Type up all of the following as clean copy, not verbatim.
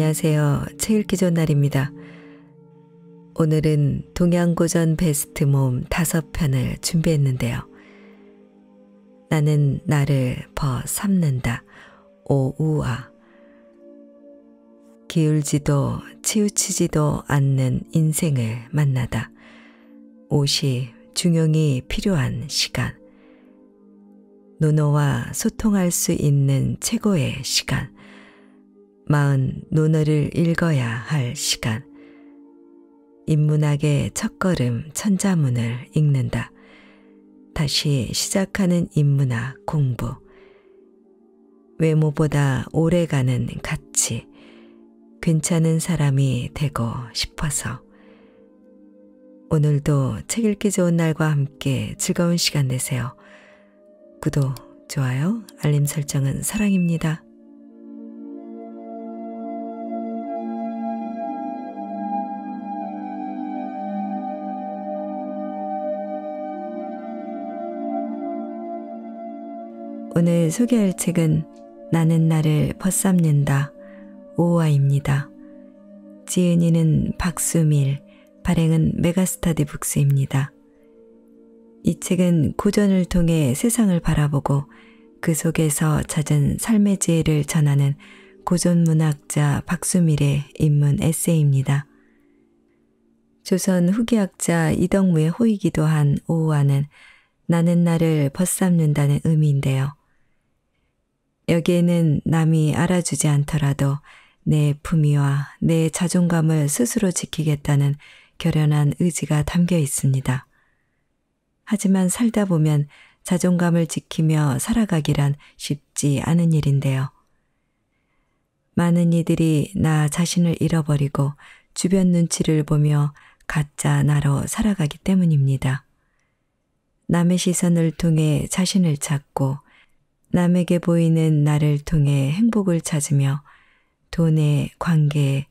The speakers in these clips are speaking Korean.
안녕하세요. 책 읽기 전날입니다. 오늘은 동양고전 베스트 몸 5편을 준비했는데요. 나는 나를 벗삼는다. 오우아. 기울지도 치우치지도 않는 인생을 만나다. 옷이 중용이 필요한 시간. 논어와 소통할 수 있는 최고의 시간. 마흔 논어를 읽어야 할 시간. 인문학의 첫걸음 천자문을 읽는다. 다시 시작하는 인문학 공부. 외모보다 오래가는 가치. 괜찮은 사람이 되고 싶어서. 오늘도 책 읽기 좋은 날과 함께 즐거운 시간 되세요. 구독, 좋아요, 알림 설정은 사랑입니다. 오늘 소개할 책은 나는 나를 벗삼는다. 오우아입니다. 지은이는 박수밀, 발행은 메가스터디 북스입니다. 이 책은 고전을 통해 세상을 바라보고 그 속에서 찾은 삶의 지혜를 전하는 고전문학자 박수밀의 인문 에세이입니다. 조선 후기학자 이덕무의 호이기도 한 오우아는 나는 나를 벗삼는다는 의미인데요. 여기에는 남이 알아주지 않더라도 내 품위와 내 자존감을 스스로 지키겠다는 결연한 의지가 담겨 있습니다. 하지만 살다 보면 자존감을 지키며 살아가기란 쉽지 않은 일인데요. 많은 이들이 나 자신을 잃어버리고 주변 눈치를 보며 가짜 나로 살아가기 때문입니다. 남의 시선을 통해 자신을 찾고 남에게 보이는 나를 통해 행복을 찾으며 돈에, 관계에,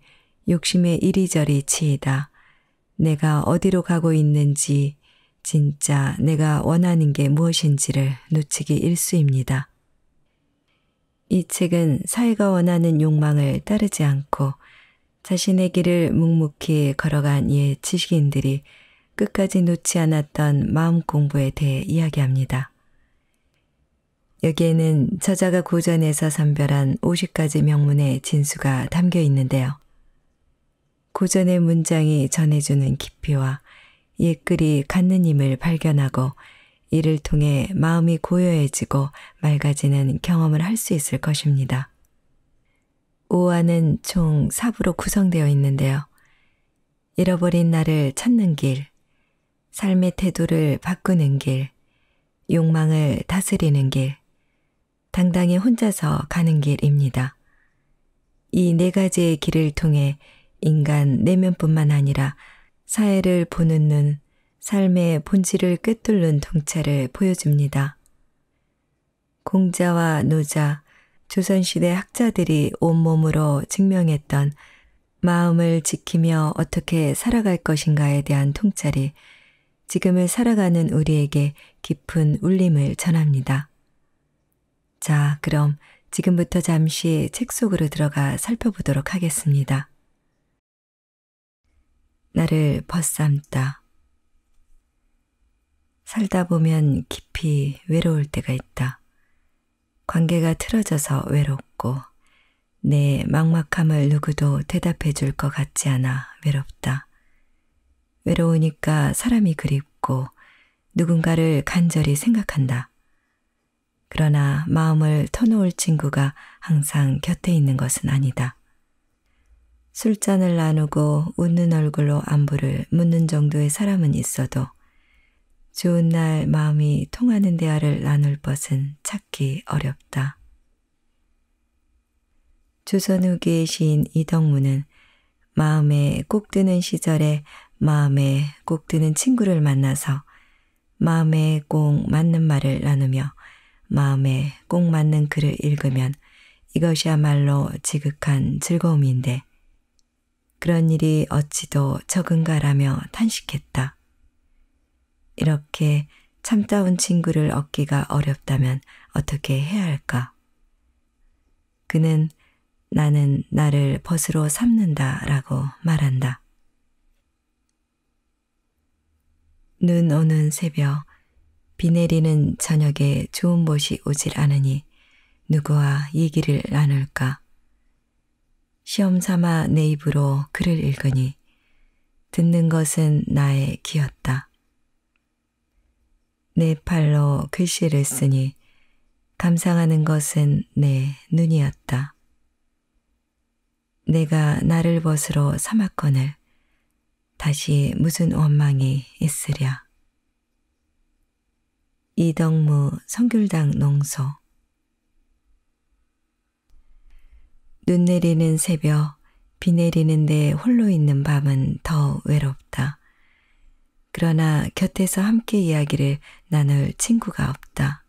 욕심에 이리저리 치이다 내가 어디로 가고 있는지, 진짜 내가 원하는 게 무엇인지를 놓치기 일쑤입니다. 이 책은 사회가 원하는 욕망을 따르지 않고 자신의 길을 묵묵히 걸어간 옛 지식인들이 끝까지 놓지 않았던 마음 공부에 대해 이야기합니다. 여기에는 저자가 고전에서 선별한 50가지 명문의 진수가 담겨 있는데요. 고전의 문장이 전해주는 깊이와 옛글이 갖는 힘을 발견하고 이를 통해 마음이 고요해지고 맑아지는 경험을 할 수 있을 것입니다. 오우아는 총 4부로 구성되어 있는데요. 잃어버린 나를 찾는 길, 삶의 태도를 바꾸는 길, 욕망을 다스리는 길, 당당히 혼자서 가는 길입니다. 이 4가지의 길을 통해 인간 내면뿐만 아니라 사회를 보는 눈, 삶의 본질을 꿰뚫는 통찰을 보여줍니다. 공자와 노자, 조선시대 학자들이 온몸으로 증명했던 마음을 지키며 어떻게 살아갈 것인가에 대한 통찰이 지금을 살아가는 우리에게 깊은 울림을 전합니다. 자, 그럼 지금부터 잠시 책 속으로 들어가 살펴보도록 하겠습니다. 나를 벗삼다. 살다 보면 깊이 외로울 때가 있다. 관계가 틀어져서 외롭고 내 막막함을 누구도 대답해 줄 것 같지 않아 외롭다. 외로우니까 사람이 그립고 누군가를 간절히 생각한다. 그러나 마음을 터놓을 친구가 항상 곁에 있는 것은 아니다. 술잔을 나누고 웃는 얼굴로 안부를 묻는 정도의 사람은 있어도 좋은 날 마음이 통하는 대화를 나눌 벗은 찾기 어렵다. 조선 후기의 시인 이덕무는 마음에 꼭 드는 시절에 마음에 꼭 드는 친구를 만나서 마음에 꼭 맞는 말을 나누며 마음에 꼭 맞는 글을 읽으면 이것이야말로 지극한 즐거움인데 그런 일이 어찌도 적은가라며 탄식했다. 이렇게 참다 운 친구를 얻기가 어렵다면 어떻게 해야 할까? 그는 나는 나를 벗으로 삼는다 라고 말한다. 눈 오는 새벽, 비 내리는 저녁에 좋은 곳이 오질 않으니 누구와 얘기를 나눌까. 시험 삼아 내 입으로 글을 읽으니 듣는 것은 나의 귀였다. 내 팔로 글씨를 쓰니 감상하는 것은 내 눈이었다. 내가 나를 벗으로 삼았거늘 다시 무슨 원망이 있으랴. 이덕무 성귤당 농소. 눈 내리는 새벽, 비 내리는데 홀로 있는 밤은 더 외롭다. 그러나 곁에서 함께 이야기를 나눌 친구가 없다.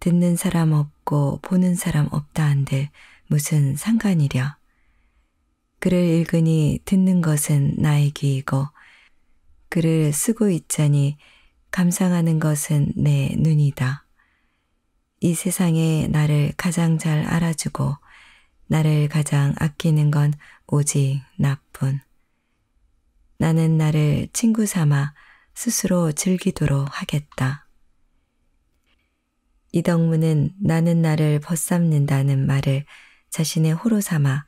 듣는 사람 없고 보는 사람 없다 한들 무슨 상관이랴. 글을 읽으니 듣는 것은 나의 귀이고 글을 쓰고 있자니 감상하는 것은 내 눈이다. 이 세상에 나를 가장 잘 알아주고 나를 가장 아끼는 건 오직 나뿐. 나는 나를 친구 삼아 스스로 즐기도록 하겠다. 이덕무는 나는 나를 벗삼는다는 말을 자신의 호로 삼아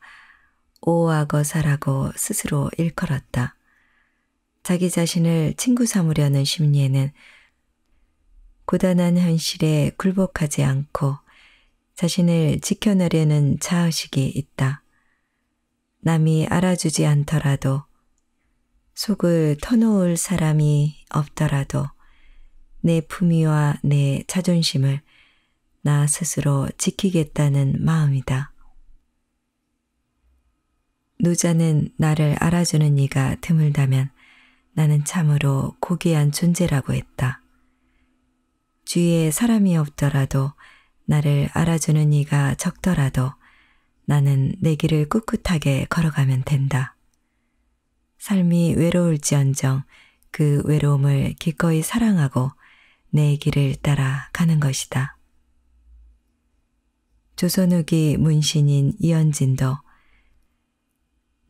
오우아 거사라고 스스로 일컬었다. 자기 자신을 친구 삼으려는 심리에는 고단한 현실에 굴복하지 않고 자신을 지켜내려는 자의식이 있다. 남이 알아주지 않더라도, 속을 터놓을 사람이 없더라도 내 품위와 내 자존심을 나 스스로 지키겠다는 마음이다. 노자는 나를 알아주는 이가 드물다면 나는 참으로 고귀한 존재라고 했다. 주위에 사람이 없더라도 나를 알아주는 이가 적더라도 나는 내 길을 꿋꿋하게 걸어가면 된다. 삶이 외로울지언정 그 외로움을 기꺼이 사랑하고 내 길을 따라 가는 것이다. 조선 후기 문신인 이현진도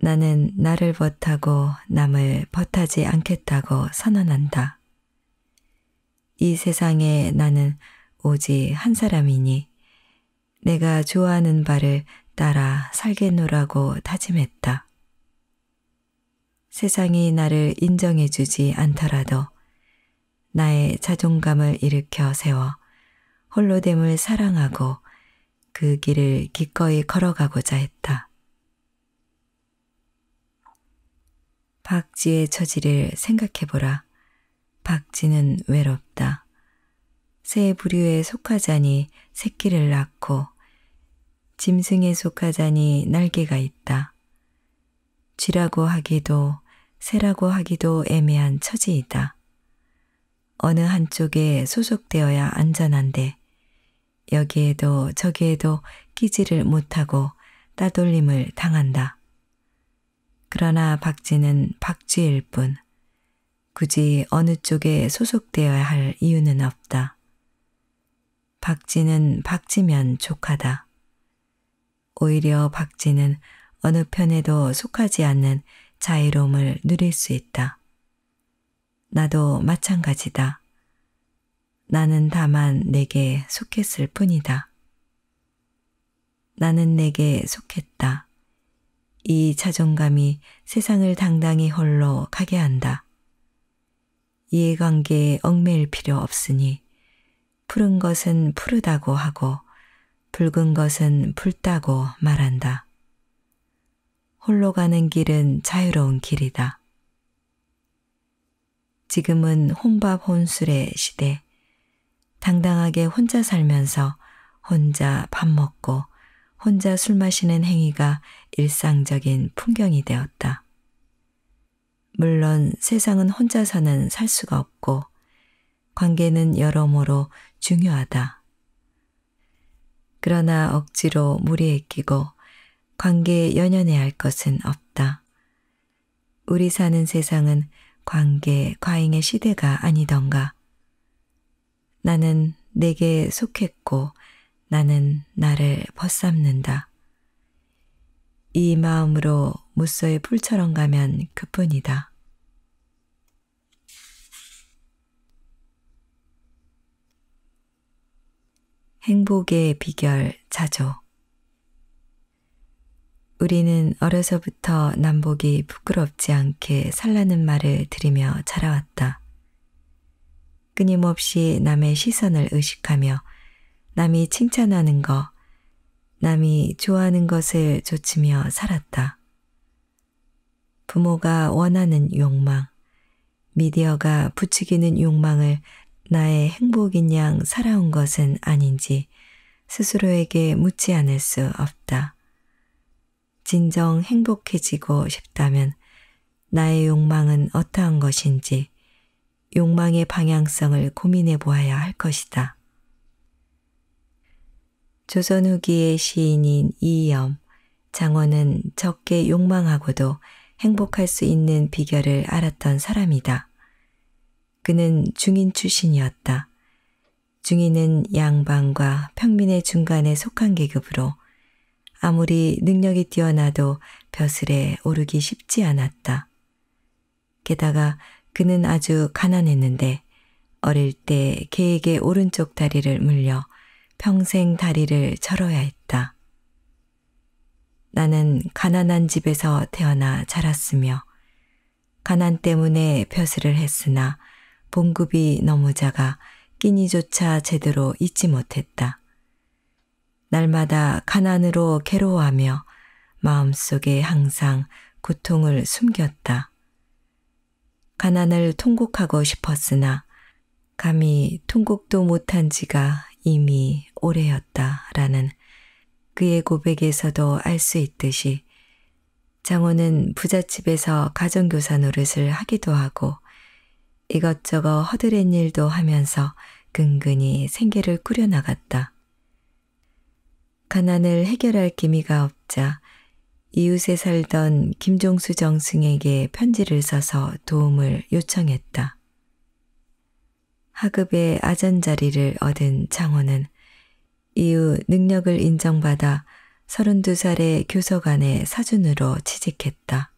나는 나를 벗하고 남을 벗하지 않겠다고 선언한다. 이 세상에 나는 오직 한 사람이니 내가 좋아하는 바를 따라 살겠노라고 다짐했다. 세상이 나를 인정해주지 않더라도 나의 자존감을 일으켜 세워 홀로됨을 사랑하고 그 길을 기꺼이 걸어가고자 했다. 박쥐의 처지를 생각해보라. 박쥐는 외롭다. 새 부류에 속하자니 새끼를 낳고 짐승에 속하자니 날개가 있다. 쥐라고 하기도 새라고 하기도 애매한 처지이다. 어느 한쪽에 소속되어야 안전한데 여기에도 저기에도 끼지를 못하고 따돌림을 당한다. 그러나 박쥐는 박쥐일 뿐 굳이 어느 쪽에 소속되어야 할 이유는 없다. 박쥐는 박쥐면 족하다. 오히려 박쥐는 어느 편에도 속하지 않는 자유로움을 누릴 수 있다. 나도 마찬가지다. 나는 다만 내게 속했을 뿐이다. 나는 내게 속했다. 이 자존감이 세상을 당당히 홀로 가게 한다. 이해관계에 얽매일 필요 없으니 푸른 것은 푸르다고 하고 붉은 것은 붉다고 말한다. 홀로 가는 길은 자유로운 길이다. 지금은 혼밥 혼술의 시대. 당당하게 혼자 살면서 혼자 밥 먹고 혼자 술 마시는 행위가 일상적인 풍경이 되었다. 물론 세상은 혼자서는 살 수가 없고 관계는 여러모로 중요하다. 그러나 억지로 무리에 끼고 관계에 연연해야 할 것은 없다. 우리 사는 세상은 관계 과잉의 시대가 아니던가. 나는 내게 속했고 나는 나를 벗삼는다. 이 마음으로 무쏘의 풀처럼 가면 그뿐이다. 행복의 비결 자조. 우리는 어려서부터 남복이 부끄럽지 않게 살라는 말을 들으며 자라왔다. 끊임없이 남의 시선을 의식하며 남이 칭찬하는 것, 남이 좋아하는 것을 조치며 살았다. 부모가 원하는 욕망, 미디어가 부추기는 욕망을 나의 행복인 양 살아온 것은 아닌지 스스로에게 묻지 않을 수 없다. 진정 행복해지고 싶다면 나의 욕망은 어떠한 것인지 욕망의 방향성을 고민해 보아야 할 것이다. 조선 후기의 시인인 이이엄, 장원은 적게 욕망하고도 행복할 수 있는 비결을 알았던 사람이다. 그는 중인 출신이었다. 중인은 양반과 평민의 중간에 속한 계급으로 아무리 능력이 뛰어나도 벼슬에 오르기 쉽지 않았다. 게다가 그는 아주 가난했는데 어릴 때 개에게 오른쪽 다리를 물려 평생 다리를 절어야 했다. 나는 가난한 집에서 태어나 자랐으며 가난 때문에 벼슬을 했으나 봉급이 너무 작아 끼니조차 제대로 잊지 못했다. 날마다 가난으로 괴로워하며 마음속에 항상 고통을 숨겼다. 가난을 통곡하고 싶었으나 감히 통곡도 못한 지가 이미 오래였다라는 그의 고백에서도 알 수 있듯이 장호는 부잣집에서 가정교사 노릇을 하기도 하고 이것저것 허드렛 일도 하면서 근근히 생계를 꾸려나갔다. 가난을 해결할 기미가 없자 이웃에 살던 김종수 정승에게 편지를 써서 도움을 요청했다. 하급의 아전자리를 얻은 장원은 이후 능력을 인정받아 32살에 교서관의 사준으로 취직했다.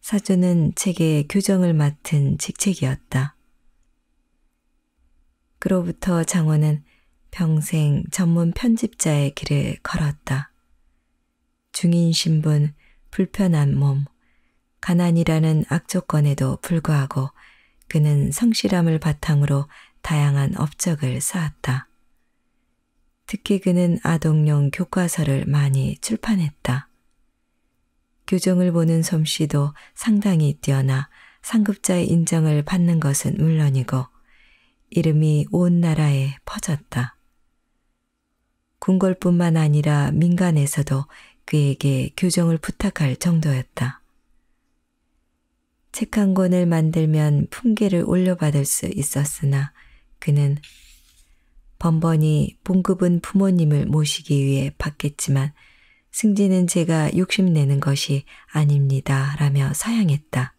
사준은 책의 교정을 맡은 직책이었다. 그로부터 장원은 평생 전문 편집자의 길을 걸었다. 중인 신분, 불편한 몸, 가난이라는 악조건에도 불구하고 그는 성실함을 바탕으로 다양한 업적을 쌓았다. 특히 그는 아동용 교과서를 많이 출판했다. 교정을 보는 솜씨도 상당히 뛰어나 상급자의 인정을 받는 것은 물론이고 이름이 온 나라에 퍼졌다. 궁궐뿐만 아니라 민간에서도 그에게 교정을 부탁할 정도였다. 책 한 권을 만들면 풍계를 올려받을 수 있었으나 그는 번번이 봉급은 부모님을 모시기 위해 받겠지만 승진은 제가 욕심내는 것이 아닙니다 라며 사양했다.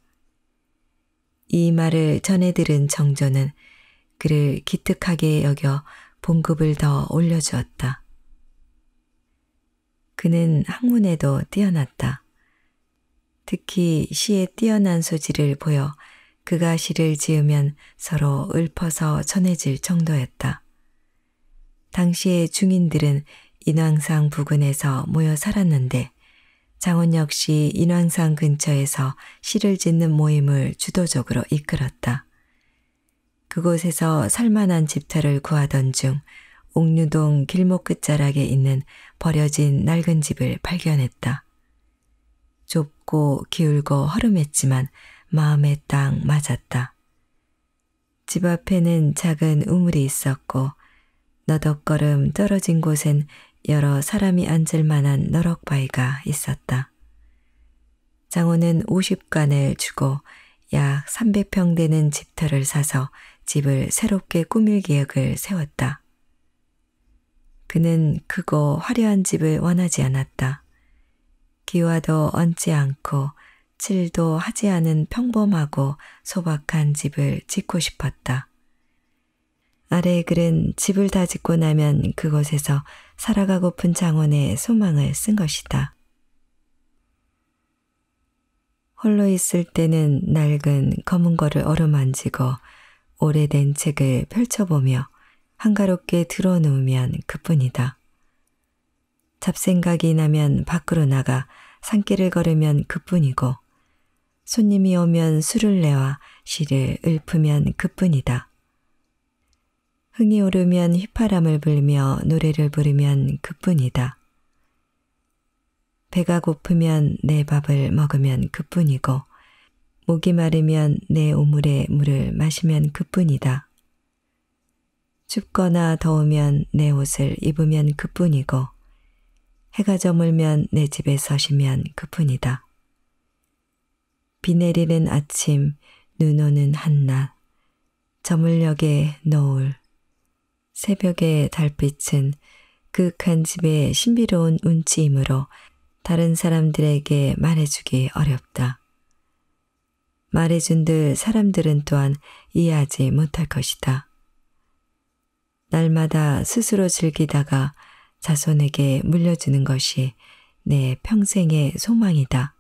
이 말을 전해 들은 정조는 그를 기특하게 여겨 봉급을 더 올려주었다. 그는 학문에도 뛰어났다. 특히 시에 뛰어난 소질을 보여 그가 시를 지으면 서로 읊어서 전해질 정도였다. 당시의 중인들은 인왕산 부근에서 모여 살았는데 장원 역시 인왕산 근처에서 시를 짓는 모임을 주도적으로 이끌었다. 그곳에서 살만한 집터를 구하던 중 옥류동 길목 끝자락에 있는 버려진 낡은 집을 발견했다. 좁고 기울고 허름했지만 마음에 딱 맞았다. 집 앞에는 작은 우물이 있었고 너덕거름 떨어진 곳엔 여러 사람이 앉을 만한 너럭바위가 있었다. 장호는 50관을 주고 약 300평 되는 집터를 사서 집을 새롭게 꾸밀 계획을 세웠다. 그는 크고 화려한 집을 원하지 않았다. 기와도 얹지 않고 칠도 하지 않은 평범하고 소박한 집을 짓고 싶었다. 아래의 글은 집을 다 짓고 나면 그곳에서 살아가고픈 장원의 소망을 쓴 것이다. 홀로 있을 때는 낡은 검은 거를 어루만지고 오래된 책을 펼쳐보며 한가롭게 들어놓으면 그뿐이다. 잡생각이 나면 밖으로 나가 산길을 걸으면 그뿐이고 손님이 오면 술을 내와 시를 읊으면 그뿐이다. 흥이 오르면 휘파람을 불며 노래를 부르면 그뿐이다. 배가 고프면 내 밥을 먹으면 그뿐이고 목이 마르면 내 오물에 물을 마시면 그뿐이다. 춥거나 더우면 내 옷을 입으면 그뿐이고 해가 저물면 내 집에 서시면 그뿐이다. 비 내리는 아침, 눈 오는 한낮, 저물녘의 노을, 새벽의 달빛은 그윽한 집의 신비로운 운치이므로 다른 사람들에게 말해주기 어렵다. 말해준들 사람들은 또한 이해하지 못할 것이다. 날마다 스스로 즐기다가 자손에게 물려주는 것이 내 평생의 소망이다.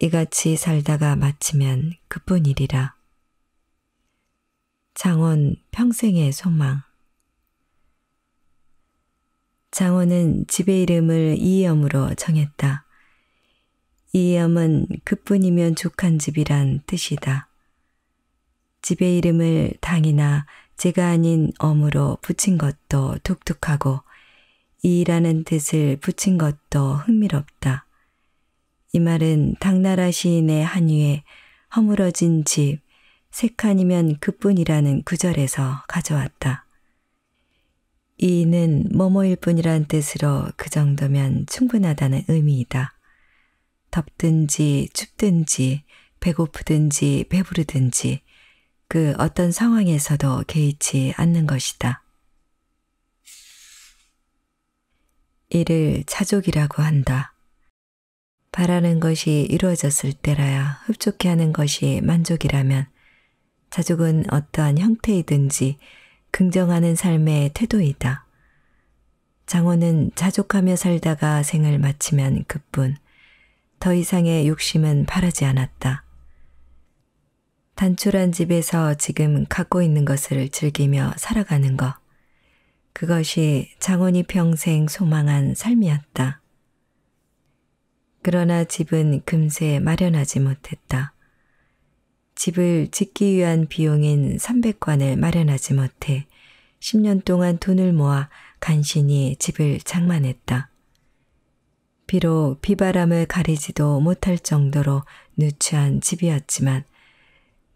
이같이 살다가 마치면 그뿐이리라. 장원 평생의 소망. 장원은 집의 이름을 이이엄으로 정했다. 이이엄은 그뿐이면 족한 집이란 뜻이다. 집의 이름을 당이나 제가 아닌 엄으로 붙인 것도 독특하고 이라는 뜻을 붙인 것도 흥미롭다. 이 말은 당나라 시인의 한유에 허물어진 집, 세 칸이면 그뿐이라는 구절에서 가져왔다. 이는 뭐뭐일 뿐이란 뜻으로 그 정도면 충분하다는 의미이다. 덥든지 춥든지 배고프든지 배부르든지 그 어떤 상황에서도 개의치 않는 것이다. 이를 자족이라고 한다. 바라는 것이 이루어졌을 때라야 흡족해 하는 것이 만족이라면 자족은 어떠한 형태이든지 긍정하는 삶의 태도이다. 장원은 자족하며 살다가 생을 마치면 그뿐 더 이상의 욕심은 바라지 않았다. 단촐한 집에서 지금 갖고 있는 것을 즐기며 살아가는 것, 그것이 장원이 평생 소망한 삶이었다. 그러나 집은 금세 마련하지 못했다. 집을 짓기 위한 비용인 300관을 마련하지 못해 10년 동안 돈을 모아 간신히 집을 장만했다. 비록 비바람을 가리지도 못할 정도로 누추한 집이었지만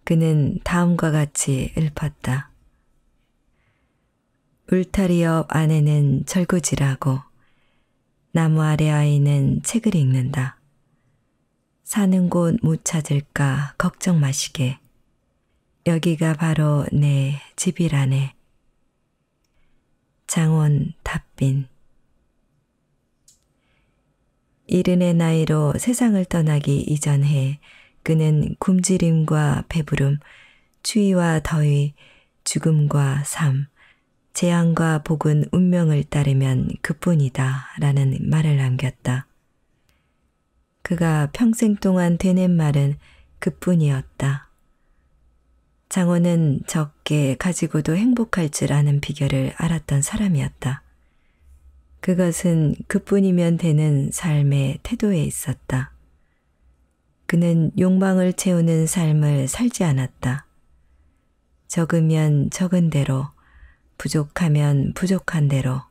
그는 다음과 같이 읊었다. 울타리 옆 아내는 절구질하고 나무 아래 아이는 책을 읽는다. 사는 곳 못 찾을까 걱정 마시게. 여기가 바로 내 집이라네. 장원 답빈. 이른의 나이로 세상을 떠나기 이전해 그는 굶주림과 배부름, 추위와 더위, 죽음과 삶, 재앙과 복은 운명을 따르면 그뿐이다 라는 말을 남겼다. 그가 평생 동안 되낸 말은 그뿐이었다. 장원은 적게 가지고도 행복할 줄 아는 비결을 알았던 사람이었다. 그것은 그뿐이면 되는 삶의 태도에 있었다. 그는 욕망을 채우는 삶을 살지 않았다. 적으면 적은 대로, 부족하면 부족한 대로,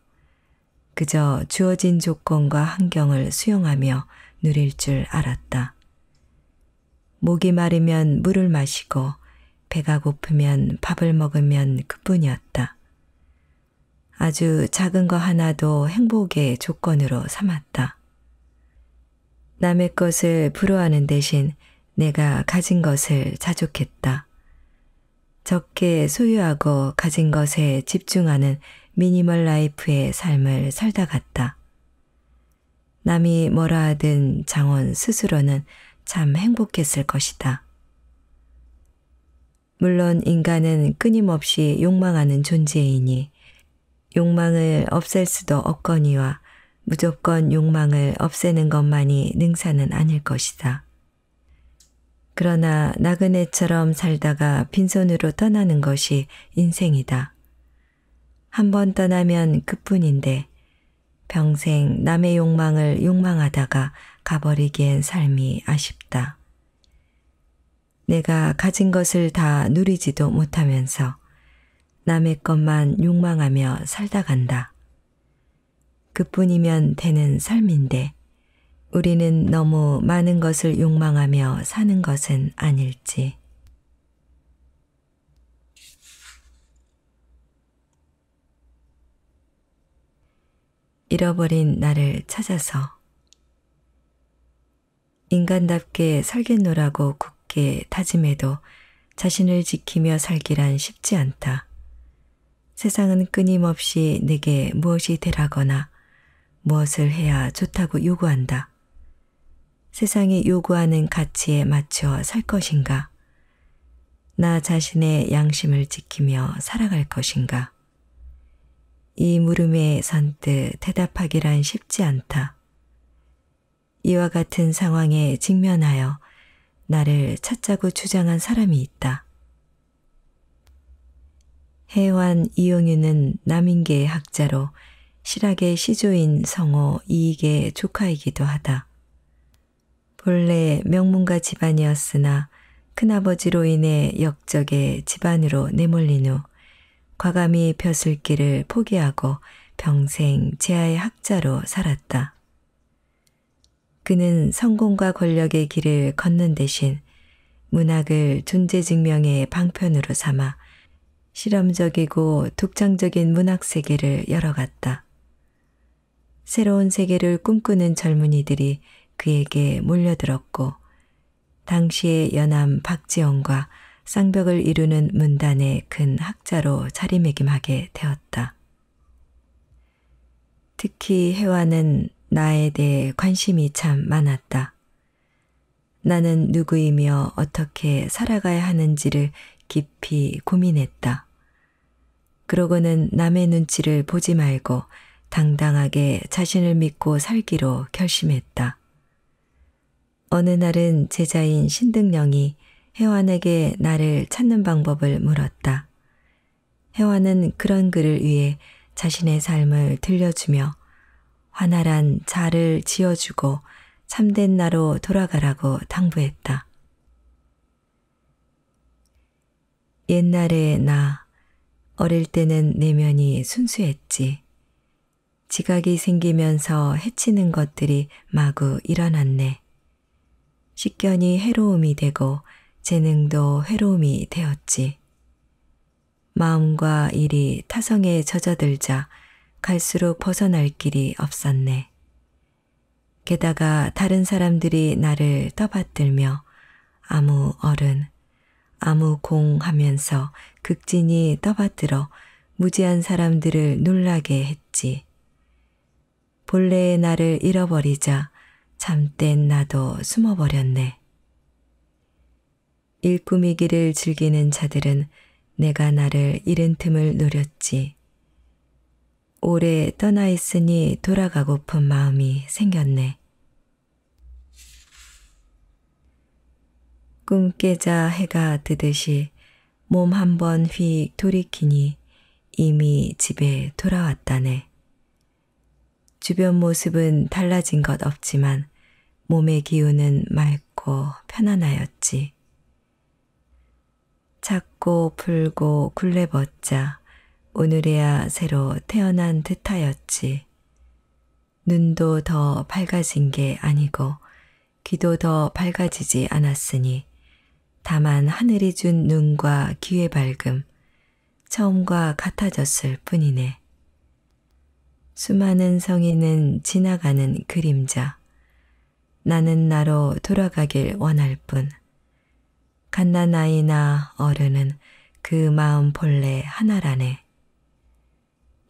그저 주어진 조건과 환경을 수용하며 누릴 줄 알았다. 목이 마르면 물을 마시고 배가 고프면 밥을 먹으면 그뿐이었다. 아주 작은 거 하나도 행복의 조건으로 삼았다. 남의 것을 부러워하는 대신 내가 가진 것을 자족했다. 적게 소유하고 가진 것에 집중하는 미니멀 라이프의 삶을 살다 갔다. 남이 뭐라 하든 장원 스스로는 참 행복했을 것이다. 물론 인간은 끊임없이 욕망하는 존재이니 욕망을 없앨 수도 없거니와 무조건 욕망을 없애는 것만이 능사는 아닐 것이다. 그러나 나그네처럼 살다가 빈손으로 떠나는 것이 인생이다. 한 번 떠나면 그뿐인데 평생 남의 욕망을 욕망하다가 가버리기엔 삶이 아쉽다. 내가 가진 것을 다 누리지도 못하면서 남의 것만 욕망하며 살다 간다. 그뿐이면 되는 삶인데 우리는 너무 많은 것을 욕망하며 사는 것은 아닐지. 잃어버린 나를 찾아서. 인간답게 살겠노라고 굳게 다짐해도 자신을 지키며 살기란 쉽지 않다. 세상은 끊임없이 내게 무엇이 되라거나 무엇을 해야 좋다고 요구한다. 세상이 요구하는 가치에 맞춰 살 것인가? 나 자신의 양심을 지키며 살아갈 것인가? 이 물음에 선뜻 대답하기란 쉽지 않다. 이와 같은 상황에 직면하여 나를 찾자고 주장한 사람이 있다. 해완 이용유는 남인계의 학자로 실학의 시조인 성호 이익의 조카이기도 하다. 본래 명문가 집안이었으나 큰아버지로 인해 역적의 집안으로 내몰린 후 과감히 벼슬길을 포기하고 평생 재하의 학자로 살았다. 그는 성공과 권력의 길을 걷는 대신 문학을 존재증명의 방편으로 삼아 실험적이고 독창적인 문학세계를 열어갔다. 새로운 세계를 꿈꾸는 젊은이들이 그에게 몰려들었고 당시의 연암 박지원과 쌍벽을 이루는 문단의 큰 학자로 자리매김하게 되었다. 특히 해완은 나에 대해 관심이 참 많았다. 나는 누구이며 어떻게 살아가야 하는지를 깊이 고민했다. 그러고는 남의 눈치를 보지 말고 당당하게 자신을 믿고 살기로 결심했다. 어느 날은 제자인 신등령이 해완에게 나를 찾는 방법을 물었다. 해완은 그런 그를 위해 자신의 삶을 들려주며 화나란 자를 지어주고 참된 나로 돌아가라고 당부했다. 옛날의 나, 어릴 때는 내면이 순수했지. 지각이 생기면서 해치는 것들이 마구 일어났네. 식견이 해로움이 되고 재능도 해로움이 되었지. 마음과 일이 타성에 젖어들자 갈수록 벗어날 길이 없었네. 게다가 다른 사람들이 나를 떠받들며 아무 어른, 아무 공 하면서 극진히 떠받들어 무지한 사람들을 놀라게 했지. 본래의 나를 잃어버리자 잠땐 나도 숨어버렸네. 일꾸미기를 즐기는 자들은 내가 나를 잃은 틈을 노렸지. 오래 떠나 있으니 돌아가고픈 마음이 생겼네. 꿈 깨자 해가 뜨듯이 몸 한 번 휙 돌이키니 이미 집에 돌아왔다네. 주변 모습은 달라진 것 없지만 몸의 기운은 맑고 편안하였지. 찾고 풀고 굴레벗자 오늘에야 새로 태어난 듯하였지. 눈도 더 밝아진 게 아니고 귀도 더 밝아지지 않았으니 다만 하늘이 준 눈과 귀의 밝음, 처음과 같아졌을 뿐이네. 수많은 성인은 지나가는 그림자, 나는 나로 돌아가길 원할 뿐. 갓난아이나 어른은 그 마음 본래 하나라네.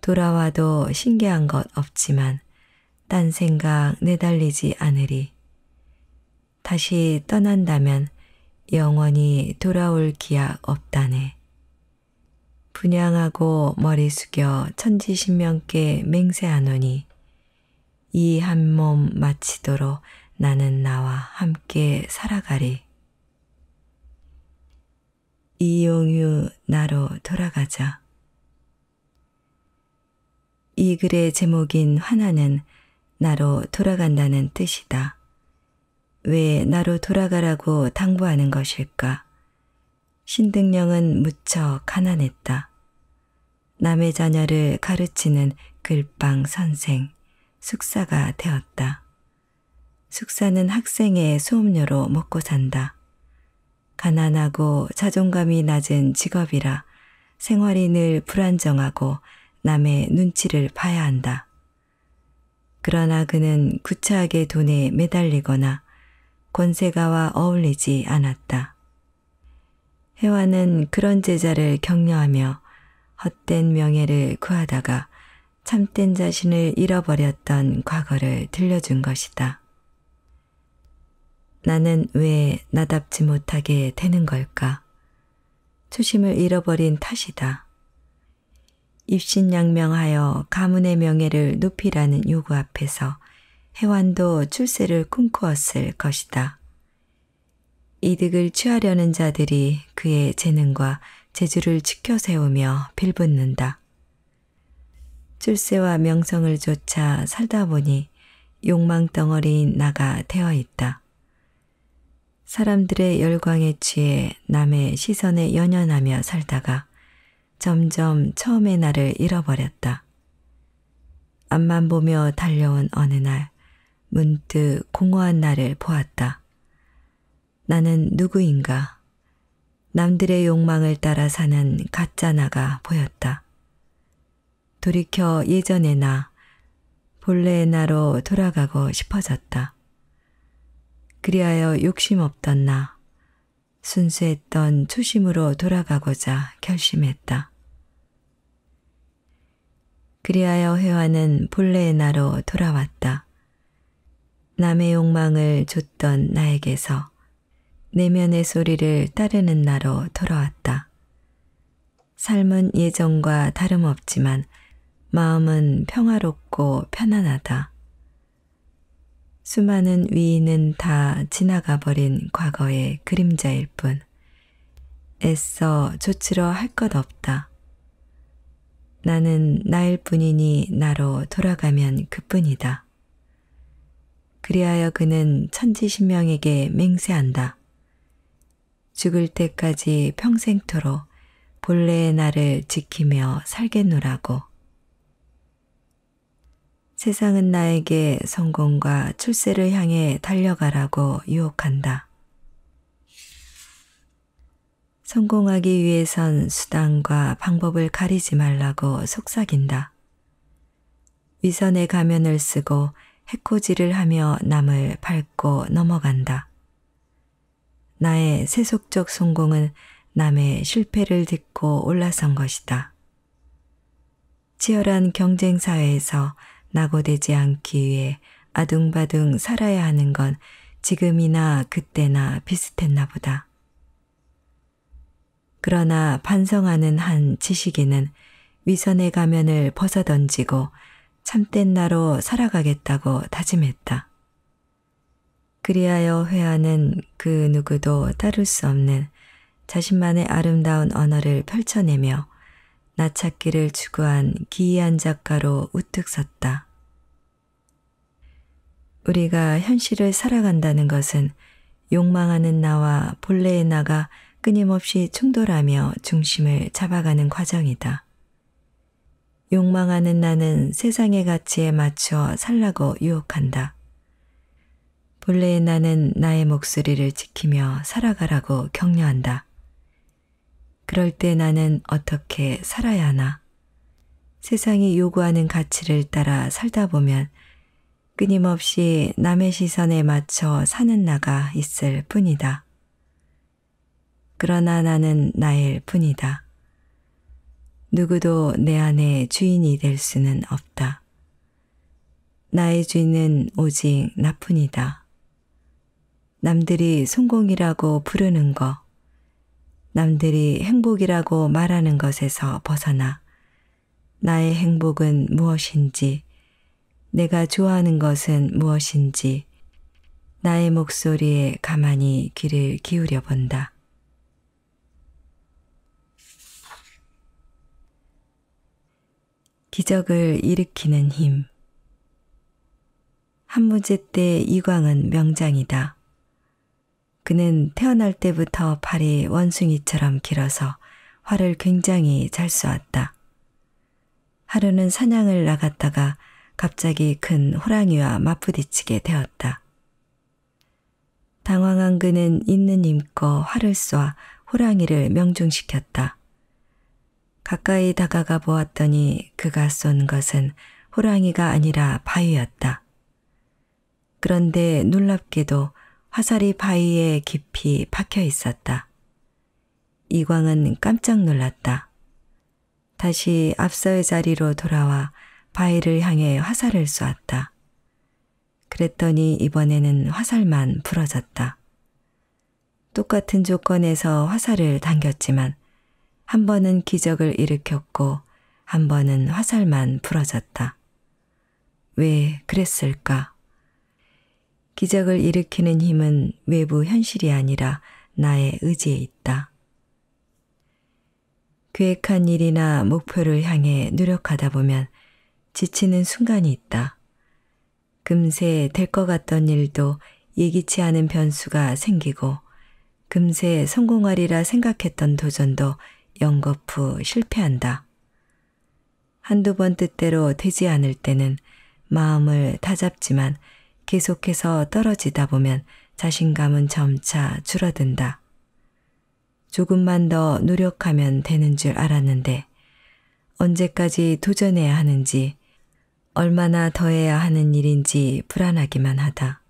돌아와도 신기한 것 없지만 딴 생각 내달리지 않으리. 다시 떠난다면 영원히 돌아올 기약 없다네. 분양하고 머리 숙여 천지신명께 맹세하노니 이 한 몸 마치도록 나는 나와 함께 살아가리. 이용유 나로 돌아가자. 이 글의 제목인 환화는 나로 돌아간다는 뜻이다. 왜 나로 돌아가라고 당부하는 것일까? 신등령은 무척 가난했다. 남의 자녀를 가르치는 글방 선생, 숙사가 되었다. 숙사는 학생의 수업료로 먹고 산다. 가난하고 자존감이 낮은 직업이라 생활이 늘 불안정하고 남의 눈치를 봐야 한다. 그러나 그는 구차하게 돈에 매달리거나 권세가와 어울리지 않았다. 혜화는 그런 제자를 격려하며 헛된 명예를 구하다가 참된 자신을 잃어버렸던 과거를 들려준 것이다. 나는 왜 나답지 못하게 되는 걸까? 초심을 잃어버린 탓이다. 입신양명하여 가문의 명예를 높이라는 요구 앞에서 해완도 출세를 꿈꾸었을 것이다. 이득을 취하려는 자들이 그의 재능과 재주를 치켜세우며 빌붙는다. 출세와 명성을 좇아 살다 보니 욕망덩어리인 나가 되어 있다. 사람들의 열광에 취해 남의 시선에 연연하며 살다가 점점 처음의 나를 잃어버렸다. 앞만 보며 달려온 어느 날 문득 공허한 나를 보았다. 나는 누구인가? 남들의 욕망을 따라 사는 가짜 나가 보였다. 돌이켜 예전의 나, 본래의 나로 돌아가고 싶어졌다. 그리하여 욕심 없던 나, 순수했던 초심으로 돌아가고자 결심했다. 그리하여 회화는 본래의 나로 돌아왔다. 남의 욕망을 줬던 나에게서 내면의 소리를 따르는 나로 돌아왔다. 삶은 예전과 다름없지만 마음은 평화롭고 편안하다. 수많은 위인은 다 지나가 버린 과거의 그림자일 뿐 애써 조치러 할 것 없다. 나는 나일 뿐이니 나로 돌아가면 그뿐이다. 그리하여 그는 천지신명에게 맹세한다. 죽을 때까지 평생토록 본래의 나를 지키며 살겠노라고. 세상은 나에게 성공과 출세를 향해 달려가라고 유혹한다. 성공하기 위해선 수단과 방법을 가리지 말라고 속삭인다. 위선의 가면을 쓰고 해코지를 하며 남을 밟고 넘어간다. 나의 세속적 성공은 남의 실패를 딛고 올라선 것이다. 치열한 경쟁 사회에서 낙오되지 않기 위해 아둥바둥 살아야 하는 건 지금이나 그때나 비슷했나 보다. 그러나 반성하는 한 지식인은 위선의 가면을 벗어던지고 참된 나로 살아가겠다고 다짐했다. 그리하여 회화는 그 누구도 따를 수 없는 자신만의 아름다운 언어를 펼쳐내며 나 찾기를 추구한 기이한 작가로 우뚝 섰다. 우리가 현실을 살아간다는 것은 욕망하는 나와 본래의 나가 끊임없이 충돌하며 중심을 잡아가는 과정이다. 욕망하는 나는 세상의 가치에 맞춰 살라고 유혹한다. 본래의 나는 나의 목소리를 지키며 살아가라고 격려한다. 그럴 때 나는 어떻게 살아야 하나? 세상이 요구하는 가치를 따라 살다 보면 끊임없이 남의 시선에 맞춰 사는 나가 있을 뿐이다. 그러나 나는 나일 뿐이다. 누구도 내 안의 주인이 될 수는 없다. 나의 주인은 오직 나뿐이다. 남들이 성공이라고 부르는 것, 남들이 행복이라고 말하는 것에서 벗어나 나의 행복은 무엇인지, 내가 좋아하는 것은 무엇인지 나의 목소리에 가만히 귀를 기울여 본다. 기적을 일으키는 힘. 한무제 때 이광은 명장이다. 그는 태어날 때부터 팔이 원숭이처럼 길어서 활을 굉장히 잘 쏘았다. 하루는 사냥을 나갔다가 갑자기 큰 호랑이와 맞부딪히게 되었다. 당황한 그는 있는 힘껏 활을 쏘아 호랑이를 명중시켰다. 가까이 다가가 보았더니 그가 쏜 것은 호랑이가 아니라 바위였다. 그런데 놀랍게도 화살이 바위에 깊이 박혀 있었다. 이광은 깜짝 놀랐다. 다시 앞서의 자리로 돌아와 바위를 향해 화살을 쏘았다. 그랬더니 이번에는 화살만 부러졌다. 똑같은 조건에서 화살을 당겼지만 한 번은 기적을 일으켰고 한 번은 화살만 부러졌다. 왜 그랬을까? 기적을 일으키는 힘은 외부 현실이 아니라 나의 의지에 있다. 계획한 일이나 목표를 향해 노력하다 보면 지치는 순간이 있다. 금세 될 것 같던 일도 예기치 않은 변수가 생기고 금세 성공하리라 생각했던 도전도 연거푸 실패한다. 한두 번 뜻대로 되지 않을 때는 마음을 다잡지만 계속해서 떨어지다 보면 자신감은 점차 줄어든다. 조금만 더 노력하면 되는 줄 알았는데 언제까지 도전해야 하는지 얼마나 더 해야 하는 일인지 불안하기만 하다.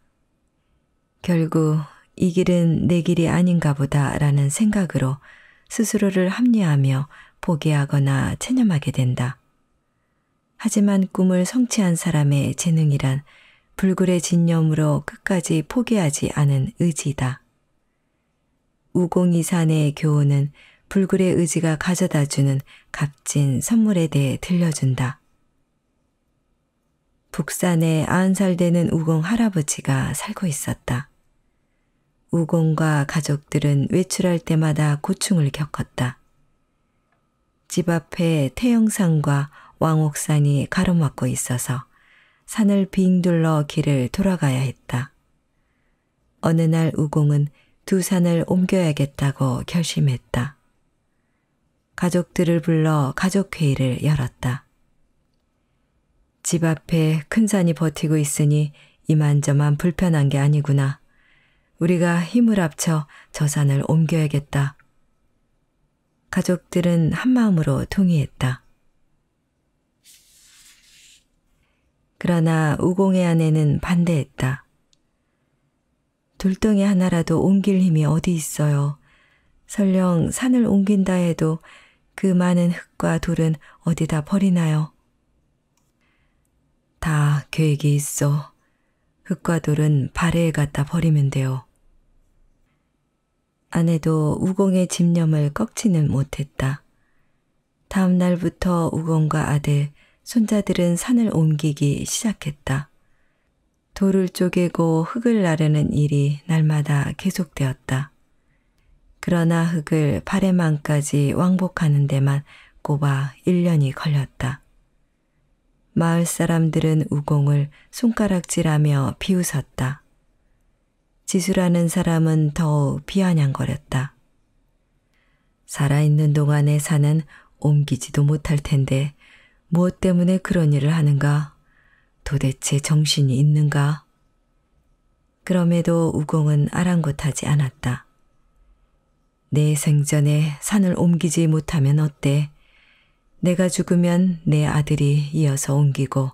결국 이 길은 내 길이 아닌가 보다라는 생각으로 스스로를 합리화하며 포기하거나 체념하게 된다. 하지만 꿈을 성취한 사람의 재능이란 불굴의 진념으로 끝까지 포기하지 않은 의지다. 우공이산의 교훈은 불굴의 의지가 가져다주는 값진 선물에 대해 들려준다. 북산에 90살 되는 우공 할아버지가 살고 있었다. 우공과 가족들은 외출할 때마다 고충을 겪었다. 집 앞에 태영산과 왕옥산이 가로막고 있어서 산을 빙둘러 길을 돌아가야 했다. 어느 날 우공은 두 산을 옮겨야겠다고 결심했다. 가족들을 불러 가족회의를 열었다. 집 앞에 큰 산이 버티고 있으니 이만저만 불편한 게 아니구나. 우리가 힘을 합쳐 저 산을 옮겨야겠다. 가족들은 한마음으로 동의했다. 그러나 우공의 아내는 반대했다. 돌덩이 하나라도 옮길 힘이 어디 있어요. 설령 산을 옮긴다 해도 그 많은 흙과 돌은 어디다 버리나요? 다 계획이 있어. 흙과 돌은 발해에 갖다 버리면 돼요. 아내도 우공의 집념을 꺾지는 못했다. 다음 날부터 우공과 아들, 손자들은 산을 옮기기 시작했다. 돌을 쪼개고 흙을 나르는 일이 날마다 계속되었다. 그러나 흙을 발해만까지 왕복하는 데만 꼬박 1년이 걸렸다. 마을 사람들은 우공을 손가락질하며 비웃었다. 지수라는 사람은 더욱 비아냥거렸다. 살아있는 동안에 산은 옮기지도 못할 텐데 무엇 때문에 그런 일을 하는가? 도대체 정신이 있는가? 그럼에도 우공은 아랑곳하지 않았다. 내 생전에 산을 옮기지 못하면 어때? 내가 죽으면 내 아들이 이어서 옮기고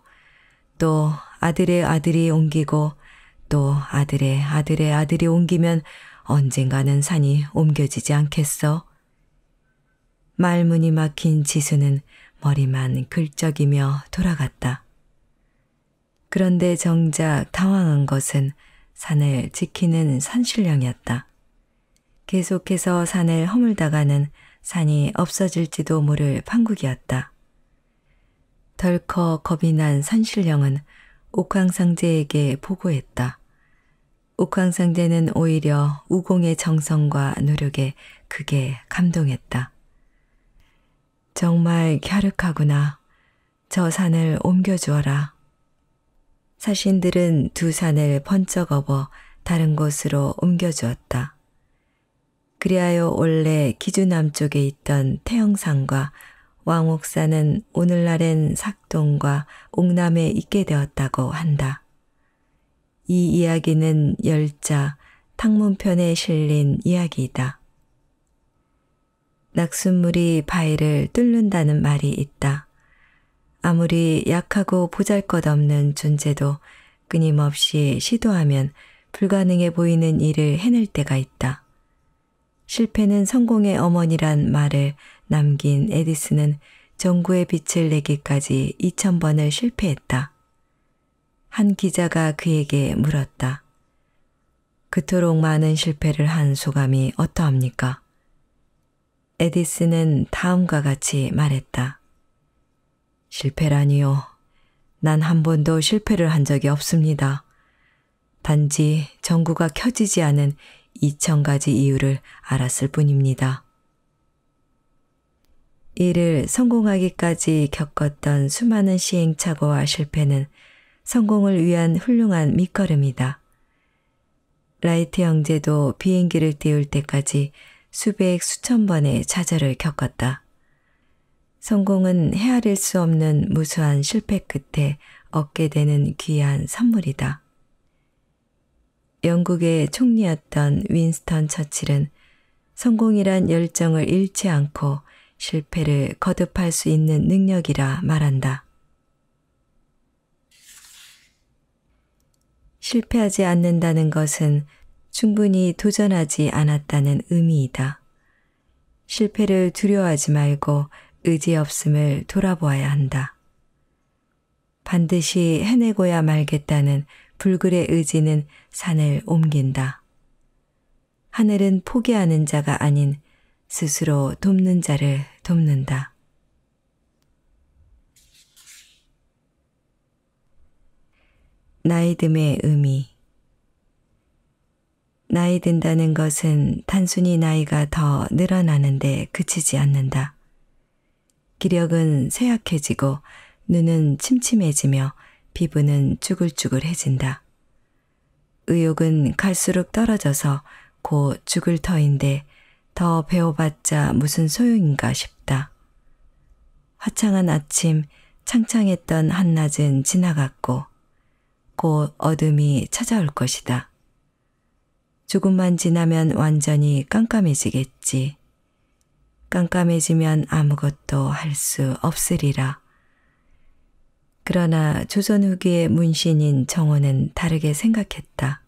또 아들의 아들이 옮기고 또 아들의 아들의 아들이 옮기면 언젠가는 산이 옮겨지지 않겠어? 말문이 막힌 지수는 머리만 긁적이며 돌아갔다. 그런데 정작 당황한 것은 산을 지키는 산신령이었다. 계속해서 산을 허물다가는 산이 없어질지도 모를 판국이었다. 덜컥 겁이 난 산신령은 옥황상제에게 보고했다. 옥황상제는 오히려 우공의 정성과 노력에 크게 감동했다. 정말 갸륵하구나. 저 산을 옮겨주어라. 사신들은 두 산을 번쩍 업어 다른 곳으로 옮겨주었다. 그리하여 원래 기주 남쪽에 있던 태영산과 왕옥산은 오늘날엔 삭동과 옥남에 있게 되었다고 한다. 이 이야기는 열자 탕문편에 실린 이야기이다. 낙숫물이 바위를 뚫는다는 말이 있다. 아무리 약하고 보잘것없는 존재도 끊임없이 시도하면 불가능해 보이는 일을 해낼 때가 있다. 실패는 성공의 어머니란 말을 남긴 에디슨은 전구의 빛을 내기까지 2000번을 실패했다. 한 기자가 그에게 물었다. 그토록 많은 실패를 한 소감이 어떠합니까? 에디슨은 다음과 같이 말했다. 실패라니요. 난 한 번도 실패를 한 적이 없습니다. 단지 전구가 켜지지 않은 2000가지 이유를 알았을 뿐입니다. 이를 성공하기까지 겪었던 수많은 시행착오와 실패는 성공을 위한 훌륭한 밑거름이다. 라이트 형제도 비행기를 띄울 때까지 수백 수천 번의 좌절을 겪었다. 성공은 헤아릴 수 없는 무수한 실패 끝에 얻게 되는 귀한 선물이다. 영국의 총리였던 윈스턴 처칠은 성공이란 열정을 잃지 않고 실패를 거듭할 수 있는 능력이라 말한다. 실패하지 않는다는 것은 충분히 도전하지 않았다는 의미이다. 실패를 두려워하지 말고 의지 없음을 돌아보아야 한다. 반드시 해내고야 말겠다는 불굴의 의지는 산을 옮긴다. 하늘은 포기하는 자가 아닌 스스로 돕는 자를 돕는다. 나이듦의 의미. 나이 든다는 것은 단순히 나이가 더 늘어나는 데 그치지 않는다. 기력은 쇠약해지고 눈은 침침해지며 피부는 쭈글쭈글해진다. 의욕은 갈수록 떨어져서 곧 죽을 터인데 더 배워봤자 무슨 소용인가 싶다. 화창한 아침, 창창했던 한낮은 지나갔고 곧 어둠이 찾아올 것이다. 조금만 지나면 완전히 깜깜해지겠지. 깜깜해지면 아무것도 할 수 없으리라. 그러나 조선 후기의 문신인 정호는 다르게 생각했다.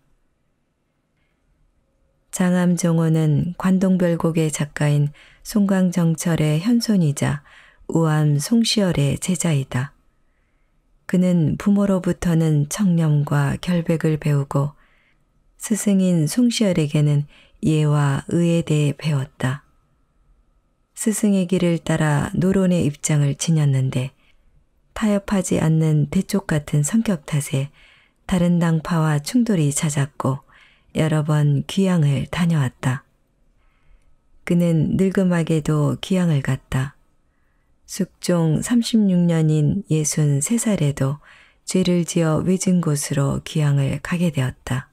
장암 정호는 관동별곡의 작가인 송강정철의 현손이자 우암 송시열의 제자이다. 그는 부모로부터는 청렴과 결백을 배우고 스승인 송시열에게는 예와 의에 대해 배웠다. 스승의 길을 따라 노론의 입장을 지녔는데 타협하지 않는 대쪽 같은 성격 탓에 다른 당파와 충돌이 잦았고 여러 번 귀양을 다녀왔다. 그는 늙음하게도 귀양을 갔다. 숙종 36년인 63살에도 죄를 지어 외진 곳으로 귀양을 가게 되었다.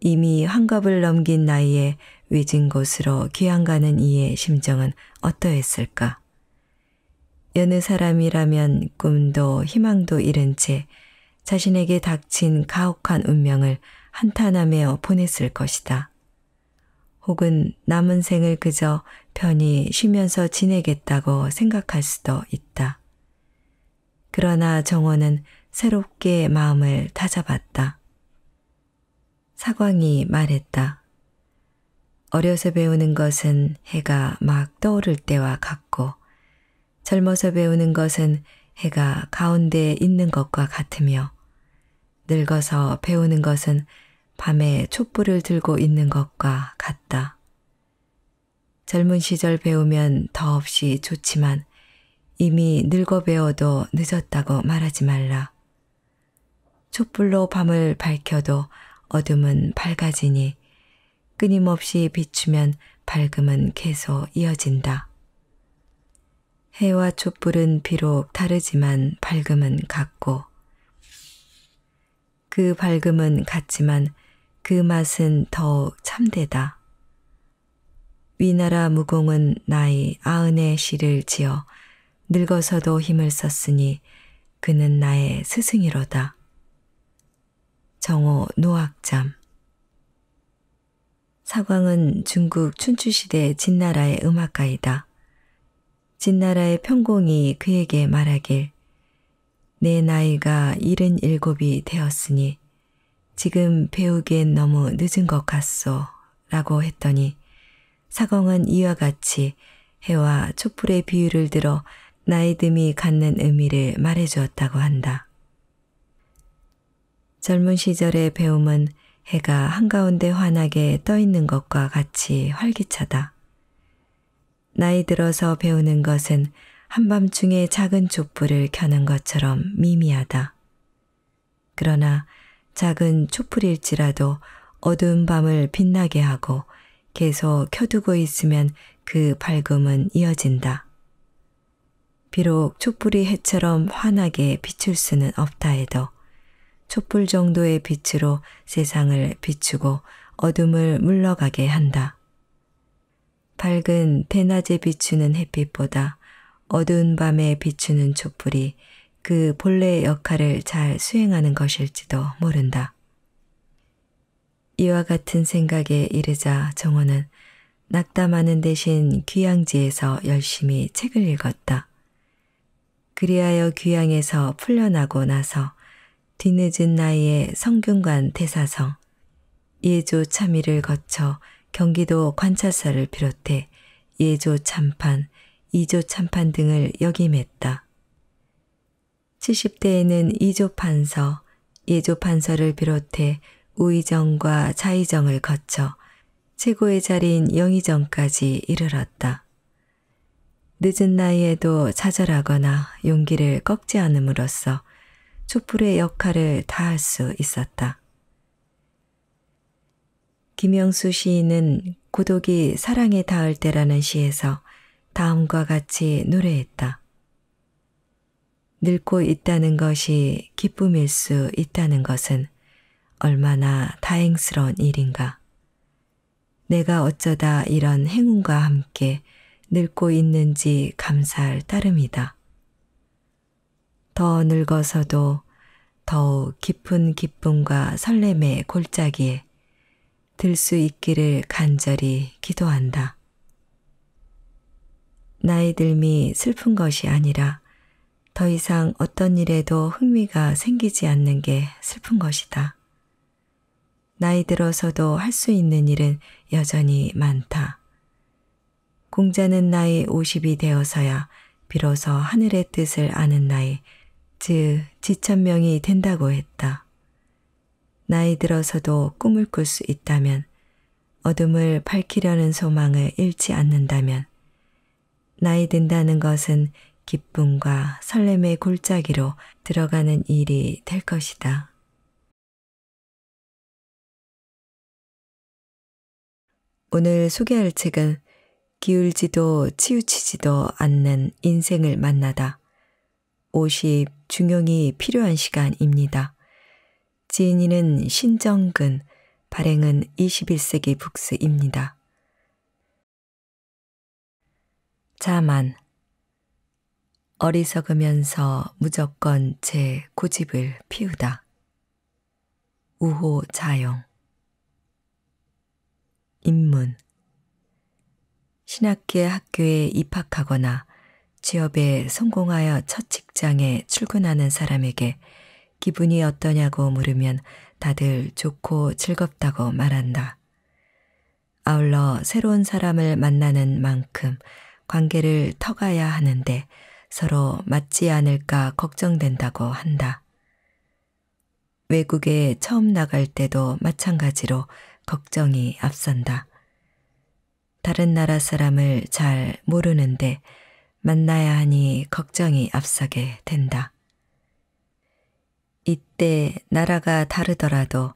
이미 환갑을 넘긴 나이에 외진 곳으로 귀양 가는 이의 심정은 어떠했을까? 여느 사람이라면 꿈도 희망도 잃은 채 자신에게 닥친 가혹한 운명을 한탄하며 보냈을 것이다. 혹은 남은 생을 그저 편히 쉬면서 지내겠다고 생각할 수도 있다. 그러나 정호는 새롭게 마음을 다잡았다. 사광이 말했다. 어려서 배우는 것은 해가 막 떠오를 때와 같고 젊어서 배우는 것은 해가 가운데에 있는 것과 같으며 늙어서 배우는 것은 밤에 촛불을 들고 있는 것과 같다. 젊은 시절 배우면 더없이 좋지만 이미 늙어 배워도 늦었다고 말하지 말라. 촛불로 밤을 밝혀도 어둠은 밝아지니 끊임없이 비추면 밝음은 계속 이어진다. 해와 촛불은 비록 다르지만 밝음은 같고 그 밝음은 같지만 그 맛은 더욱 참되다. 위나라 무공은 나이 90에 시를 지어 늙어서도 힘을 썼으니 그는 나의 스승이로다. 정호 노학잠. 사광은 중국 춘추시대 진나라의 음악가이다. 진나라의 편공이 그에게 말하길 내 나이가 77이 되었으니 지금 배우기엔 너무 늦은 것 같소 라고 했더니 사광은 이와 같이 해와 촛불의 비유를 들어 나이듦이 갖는 의미를 말해주었다고 한다. 젊은 시절의 배움은 해가 한가운데 환하게 떠있는 것과 같이 활기차다. 나이 들어서 배우는 것은 한밤중에 작은 촛불을 켜는 것처럼 미미하다. 그러나 작은 촛불일지라도 어두운 밤을 빛나게 하고 계속 켜두고 있으면 그 밝음은 이어진다. 비록 촛불이 해처럼 환하게 비출 수는 없다 해도 촛불 정도의 빛으로 세상을 비추고 어둠을 물러가게 한다. 밝은 대낮에 비추는 햇빛보다 어두운 밤에 비추는 촛불이 그 본래의 역할을 잘 수행하는 것일지도 모른다. 이와 같은 생각에 이르자 정호는 낙담하는 대신 귀양지에서 열심히 책을 읽었다. 그리하여 귀양에서 풀려나고 나서 뒤늦은 나이에 성균관 대사성, 예조 참의를 거쳐 경기도 관찰사를 비롯해 예조 참판, 이조 참판 등을 역임했다. 70대에는 이조 판서, 예조 판서를 비롯해 우의정과 자의정을 거쳐 최고의 자리인 영의정까지 이르렀다. 늦은 나이에도 좌절하거나 용기를 꺾지 않음으로써 촛불의 역할을 다할 수 있었다. 김영수 시인은 고독이 사랑에 닿을 때라는 시에서 다음과 같이 노래했다. 늙고 있다는 것이 기쁨일 수 있다는 것은 얼마나 다행스러운 일인가. 내가 어쩌다 이런 행운과 함께 늙고 있는지 감사할 따름이다. 더 늙어서도 더욱 깊은 기쁨과 설렘의 골짜기에 들 수 있기를 간절히 기도한다. 나이 들미 슬픈 것이 아니라 더 이상 어떤 일에도 흥미가 생기지 않는 게 슬픈 것이다. 나이 들어서도 할 수 있는 일은 여전히 많다. 공자는 나이 50이 되어서야 비로소 하늘의 뜻을 아는 나이, 즉 지천명이 된다고 했다. 나이 들어서도 꿈을 꿀 수 있다면, 어둠을 밝히려는 소망을 잃지 않는다면, 나이 든다는 것은 기쁨과 설렘의 골짜기로 들어가는 일이 될 것이다. 오늘 소개할 책은 기울지도 치우치지도 않는 인생을 만나다. 50 중용이 필요한 시간입니다. 지인이는 신정근, 발행은 21세기 북스입니다. 자만. 어리석으면서 무조건 제 고집을 피우다. 우호 자영. 입문. 신학기 학교에 입학하거나 취업에 성공하여 첫 직장에 출근하는 사람에게 기분이 어떠냐고 물으면 다들 좋고 즐겁다고 말한다. 아울러 새로운 사람을 만나는 만큼 관계를 터가야 하는데 서로 맞지 않을까 걱정된다고 한다. 외국에 처음 나갈 때도 마찬가지로 걱정이 앞선다. 다른 나라 사람을 잘 모르는데 만나야 하니 걱정이 앞서게 된다. 이때 나라가 다르더라도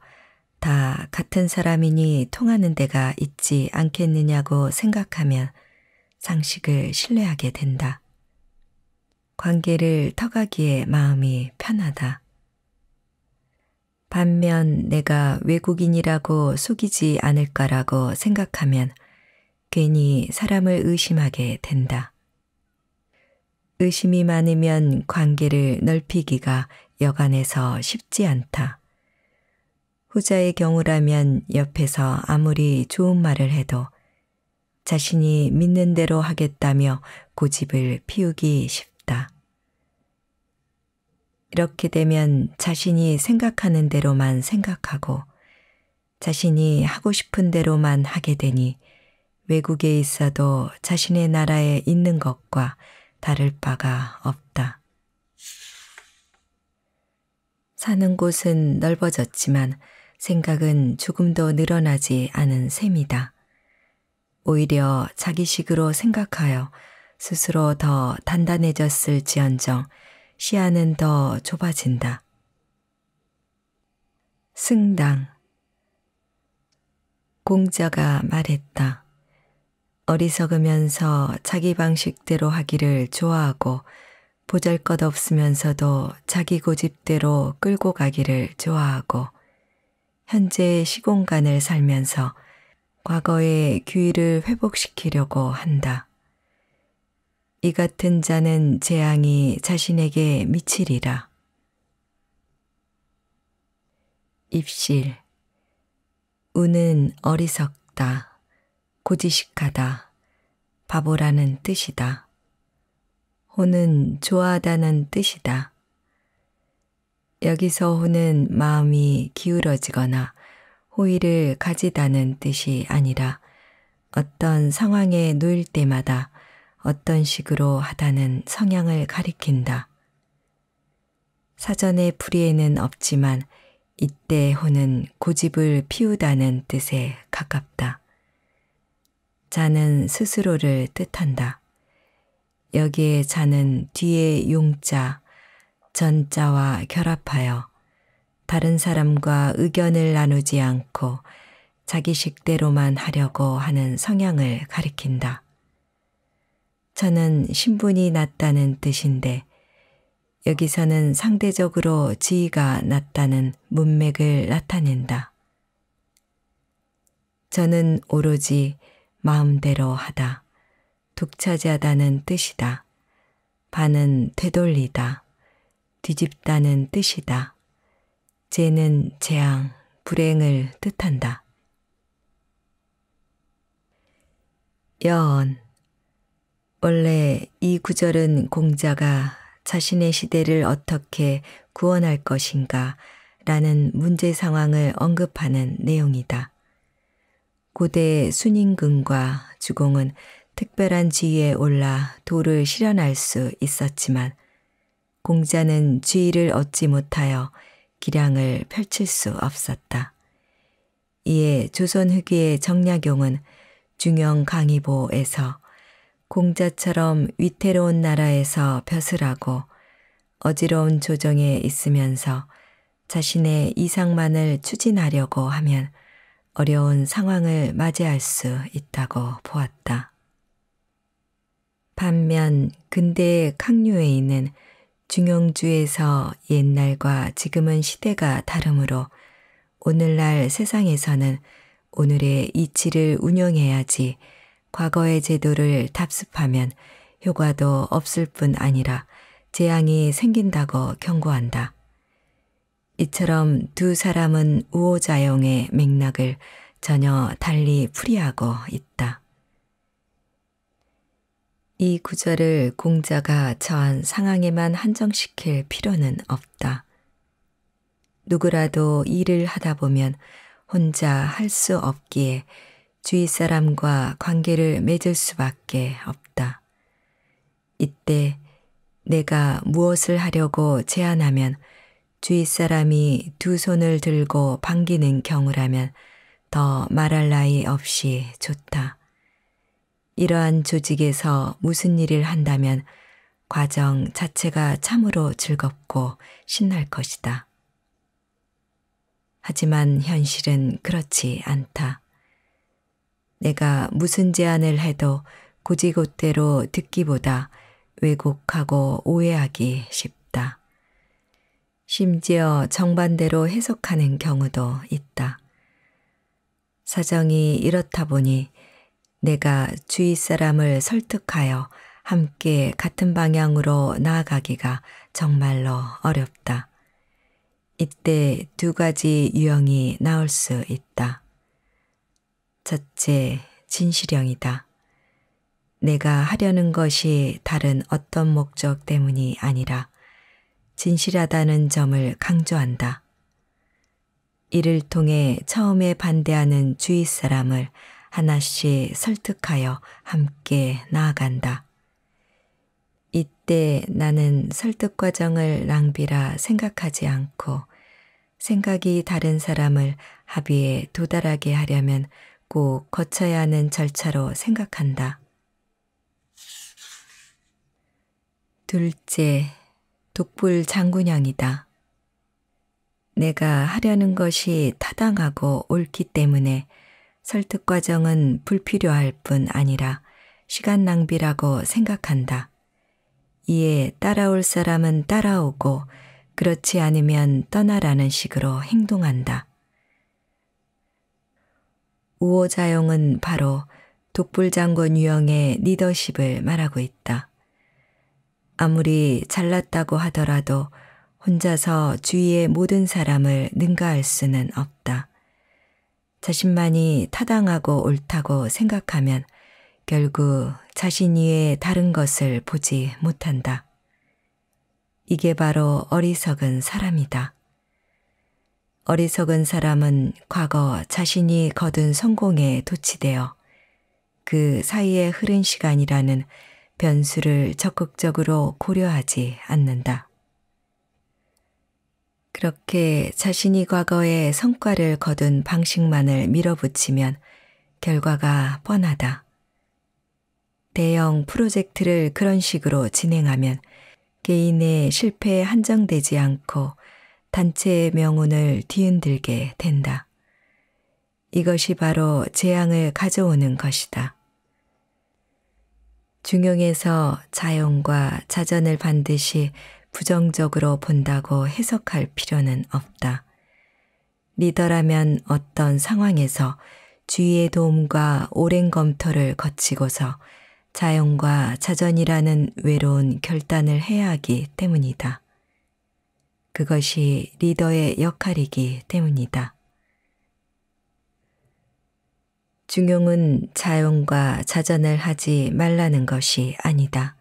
다 같은 사람이니 통하는 데가 있지 않겠느냐고 생각하면 상식을 신뢰하게 된다. 관계를 터가기에 마음이 편하다. 반면 내가 외국인이라고 속이지 않을까라고 생각하면 괜히 사람을 의심하게 된다. 의심이 많으면 관계를 넓히기가 여간해서 쉽지 않다. 후자의 경우라면 옆에서 아무리 좋은 말을 해도 자신이 믿는 대로 하겠다며 고집을 피우기 쉽다. 이렇게 되면 자신이 생각하는 대로만 생각하고 자신이 하고 싶은 대로만 하게 되니 외국에 있어도 자신의 나라에 있는 것과 다를 바가 없다. 사는 곳은 넓어졌지만 생각은 조금도 늘어나지 않은 셈이다. 오히려 자기식으로 생각하여 스스로 더 단단해졌을지언정 시야는 더 좁아진다. 승당. 공자가 말했다. 어리석으면서 자기 방식대로 하기를 좋아하고 보잘것없으면서도 자기 고집대로 끌고 가기를 좋아하고 현재의 시공간을 살면서 과거의 규율을 회복시키려고 한다. 이 같은 자는 재앙이 자신에게 미치리라. 입실. 우는 어리석다, 고지식하다, 바보라는 뜻이다. 호는 좋아하다는 뜻이다. 여기서 호는 마음이 기울어지거나 호의를 가지다는 뜻이 아니라 어떤 상황에 놓일 때마다 어떤 식으로 하다는 성향을 가리킨다. 사전에 풀이에는 없지만 이때 호는 고집을 피우다는 뜻에 가깝다. 자는 스스로를 뜻한다. 여기에 자는 뒤에 용자, 전자와 결합하여 다른 사람과 의견을 나누지 않고 자기식대로만 하려고 하는 성향을 가리킨다. 저는 신분이 낮다는 뜻인데 여기서는 상대적으로 지위가 낮다는 문맥을 나타낸다. 저는 오로지 마음대로 하다, 독차지하다는 뜻이다. 반은 되돌리다, 뒤집다는 뜻이다. 재는 재앙, 불행을 뜻한다. 여언. 원래 이 구절은 공자가 자신의 시대를 어떻게 구원할 것인가 라는 문제 상황을 언급하는 내용이다. 고대 순임금과 주공은 특별한 지위에 올라 도를 실현할 수 있었지만 공자는 지위를 얻지 못하여 기량을 펼칠 수 없었다. 이에 조선 후기의 정약용은 중용 강의보에서 공자처럼 위태로운 나라에서 벼슬하고 어지러운 조정에 있으면서 자신의 이상만을 추진하려고 하면 어려운 상황을 맞이할 수 있다고 보았다. 반면 근대의 강류에 있는 중용주에서 옛날과 지금은 시대가 다르므로 오늘날 세상에서는 오늘의 이치를 운영해야지 과거의 제도를 답습하면 효과도 없을 뿐 아니라 재앙이 생긴다고 경고한다. 이처럼 두 사람은 우호자용의 맥락을 전혀 달리 풀이하고 있다. 이 구절을 공자가 처한 상황에만 한정시킬 필요는 없다. 누구라도 일을 하다 보면 혼자 할 수 없기에 주위 사람과 관계를 맺을 수밖에 없다. 이때 내가 무엇을 하려고 제안하면 주위 사람이 두 손을 들고 반기는 경우라면 더 말할 나위 없이 좋다. 이러한 조직에서 무슨 일을 한다면 과정 자체가 참으로 즐겁고 신날 것이다. 하지만 현실은 그렇지 않다. 내가 무슨 제안을 해도 고지고대로 듣기보다 왜곡하고 오해하기 쉽다. 심지어 정반대로 해석하는 경우도 있다. 사정이 이렇다 보니 내가 주위 사람을 설득하여 함께 같은 방향으로 나아가기가 정말로 어렵다. 이때 두 가지 유형이 나올 수 있다. 첫째, 진실형이다. 내가 하려는 것이 다른 어떤 목적 때문이 아니라 진실하다는 점을 강조한다. 이를 통해 처음에 반대하는 주위 사람을 하나씩 설득하여 함께 나아간다. 이때 나는 설득 과정을 낭비라 생각하지 않고 생각이 다른 사람을 합의에 도달하게 하려면 꼭 거쳐야 하는 절차로 생각한다. 둘째, 독불 장군형이다. 내가 하려는 것이 타당하고 옳기 때문에 설득 과정은 불필요할 뿐 아니라 시간 낭비라고 생각한다. 이에 따라올 사람은 따라오고 그렇지 않으면 떠나라는 식으로 행동한다. 우호자용은 바로 독불장군 유형의 리더십을 말하고 있다. 아무리 잘났다고 하더라도 혼자서 주위의 모든 사람을 능가할 수는 없다. 자신만이 타당하고 옳다고 생각하면 결국 자신 이외의 다른 것을 보지 못한다. 이게 바로 어리석은 사람이다. 어리석은 사람은 과거 자신이 거둔 성공에 도취되어 그 사이에 흐른 시간이라는 변수를 적극적으로 고려하지 않는다. 그렇게 자신이 과거에 성과를 거둔 방식만을 밀어붙이면 결과가 뻔하다. 대형 프로젝트를 그런 식으로 진행하면 개인의 실패에 한정되지 않고 단체의 명운을 뒤흔들게 된다. 이것이 바로 재앙을 가져오는 것이다. 중용에서 자용과 자전을 반드시 부정적으로 본다고 해석할 필요는 없다. 리더라면 어떤 상황에서 주위의 도움과 오랜 검토를 거치고서 자용과 자전이라는 외로운 결단을 해야 하기 때문이다. 그것이 리더의 역할이기 때문이다. 중용은 자용과 자전을 하지 말라는 것이 아니다.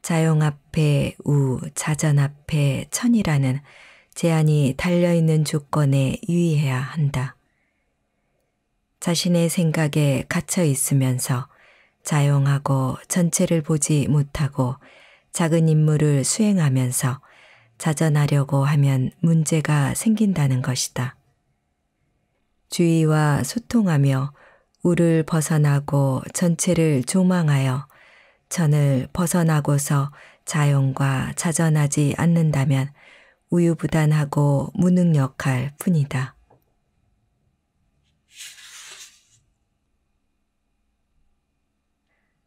자용 앞에 우, 자전 앞에 천이라는 제한이 달려있는 조건에 유의해야 한다. 자신의 생각에 갇혀 있으면서 자용하고 전체를 보지 못하고 작은 임무를 수행하면서 자전하려고 하면 문제가 생긴다는 것이다. 주의와 소통하며 우를 벗어나고 전체를 조망하여 전을 벗어나고서 자용과 자전하지 않는다면 우유부단하고 무능력할 뿐이다.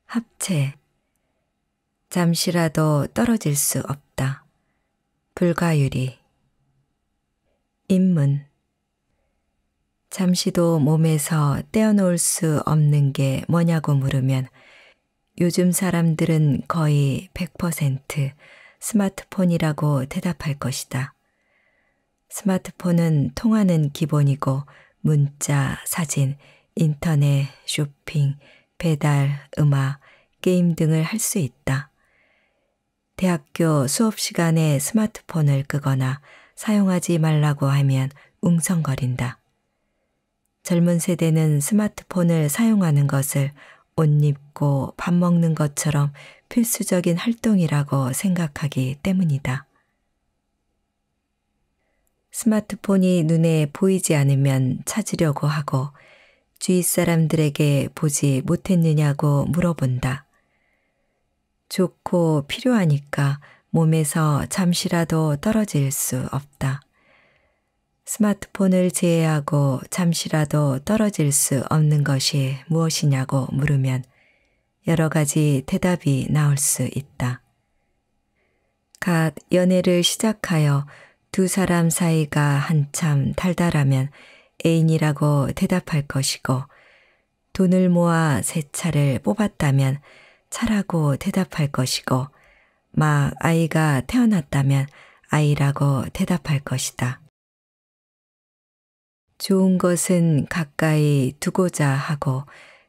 합체. 잠시라도 떨어질 수 없다. 불가유리. 인문. 잠시도 몸에서 떼어놓을 수 없는 게 뭐냐고 물으면 요즘 사람들은 거의 100% 스마트폰이라고 대답할 것이다. 스마트폰은 통화는 기본이고 문자, 사진, 인터넷, 쇼핑, 배달, 음악, 게임 등을 할 수 있다. 대학교 수업 시간에 스마트폰을 끄거나 사용하지 말라고 하면 웅성거린다. 젊은 세대는 스마트폰을 사용하는 것을 옷 입고 밥 먹는 것처럼 필수적인 활동이라고 생각하기 때문이다. 스마트폰이 눈에 보이지 않으면 찾으려고 하고 주위 사람들에게 보지 못했느냐고 물어본다. 좋고 필요하니까 몸에서 잠시라도 떨어질 수 없다. 스마트폰을 제외하고 잠시라도 떨어질 수 없는 것이 무엇이냐고 물으면 여러 가지 대답이 나올 수 있다. 갓 연애를 시작하여 두 사람 사이가 한참 달달하면 애인이라고 대답할 것이고, 돈을 모아 새 차를 뽑았다면 차라고 대답할 것이고, 막 아이가 태어났다면 아이라고 대답할 것이다. 좋은 것은 가까이 두고자 하고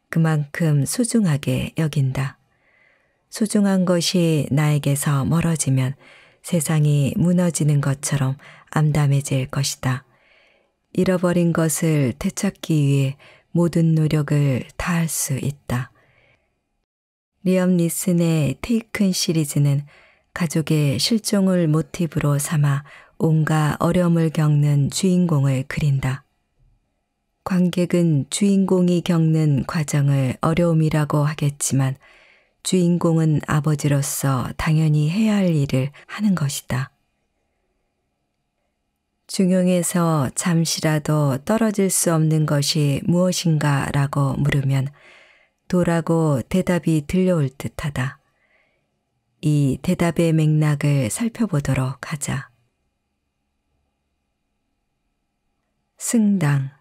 그만큼 소중하게 여긴다. 소중한 것이 나에게서 멀어지면 세상이 무너지는 것처럼 암담해질 것이다. 잃어버린 것을 되찾기 위해 모든 노력을 다할 수 있다. 리엄 니슨의 테이큰 시리즈는 가족의 실종을 모티브로 삼아 온갖 어려움을 겪는 주인공을 그린다. 관객은 주인공이 겪는 과정을 어려움이라고 하겠지만 주인공은 아버지로서 당연히 해야 할 일을 하는 것이다. 중용에서 잠시라도 떨어질 수 없는 것이 무엇인가 라고 물으면 도라고 대답이 들려올 듯하다. 이 대답의 맥락을 살펴보도록 하자. 승당.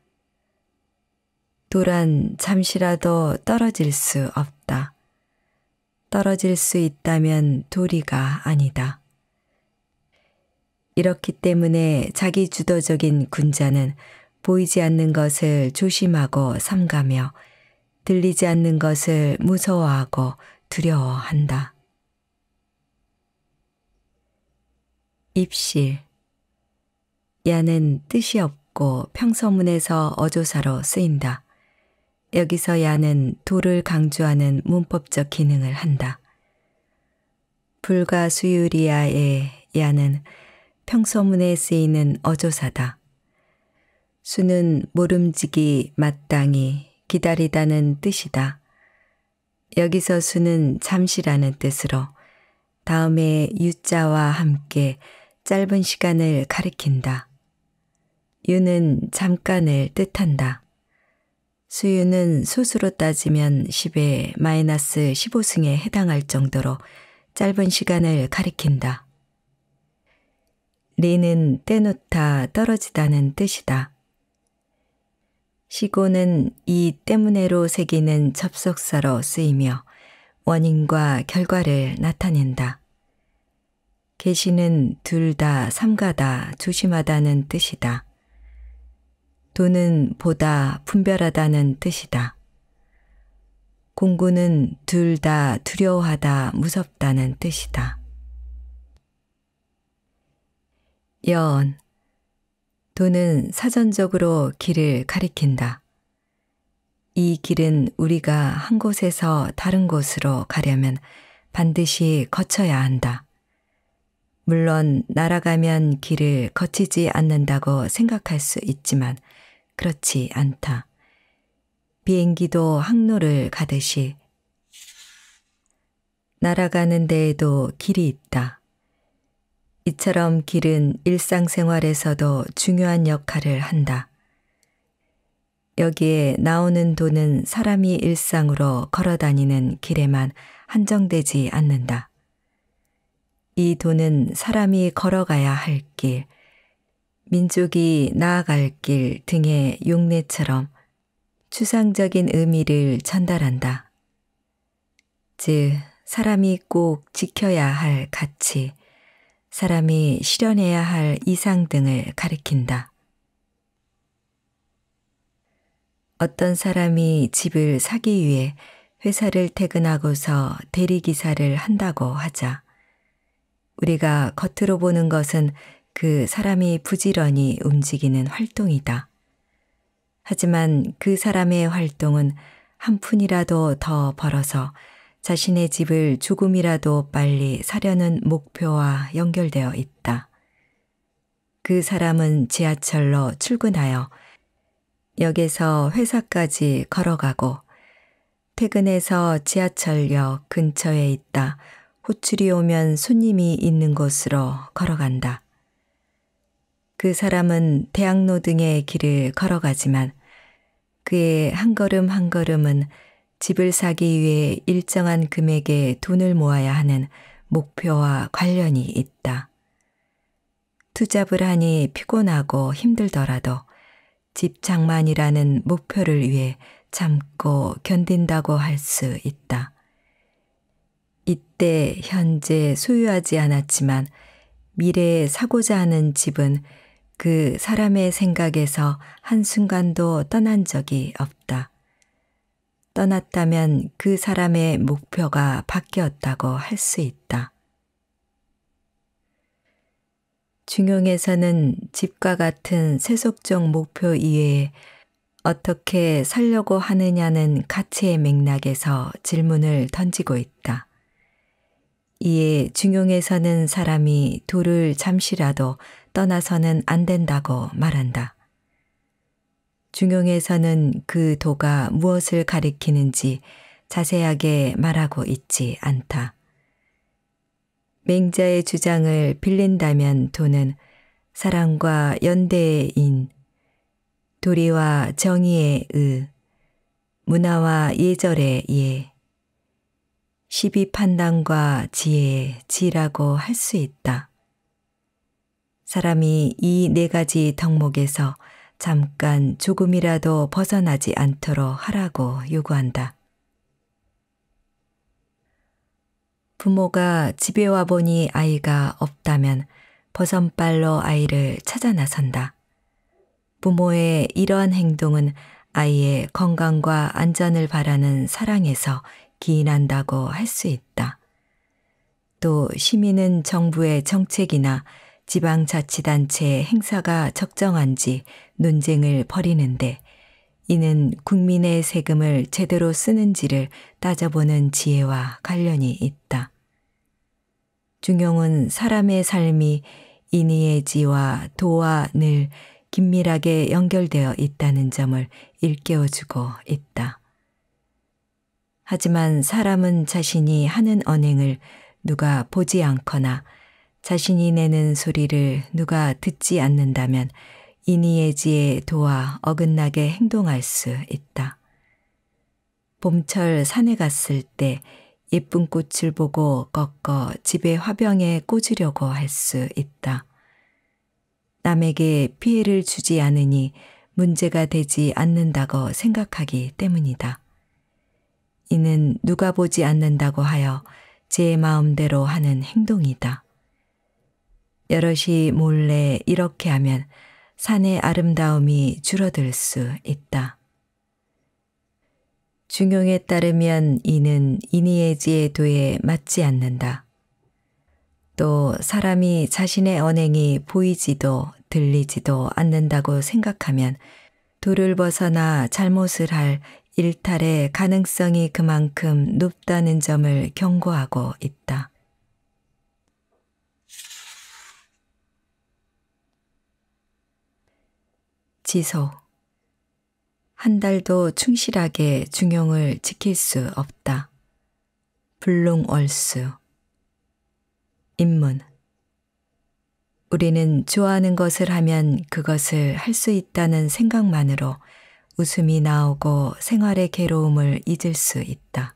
도란 잠시라도 떨어질 수 없다. 떨어질 수 있다면 도리가 아니다. 이렇기 때문에 자기주도적인 군자는 보이지 않는 것을 조심하고 삼가며 들리지 않는 것을 무서워하고 두려워한다. 입실. 야는 뜻이 없고 평서문에서 어조사로 쓰인다. 여기서 야는 도를 강조하는 문법적 기능을 한다. 불가수유리야의 야는 평서문에 쓰이는 어조사다. 수는 모름지기, 마땅히, 기다리다는 뜻이다. 여기서 수는 잠시라는 뜻으로 다음에 유자와 함께 짧은 시간을 가리킨다. 유는 잠깐을 뜻한다. 수유는 소수로 따지면 10의 마이너스 15승에 해당할 정도로 짧은 시간을 가리킨다. 리는 떼놓다, 떨어지다는 뜻이다. 시고는 이 때문에로 새기는 접속사로 쓰이며 원인과 결과를 나타낸다. 계시는 둘다, 삼가다, 조심하다는 뜻이다. 도는 보다, 분별하다는 뜻이다. 공구는 둘다, 두려워하다, 무섭다는 뜻이다. 여언. 도는 사전적으로 길을 가리킨다. 이 길은 우리가 한 곳에서 다른 곳으로 가려면 반드시 거쳐야 한다. 물론 날아가면 길을 거치지 않는다고 생각할 수 있지만 그렇지 않다. 비행기도 항로를 가듯이 날아가는 데에도 길이 있다. 이처럼 길은 일상생활에서도 중요한 역할을 한다. 여기에 나오는 도는 사람이 일상으로 걸어다니는 길에만 한정되지 않는다. 이 도는 사람이 걸어가야 할 길, 민족이 나아갈 길 등의 용례처럼 추상적인 의미를 전달한다. 즉, 사람이 꼭 지켜야 할 가치, 사람이 실현해야 할 이상 등을 가리킨다. 어떤 사람이 집을 사기 위해 회사를 퇴근하고서 대리기사를 한다고 하자. 우리가 겉으로 보는 것은 그 사람이 부지런히 움직이는 활동이다. 하지만 그 사람의 활동은 한 푼이라도 더 벌어서 자신의 집을 조금이라도 빨리 사려는 목표와 연결되어 있다. 그 사람은 지하철로 출근하여 역에서 회사까지 걸어가고 퇴근해서 지하철역 근처에 있다 호출이 오면 손님이 있는 곳으로 걸어간다. 그 사람은 대학로 등의 길을 걸어가지만 그의 한 걸음 한 걸음은 집을 사기 위해 일정한 금액의 돈을 모아야 하는 목표와 관련이 있다. 투잡을 하니 피곤하고 힘들더라도 집 장만이라는 목표를 위해 참고 견딘다고 할 수 있다. 이때 현재 소유하지 않았지만 미래에 사고자 하는 집은 그 사람의 생각에서 한순간도 떠난 적이 없다. 떠났다면 그 사람의 목표가 바뀌었다고 할 수 있다. 중용에서는 집과 같은 세속적 목표 이외에 어떻게 살려고 하느냐는 가치의 맥락에서 질문을 던지고 있다. 이에 중용에서는 사람이 도를 잠시라도 떠나서는 안 된다고 말한다. 중용에서는 그 도가 무엇을 가리키는지 자세하게 말하고 있지 않다. 맹자의 주장을 빌린다면 도는 사랑과 연대의 인, 도리와 정의의 의, 문화와 예절의 예, 시비 판단과 지혜의 지라고 할 수 있다. 사람이 이 네 가지 덕목에서 잠깐 조금이라도 벗어나지 않도록 하라고 요구한다. 부모가 집에 와보니 아이가 없다면 버선발로 아이를 찾아 나선다. 부모의 이러한 행동은 아이의 건강과 안전을 바라는 사랑에서 기인한다고 할 수 있다. 또 시민은 정부의 정책이나 지방자치단체의 행사가 적정한지 논쟁을 벌이는데 이는 국민의 세금을 제대로 쓰는지를 따져보는 지혜와 관련이 있다. 중용은 사람의 삶이 인의의 지와 도와 늘 긴밀하게 연결되어 있다는 점을 일깨워주고 있다. 하지만 사람은 자신이 하는 언행을 누가 보지 않거나 자신이 내는 소리를 누가 듣지 않는다면 인의의 지에 도와 어긋나게 행동할 수 있다. 봄철 산에 갔을 때 예쁜 꽃을 보고 꺾어 집에 화병에 꽂으려고 할 수 있다. 남에게 피해를 주지 않으니 문제가 되지 않는다고 생각하기 때문이다. 이는 누가 보지 않는다고 하여 제 마음대로 하는 행동이다. 여럿이 몰래 이렇게 하면 산의 아름다움이 줄어들 수 있다. 중용에 따르면 이는 인의의 지의 도에 맞지 않는다. 또 사람이 자신의 언행이 보이지도 들리지도 않는다고 생각하면 도를 벗어나 잘못을 할 일탈의 가능성이 그만큼 높다는 점을 경고하고 있다. 지소. 한 달도 충실하게 중용을 지킬 수 없다. 불농월수. 입문. 우리는 좋아하는 것을 하면 그것을 할 수 있다는 생각만으로 웃음이 나오고 생활의 괴로움을 잊을 수 있다.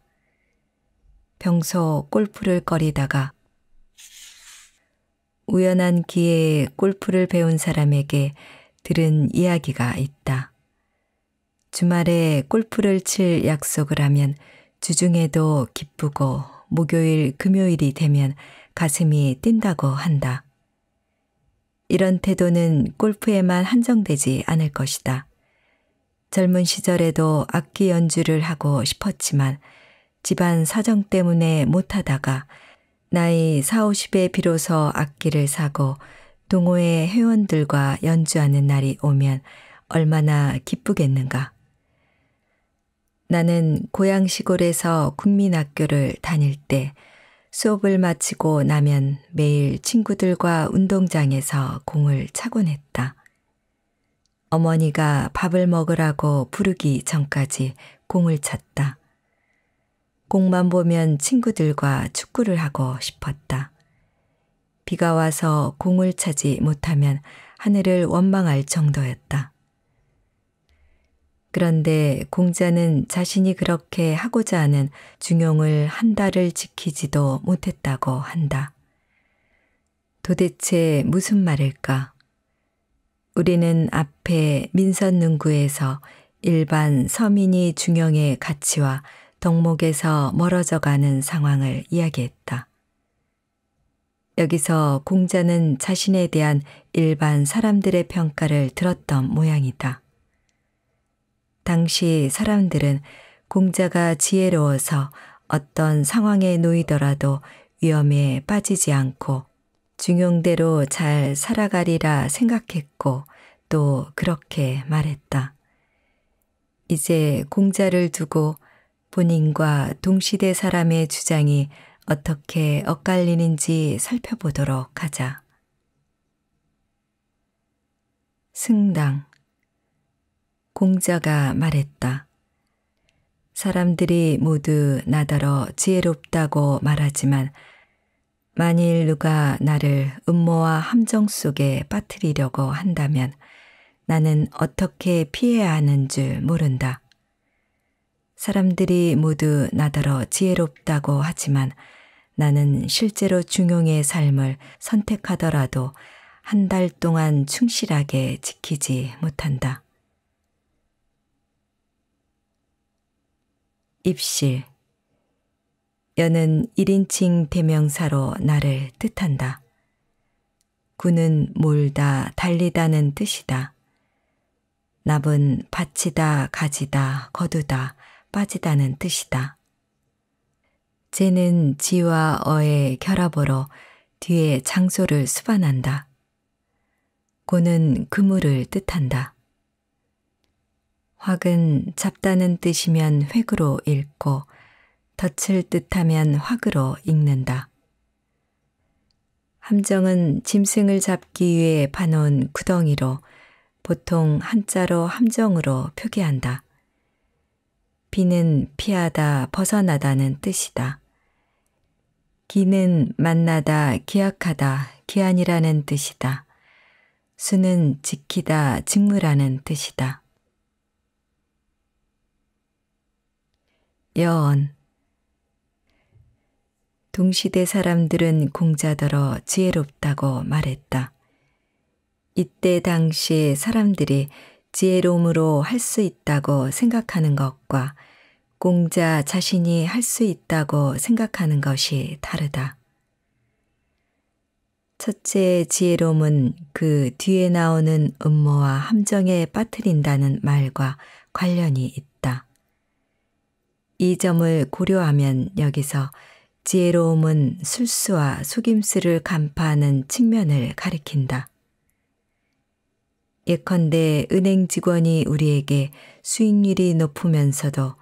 평소 골프를 꺼리다가 우연한 기회에 골프를 배운 사람에게 들은 이야기가 있다. 주말에 골프를 칠 약속을 하면 주중에도 기쁘고 목요일, 금요일이 되면 가슴이 뛴다고 한다. 이런 태도는 골프에만 한정되지 않을 것이다. 젊은 시절에도 악기 연주를 하고 싶었지만 집안 사정 때문에 못하다가 나이 40, 50에 비로소 악기를 사고 동호회 회원들과 연주하는 날이 오면 얼마나 기쁘겠는가. 나는 고향 시골에서 국민학교를 다닐 때 수업을 마치고 나면 매일 친구들과 운동장에서 공을 차곤 했다. 어머니가 밥을 먹으라고 부르기 전까지 공을 찼다. 공만 보면 친구들과 축구를 하고 싶었다. 비가 와서 공을 차지 못하면 하늘을 원망할 정도였다. 그런데 공자는 자신이 그렇게 하고자 하는 중용을 한 달을 지키지도 못했다고 한다. 도대체 무슨 말일까? 우리는 앞에 민선능구에서 일반 서민이 중용의 가치와 덕목에서 멀어져가는 상황을 이야기했다. 여기서 공자는 자신에 대한 일반 사람들의 평가를 들었던 모양이다. 당시 사람들은 공자가 지혜로워서 어떤 상황에 놓이더라도 위험에 빠지지 않고 중용대로 잘 살아가리라 생각했고 또 그렇게 말했다. 이제 공자를 두고 본인과 동시대 사람의 주장이 어떻게 엇갈리는지 살펴보도록 하자. 승당. 공자가 말했다. 사람들이 모두 나더러 지혜롭다고 말하지만 만일 누가 나를 음모와 함정 속에 빠뜨리려고 한다면 나는 어떻게 피해야 하는 줄 모른다. 사람들이 모두 나더러 지혜롭다고 하지만 나는 실제로 중용의 삶을 선택하더라도 한 달 동안 충실하게 지키지 못한다. 입실. 여는 1인칭 대명사로 나를 뜻한다. 구는 몰다, 달리다는 뜻이다. 납은 받치다, 가지다, 거두다, 빠지다는 뜻이다. 재는 지와 어의 결합으로 뒤에 장소를 수반한다. 고는 그물을 뜻한다. 확은 잡다는 뜻이면 획으로 읽고 덫을 뜻하면 확으로 읽는다. 함정은 짐승을 잡기 위해 파놓은 구덩이로 보통 한자로 함정으로 표기한다. 비는 피하다, 벗어나다는 뜻이다. 기는 만나다, 기약하다, 기한이라는 뜻이다. 수는 지키다, 직무라는 뜻이다. 여언. 동시대 사람들은 공자더러 지혜롭다고 말했다. 이때 당시 사람들이 지혜로움으로 할 수 있다고 생각하는 것과 공자 자신이 할 수 있다고 생각하는 것이 다르다. 첫째 지혜로움은 그 뒤에 나오는 음모와 함정에 빠뜨린다는 말과 관련이 있다. 이 점을 고려하면 여기서 지혜로움은 술수와 속임수를 간파하는 측면을 가리킨다. 예컨대 은행 직원이 우리에게 수익률이 높으면서도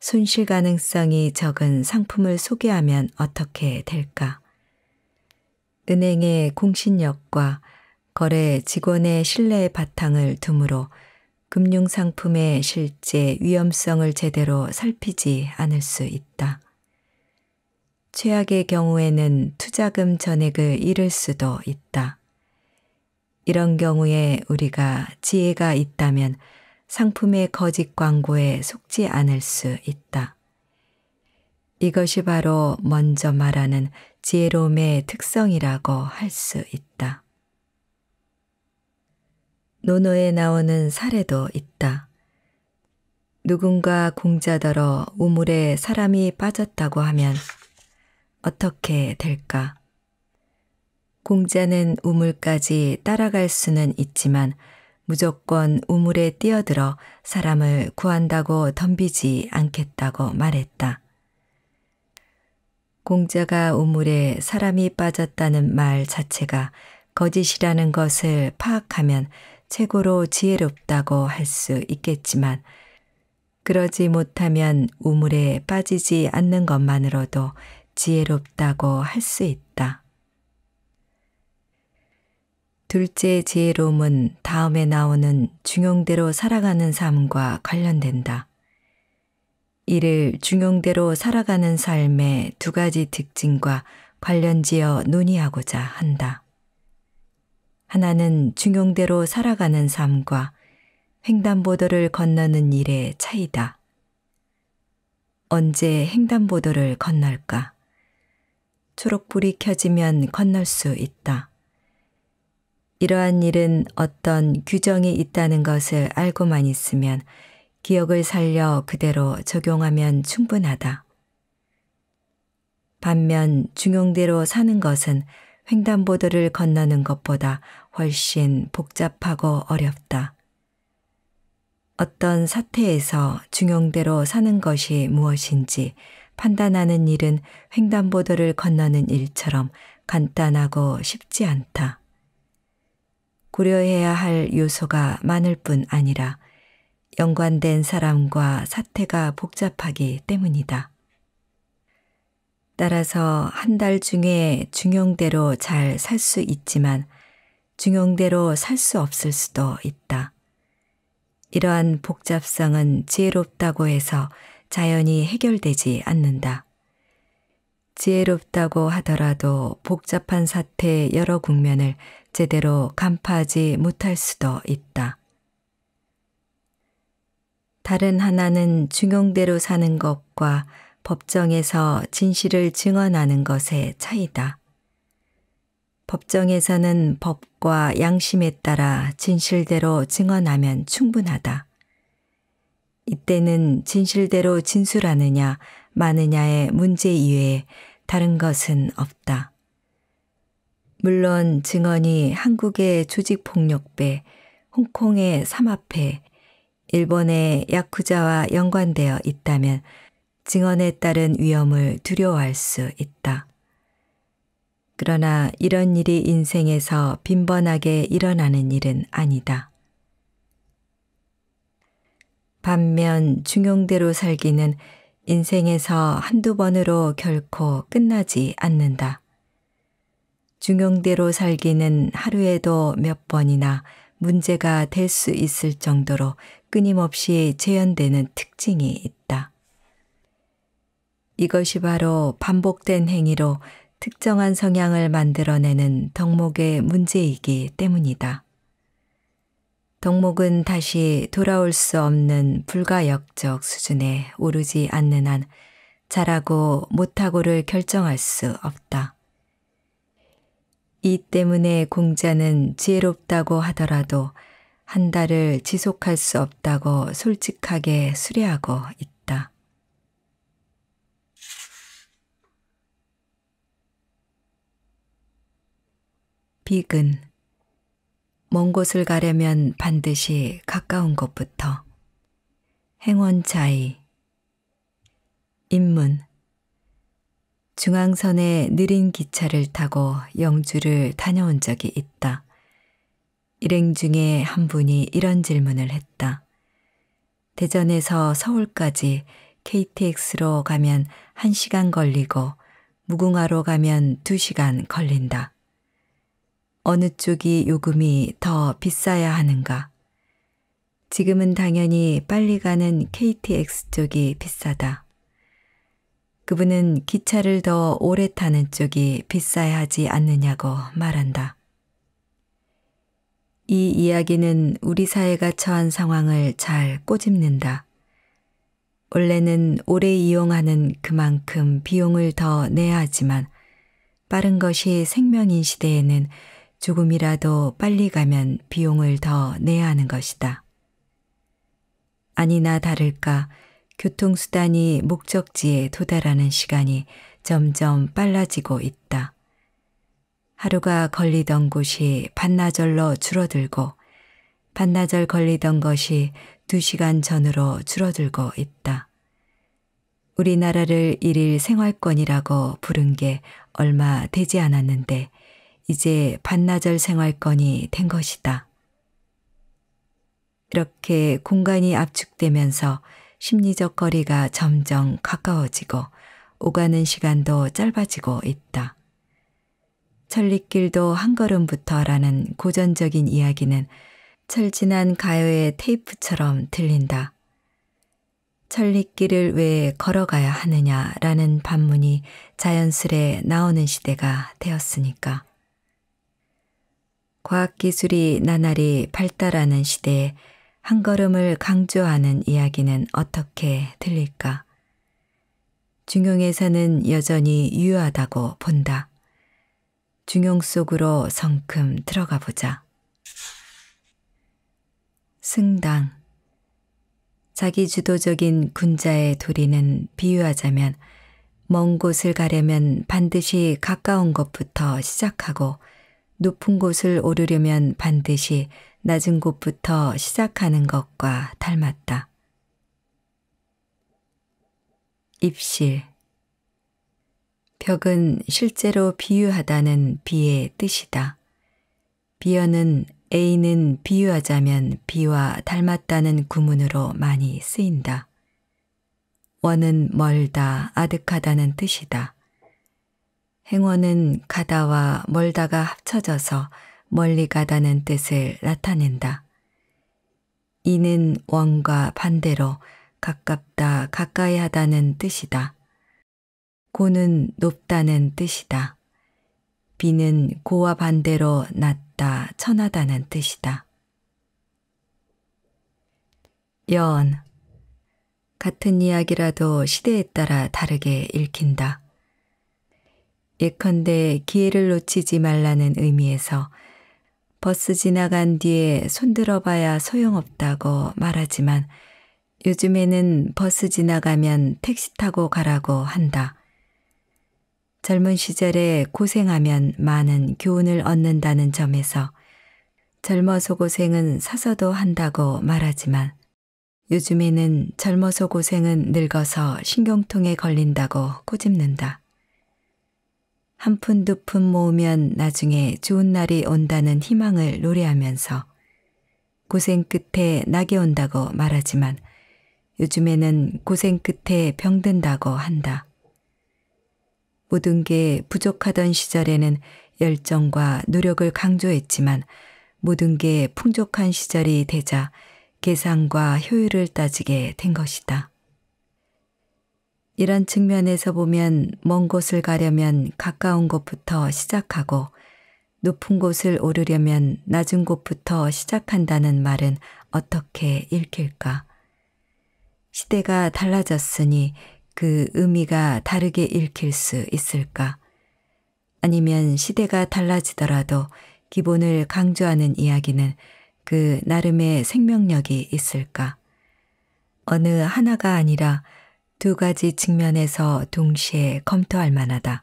손실 가능성이 적은 상품을 소개하면 어떻게 될까? 은행의 공신력과 거래 직원의 신뢰의 바탕을 두므로 금융상품의 실제 위험성을 제대로 살피지 않을 수 있다. 최악의 경우에는 투자금 전액을 잃을 수도 있다. 이런 경우에 우리가 지혜가 있다면 상품의 거짓 광고에 속지 않을 수 있다. 이것이 바로 먼저 말하는 지혜로움의 특성이라고 할 수 있다. 논어에 나오는 사례도 있다. 누군가 공자더러 우물에 사람이 빠졌다고 하면 어떻게 될까? 공자는 우물까지 따라갈 수는 있지만 무조건 우물에 뛰어들어 사람을 구한다고 덤비지 않겠다고 말했다. 공자가 우물에 사람이 빠졌다는 말 자체가 거짓이라는 것을 파악하면 최고로 지혜롭다고 할 수 있겠지만 그러지 못하면 우물에 빠지지 않는 것만으로도 지혜롭다고 할 수 있다. 둘째 지혜로움은 다음에 나오는 중용대로 살아가는 삶과 관련된다. 이를 중용대로 살아가는 삶의 두 가지 특징과 관련지어 논의하고자 한다. 하나는 중용대로 살아가는 삶과 횡단보도를 건너는 일의 차이다. 언제 횡단보도를 건널까? 초록불이 켜지면 건널 수 있다. 이러한 일은 어떤 규정이 있다는 것을 알고만 있으면 기억을 살려 그대로 적용하면 충분하다. 반면 중용대로 사는 것은 횡단보도를 건너는 것보다 훨씬 복잡하고 어렵다. 어떤 사태에서 중용대로 사는 것이 무엇인지 판단하는 일은 횡단보도를 건너는 일처럼 간단하고 쉽지 않다. 고려해야 할 요소가 많을 뿐 아니라 연관된 사람과 사태가 복잡하기 때문이다. 따라서 한 달 중에 중용대로 잘 살 수 있지만 중용대로 살 수 없을 수도 있다. 이러한 복잡성은 지혜롭다고 해서 자연히 해결되지 않는다. 지혜롭다고 하더라도 복잡한 사태의 여러 국면을 제대로 간파하지 못할 수도 있다. 다른 하나는 중용대로 사는 것과 법정에서 진실을 증언하는 것의 차이다. 법정에서는 법과 양심에 따라 진실대로 증언하면 충분하다. 이때는 진실대로 진술하느냐 마느냐의 문제 이외에 다른 것은 없다. 물론 증언이 한국의 조직폭력배, 홍콩의 삼합회, 일본의 야쿠자와 연관되어 있다면 증언에 따른 위험을 두려워할 수 있다. 그러나 이런 일이 인생에서 빈번하게 일어나는 일은 아니다. 반면 중용대로 살기는 인생에서 한두 번으로 결코 끝나지 않는다. 중용대로 살기는 하루에도 몇 번이나 문제가 될 수 있을 정도로 끊임없이 재현되는 특징이 있다. 이것이 바로 반복된 행위로 특정한 성향을 만들어내는 덕목의 문제이기 때문이다. 덕목은 다시 돌아올 수 없는 불가역적 수준에 오르지 않는 한 잘하고 못하고를 결정할 수 없다. 이 때문에 공자는 지혜롭다고 하더라도 한 달을 지속할 수 없다고 솔직하게 수려하고 있다. 비근. 먼 곳을 가려면 반드시 가까운 곳부터. 행원자의. 입문. 중앙선의 느린 기차를 타고 영주를 다녀온 적이 있다. 일행 중에 한 분이 이런 질문을 했다. 대전에서 서울까지 KTX로 가면 1시간 걸리고 무궁화로 가면 2시간 걸린다. 어느 쪽이 요금이 더 비싸야 하는가? 지금은 당연히 빨리 가는 KTX 쪽이 비싸다. 그분은 기차를 더 오래 타는 쪽이 비싸야 하지 않느냐고 말한다. 이 이야기는 우리 사회가 처한 상황을 잘 꼬집는다. 원래는 오래 이용하는 그만큼 비용을 더 내야 하지만 빠른 것이 생명인 시대에는 조금이라도 빨리 가면 비용을 더 내야 하는 것이다. 아니나 다를까 교통수단이 목적지에 도달하는 시간이 점점 빨라지고 있다. 하루가 걸리던 곳이 반나절로 줄어들고 반나절 걸리던 것이 2시간 전으로 줄어들고 있다. 우리나라를 일일 생활권이라고 부른 게 얼마 되지 않았는데 이제 반나절 생활권이 된 것이다. 이렇게 공간이 압축되면서 심리적 거리가 점점 가까워지고 오가는 시간도 짧아지고 있다. 천리길도 한 걸음부터라는 고전적인 이야기는 철진한 가요의 테이프처럼 들린다. 천리길을 왜 걸어가야 하느냐라는 반문이 자연스레 나오는 시대가 되었으니까. 과학기술이 나날이 발달하는 시대에 한 걸음을 강조하는 이야기는 어떻게 들릴까? 중용에서는 여전히 유효하다고 본다. 중용 속으로 성큼 들어가 보자. 승당. 자기주도적인 군자의 도리는 비유하자면 먼 곳을 가려면 반드시 가까운 곳부터 시작하고 높은 곳을 오르려면 반드시 낮은 곳부터 시작하는 것과 닮았다. 입실. 벽은 실제로 비유하다는 비의 뜻이다. 비어는 A는 비유하자면 B와 닮았다는 구문으로 많이 쓰인다. 원은 멀다, 아득하다는 뜻이다. 행원은 가다와 멀다가 합쳐져서 멀리 가다는 뜻을 나타낸다. 이는 원과 반대로 가깝다, 가까이 하다는 뜻이다. 고는 높다는 뜻이다. 비는 고와 반대로 낮다, 천하다는 뜻이다. 여언. 같은 이야기라도 시대에 따라 다르게 읽힌다. 예컨대 기회를 놓치지 말라는 의미에서 버스 지나간 뒤에 손들어 봐야 소용없다고 말하지만 요즘에는 버스 지나가면 택시 타고 가라고 한다. 젊은 시절에 고생하면 많은 교훈을 얻는다는 점에서 젊어서 고생은 사서도 한다고 말하지만 요즘에는 젊어서 고생은 늙어서 신경통에 걸린다고 꼬집는다. 한 푼 두 푼 모으면 나중에 좋은 날이 온다는 희망을 노래하면서 고생 끝에 낙이 온다고 말하지만 요즘에는 고생 끝에 병든다고 한다. 모든 게 부족하던 시절에는 열정과 노력을 강조했지만 모든 게 풍족한 시절이 되자 계산과 효율을 따지게 된 것이다. 이런 측면에서 보면 먼 곳을 가려면 가까운 곳부터 시작하고 높은 곳을 오르려면 낮은 곳부터 시작한다는 말은 어떻게 읽힐까? 시대가 달라졌으니 그 의미가 다르게 읽힐 수 있을까? 아니면 시대가 달라지더라도 기본을 강조하는 이야기는 그 나름의 생명력이 있을까? 어느 하나가 아니라 두 가지 측면에서 동시에 검토할 만하다.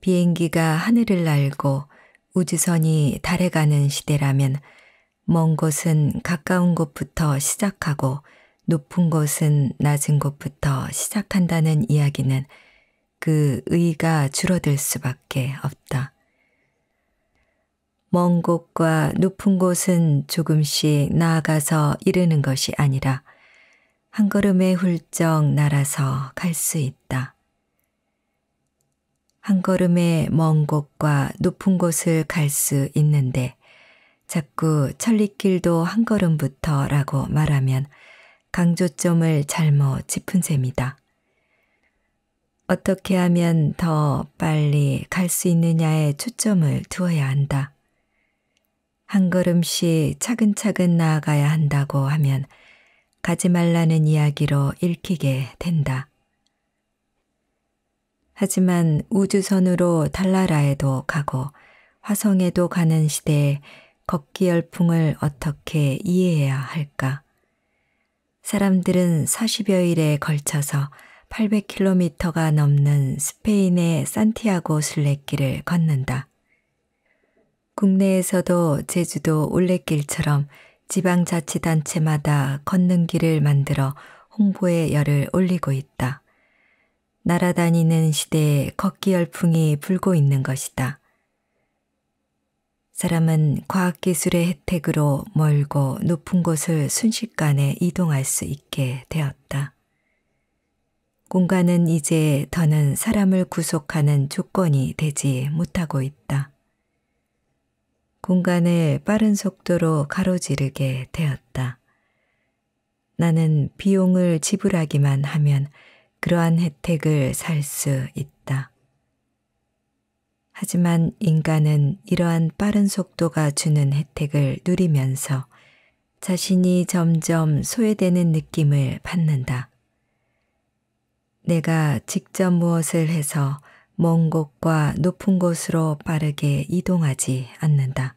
비행기가 하늘을 날고 우주선이 달에 가는 시대라면 먼 곳은 가까운 곳부터 시작하고 높은 곳은 낮은 곳부터 시작한다는 이야기는 그 의의가 줄어들 수밖에 없다. 먼 곳과 높은 곳은 조금씩 나아가서 이르는 것이 아니라 한 걸음에 훌쩍 날아서 갈 수 있다. 한 걸음에 먼 곳과 높은 곳을 갈 수 있는데 자꾸 천리길도 한 걸음부터라고 말하면 강조점을 잘못 짚은 셈이다. 어떻게 하면 더 빨리 갈 수 있느냐에 초점을 두어야 한다. 한 걸음씩 차근차근 나아가야 한다고 하면 가지 말라는 이야기로 읽히게 된다. 하지만 우주선으로 달나라에도 가고 화성에도 가는 시대에 걷기 열풍을 어떻게 이해해야 할까? 사람들은 40여일에 걸쳐서 800km가 넘는 스페인의 산티아고 순례길을 걷는다. 국내에서도 제주도 올레길처럼 지방자치단체마다 걷는 길을 만들어 홍보의 열을 올리고 있다. 날아다니는 시대에 걷기 열풍이 불고 있는 것이다. 사람은 과학기술의 혜택으로 멀고 높은 곳을 순식간에 이동할 수 있게 되었다. 공간은 이제 더는 사람을 구속하는 조건이 되지 못하고 있다. 공간을 빠른 속도로 가로지르게 되었다. 나는 비용을 지불하기만 하면 그러한 혜택을 살 수 있다. 하지만 인간은 이러한 빠른 속도가 주는 혜택을 누리면서 자신이 점점 소외되는 느낌을 받는다. 내가 직접 무엇을 해서 먼 곳과 높은 곳으로 빠르게 이동하지 않는다.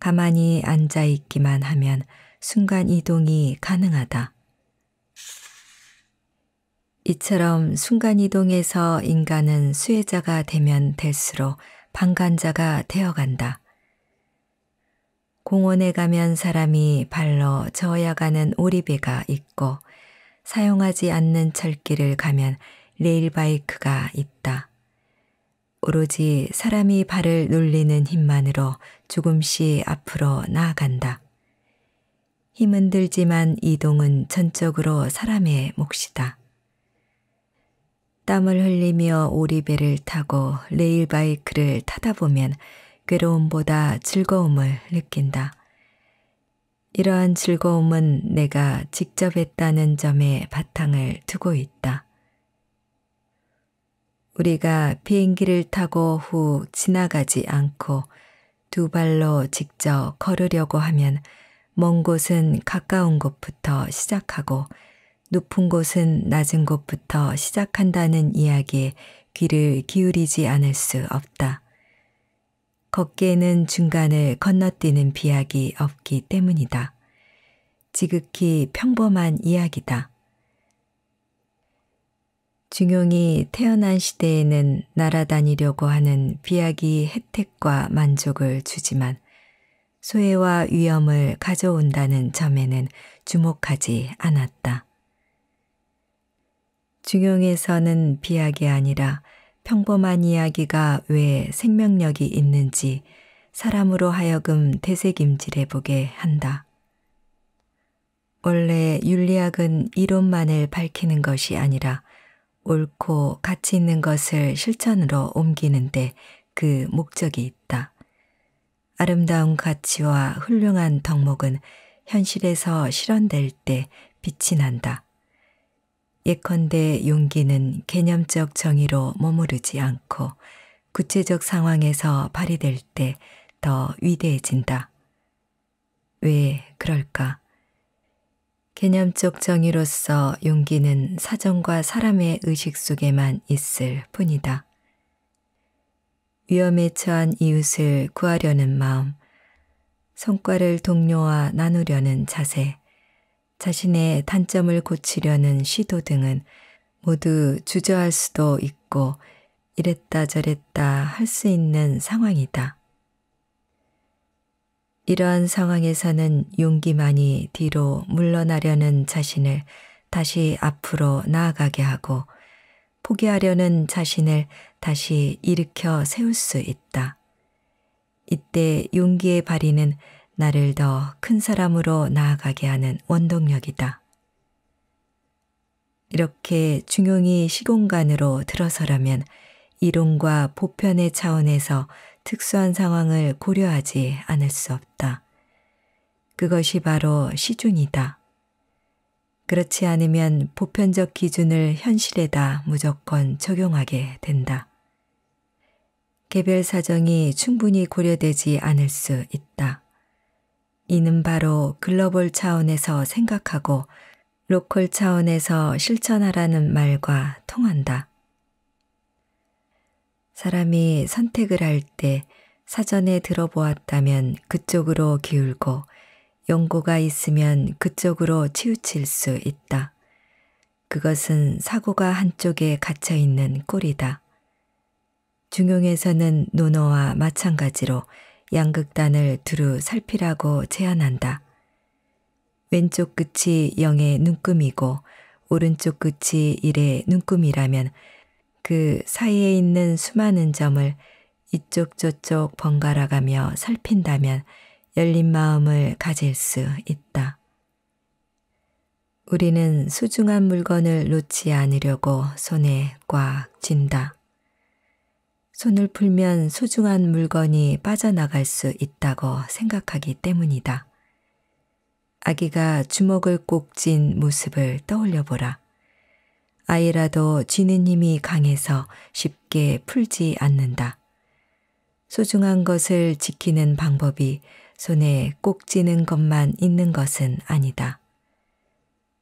가만히 앉아 있기만 하면 순간 이동이 가능하다. 이처럼 순간 이동에서 인간은 수혜자가 되면 될수록 방관자가 되어간다. 공원에 가면 사람이 발로 저어야 가는 오리배가 있고 사용하지 않는 철길을 가면 레일바이크가 있다. 오로지 사람이 발을 눌리는 힘만으로 조금씩 앞으로 나아간다. 힘은 들지만 이동은 전적으로 사람의 몫이다. 땀을 흘리며 오리배를 타고 레일바이크를 타다 보면 괴로움보다 즐거움을 느낀다. 이러한 즐거움은 내가 직접 했다는 점에 바탕을 두고 있다. 우리가 비행기를 타고 훅 지나가지 않고 두 발로 직접 걸으려고 하면 먼 곳은 가까운 곳부터 시작하고 높은 곳은 낮은 곳부터 시작한다는 이야기에 귀를 기울이지 않을 수 없다. 걷기에는 중간을 건너뛰는 비약이 없기 때문이다. 지극히 평범한 이야기다. 중용이 태어난 시대에는 날아다니려고 하는 비약이 혜택과 만족을 주지만 소외와 위험을 가져온다는 점에는 주목하지 않았다. 중용에서는 비약이 아니라 평범한 이야기가 왜 생명력이 있는지 사람으로 하여금 되새김질해보게 한다. 원래 윤리학은 이론만을 밝히는 것이 아니라 옳고 가치 있는 것을 실천으로 옮기는데 그 목적이 있다. 아름다운 가치와 훌륭한 덕목은 현실에서 실현될 때 빛이 난다. 예컨대 용기는 개념적 정의로 머무르지 않고 구체적 상황에서 발휘될 때 더 위대해진다. 왜 그럴까? 개념적 정의로서 용기는 사정과 사람의 의식 속에만 있을 뿐이다. 위험에 처한 이웃을 구하려는 마음, 성과를 동료와 나누려는 자세, 자신의 단점을 고치려는 시도 등은 모두 주저할 수도 있고 이랬다 저랬다 할 수 있는 상황이다. 이러한 상황에서는 용기만이 뒤로 물러나려는 자신을 다시 앞으로 나아가게 하고 포기하려는 자신을 다시 일으켜 세울 수 있다. 이때 용기의 발휘는 나를 더 큰 사람으로 나아가게 하는 원동력이다. 이렇게 중용이 시공간으로 들어서려면 이론과 보편의 차원에서 특수한 상황을 고려하지 않을 수 없다. 그것이 바로 시중이다. 그렇지 않으면 보편적 기준을 현실에다 무조건 적용하게 된다. 개별 사정이 충분히 고려되지 않을 수 있다. 이는 바로 글로벌 차원에서 생각하고 로컬 차원에서 실천하라는 말과 통한다. 사람이 선택을 할 때 사전에 들어보았다면 그쪽으로 기울고 연고가 있으면 그쪽으로 치우칠 수 있다. 그것은 사고가 한쪽에 갇혀 있는 꼴이다. 중용에서는 논어와 마찬가지로 양극단을 두루 살피라고 제안한다. 왼쪽 끝이 0의 눈금이고 오른쪽 끝이 1의 눈금이라면 그 사이에 있는 수많은 점을 이쪽 저쪽 번갈아가며 살핀다면 열린 마음을 가질 수 있다. 우리는 소중한 물건을 놓지 않으려고 손에 꽉 쥔다. 손을 풀면 소중한 물건이 빠져나갈 수 있다고 생각하기 때문이다. 아기가 주먹을 꼭 쥔 모습을 떠올려 보라. 아이라도 쥐는 힘이 강해서 쉽게 풀지 않는다. 소중한 것을 지키는 방법이 손에 꼭 쥐는 것만 있는 것은 아니다.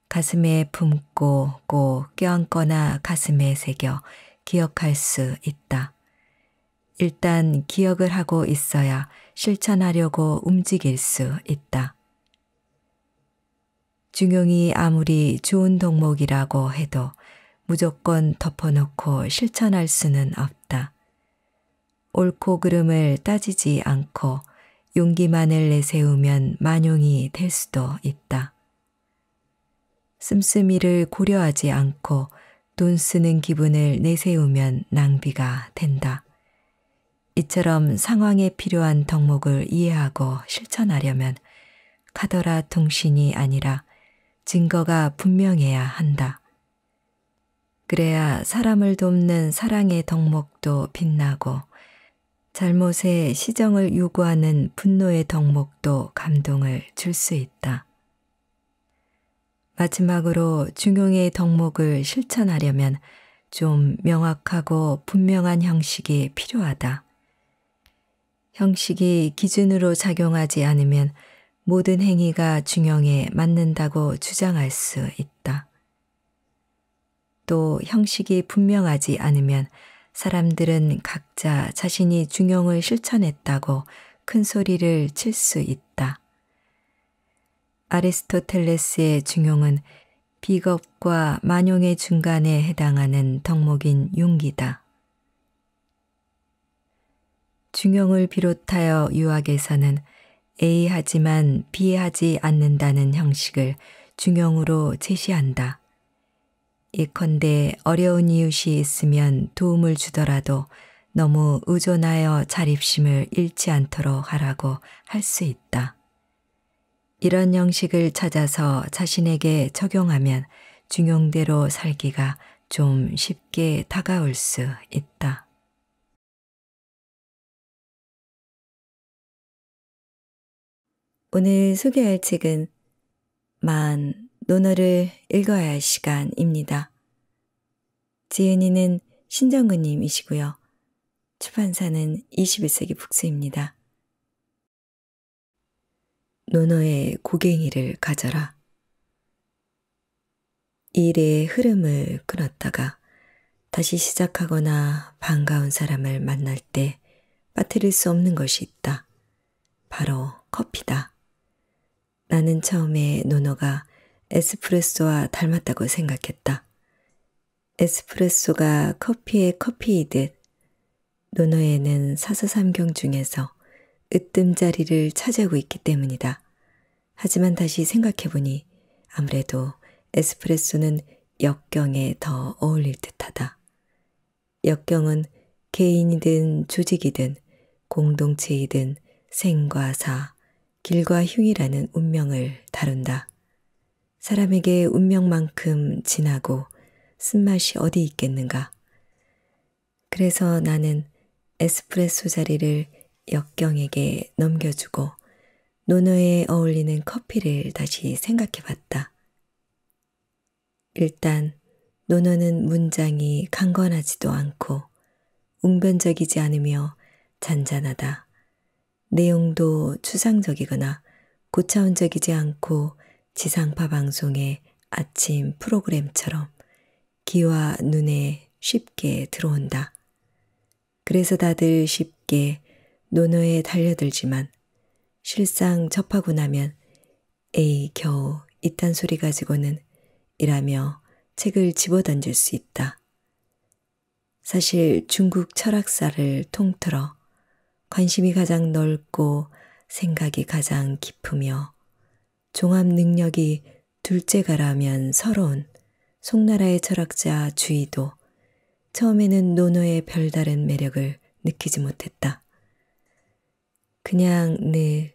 가슴에 품고 꼭 껴안거나 가슴에 새겨 기억할 수 있다. 일단 기억을 하고 있어야 실천하려고 움직일 수 있다. 중용이 아무리 좋은 덕목이라고 해도 무조건 덮어놓고 실천할 수는 없다. 옳고 그름을 따지지 않고 용기만을 내세우면 만용이 될 수도 있다. 씀씀이를 고려하지 않고 돈 쓰는 기분을 내세우면 낭비가 된다. 이처럼 상황에 필요한 덕목을 이해하고 실천하려면 카더라 통신이 아니라 증거가 분명해야 한다. 그래야 사람을 돕는 사랑의 덕목도 빛나고 잘못에 시정을 요구하는 분노의 덕목도 감동을 줄 수 있다. 마지막으로 중용의 덕목을 실천하려면 좀 명확하고 분명한 형식이 필요하다. 형식이 기준으로 작용하지 않으면 모든 행위가 중용에 맞는다고 주장할 수 있다. 또 형식이 분명하지 않으면 사람들은 각자 자신이 중용을 실천했다고 큰 소리를 칠 수 있다. 아리스토텔레스의 중용은 비겁과 만용의 중간에 해당하는 덕목인 용기다. 중용을 비롯하여 유학에서는 A하지만 B하지 않는다는 형식을 중용으로 제시한다. 예컨대 어려운 이웃이 있으면 도움을 주더라도 너무 의존하여 자립심을 잃지 않도록 하라고 할 수 있다. 이런 형식을 찾아서 자신에게 적용하면 중용대로 살기가 좀 쉽게 다가올 수 있다. 오늘 소개할 책은 만 논어를 읽어야 할 시간입니다. 지은이는 신정근님이시고요. 출판사는 21세기 북스입니다. 논어의 고갱이를 가져라. 일의 흐름을 끊었다가 다시 시작하거나 반가운 사람을 만날 때 빠뜨릴 수 없는 것이 있다. 바로 커피다. 나는 처음에 논어가 에스프레소와 닮았다고 생각했다. 에스프레소가 커피의 커피이듯 논어에는 사서삼경 중에서 으뜸자리를 차지하고 있기 때문이다. 하지만 다시 생각해보니 아무래도 에스프레소는 역경에 더 어울릴 듯하다. 역경은 개인이든 조직이든 공동체이든 생과 사, 길과 흉이라는 운명을 다룬다. 사람에게 운명만큼 진하고 쓴맛이 어디 있겠는가. 그래서 나는 에스프레소 자리를 역경에게 넘겨주고 논어에 어울리는 커피를 다시 생각해봤다. 일단 논어는 문장이 강건하지도 않고 웅변적이지 않으며 잔잔하다. 내용도 추상적이거나 고차원적이지 않고 지상파 방송의 아침 프로그램처럼 귀와 눈에 쉽게 들어온다. 그래서 다들 쉽게 논어에 달려들지만 실상 접하고 나면 에이 겨우 이딴 소리 가지고는 이라며 책을 집어던질 수 있다. 사실 중국 철학사를 통틀어 관심이 가장 넓고 생각이 가장 깊으며 종합 능력이 둘째가라면 서러운 송나라의 철학자 주의도 처음에는 논어의 별다른 매력을 느끼지 못했다. 그냥 늘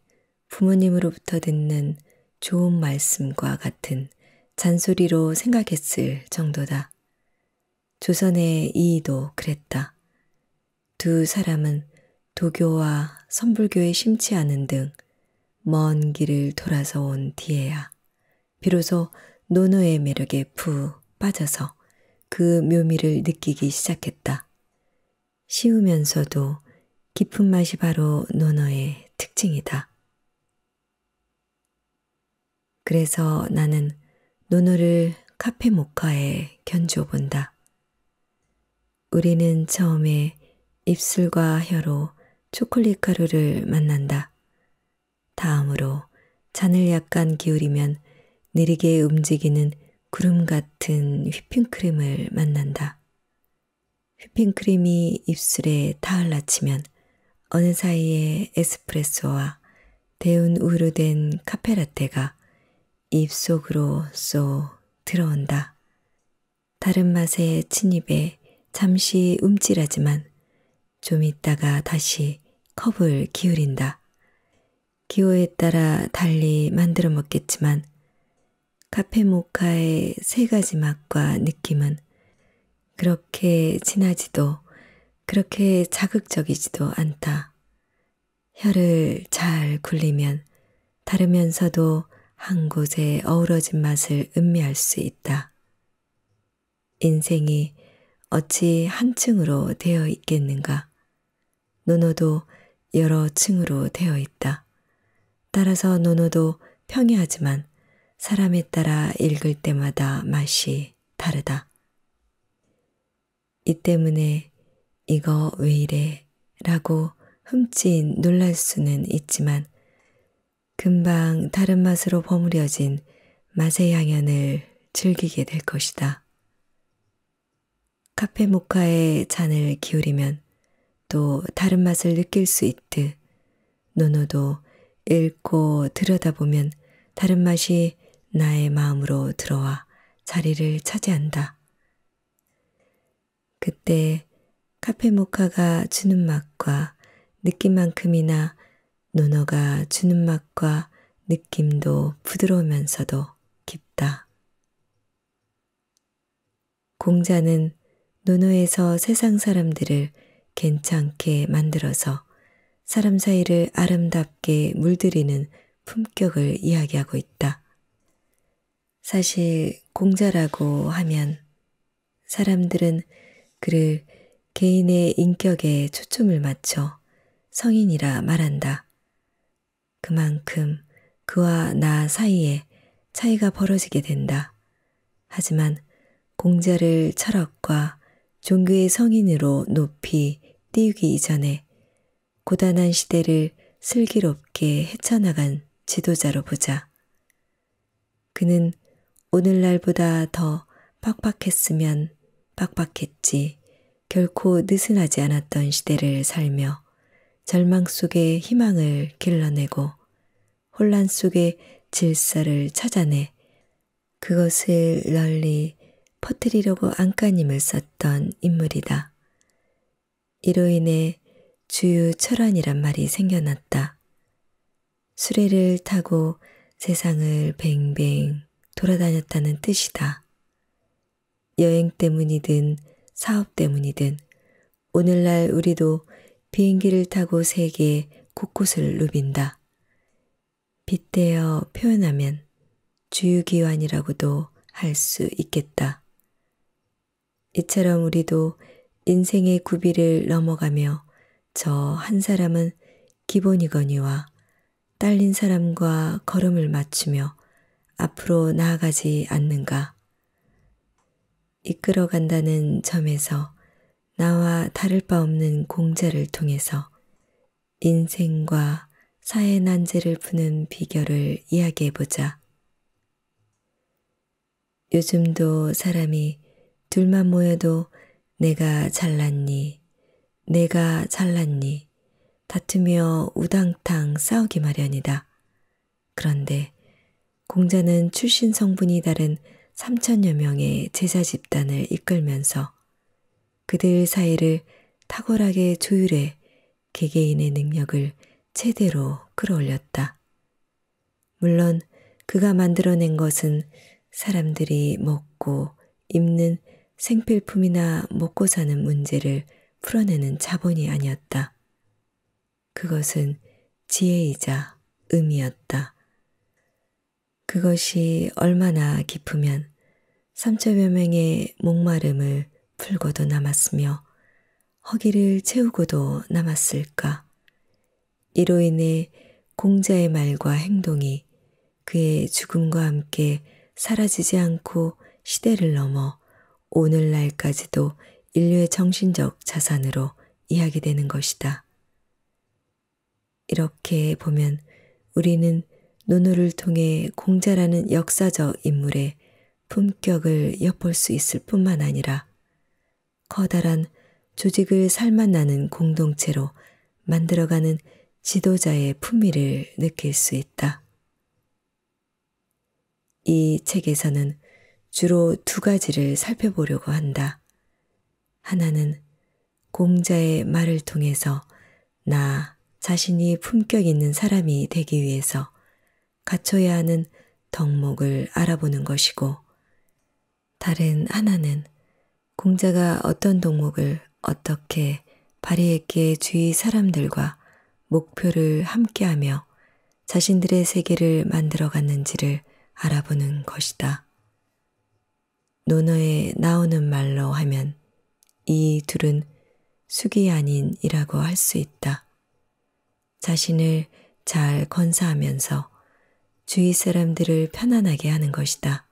부모님으로부터 듣는 좋은 말씀과 같은 잔소리로 생각했을 정도다. 조선의 이의도 그랬다. 두 사람은 도교와 선불교에 심취 않은 등 먼 길을 돌아서 온 뒤에야 비로소 논어의 매력에 푹 빠져서 그 묘미를 느끼기 시작했다. 쉬우면서도 깊은 맛이 바로 논어의 특징이다. 그래서 나는 논어를 카페 모카에 견주어 본다. 우리는 처음에 입술과 혀로 초콜릿 가루를 만난다. 다음으로 잔을 약간 기울이면 느리게 움직이는 구름 같은 휘핑크림을 만난다. 휘핑크림이 입술에 닿을 낮추면 어느 사이에 에스프레소와 데운 우유로 된 카페라떼가 입속으로 쏙 들어온다. 다른 맛의 침입에 잠시 움찔하지만 좀 있다가 다시 컵을 기울인다. 기호에 따라 달리 만들어 먹겠지만 카페 모카의 세 가지 맛과 느낌은 그렇게 진하지도 그렇게 자극적이지도 않다. 혀를 잘 굴리면 다르면서도 한 곳에 어우러진 맛을 음미할 수 있다. 인생이 어찌 한 층으로 되어 있겠는가. 논어도 여러 층으로 되어 있다. 따라서 논어도 평이하지만 사람에 따라 읽을 때마다 맛이 다르다. 이 때문에 이거 왜 이래? 라고 흠칫 놀랄 수는 있지만 금방 다른 맛으로 버무려진 맛의 향연을 즐기게 될 것이다. 카페 모카에 잔을 기울이면 또 다른 맛을 느낄 수 있듯 논어도 읽고 들여다보면 다른 맛이 나의 마음으로 들어와 자리를 차지한다. 그때 카페 모카가 주는 맛과 느낌만큼이나 논어가 주는 맛과 느낌도 부드러우면서도 깊다. 공자는 논어에서 세상 사람들을 괜찮게 만들어서 사람 사이를 아름답게 물들이는 품격을 이야기하고 있다. 사실 공자라고 하면 사람들은 그를 개인의 인격에 초점을 맞춰 성인이라 말한다. 그만큼 그와 나 사이에 차이가 벌어지게 된다. 하지만 공자를 철학과 종교의 성인으로 높이 띄우기 이전에 고단한 시대를 슬기롭게 헤쳐나간 지도자로 보자. 그는 오늘날보다 더 빡빡했으면 빡빡했지 결코 느슨하지 않았던 시대를 살며 절망 속에 희망을 길러내고 혼란 속에 질서를 찾아내 그것을 널리 퍼뜨리려고 안간힘을 썼던 인물이다. 이로 인해 주유철환이란 말이 생겨났다. 수레를 타고 세상을 뱅뱅 돌아다녔다는 뜻이다. 여행 때문이든 사업 때문이든 오늘날 우리도 비행기를 타고 세계 곳곳을 누빈다. 빗대어 표현하면 주유기관이라고도 할 수 있겠다. 이처럼 우리도 인생의 구비를 넘어가며 저 한 사람은 기본이거니와 딸린 사람과 걸음을 맞추며 앞으로 나아가지 않는가. 이끌어간다는 점에서 나와 다를 바 없는 공자를 통해서 인생과 사회 난제를 푸는 비결을 이야기해보자. 요즘도 사람이 둘만 모여도 내가 잘났니 다투며 우당탕 싸우기 마련이다. 그런데 공자는 출신 성분이 다른 3천여 명의 제자 집단을 이끌면서 그들 사이를 탁월하게 조율해 개개인의 능력을 최대로 끌어올렸다. 물론 그가 만들어낸 것은 사람들이 먹고 입는 생필품이나 먹고 사는 문제를 풀어내는 자본이 아니었다. 그것은 지혜이자 의미였다. 그것이 얼마나 깊으면 3천여 명의 목마름을 풀고도 남았으며 허기를 채우고도 남았을까. 이로 인해 공자의 말과 행동이 그의 죽음과 함께 사라지지 않고 시대를 넘어 오늘날까지도 인류의 정신적 자산으로 이야기되는 것이다. 이렇게 보면 우리는 논어를 통해 공자라는 역사적 인물의 품격을 엿볼 수 있을 뿐만 아니라 커다란 조직을 살맛나는 공동체로 만들어가는 지도자의 품위를 느낄 수 있다. 이 책에서는 주로 두 가지를 살펴보려고 한다. 하나는 공자의 말을 통해서 나 자신이 품격 있는 사람이 되기 위해서 갖춰야 하는 덕목을 알아보는 것이고, 다른 하나는 공자가 어떤 덕목을 어떻게 발휘했기에 주위 사람들과 목표를 함께하며 자신들의 세계를 만들어갔는지를 알아보는 것이다. 논어에 나오는 말로 하면 이 둘은 숙이 아닌이라고 할 수 있다. 자신을 잘 건사하면서 주위 사람들을 편안하게 하는 것이다.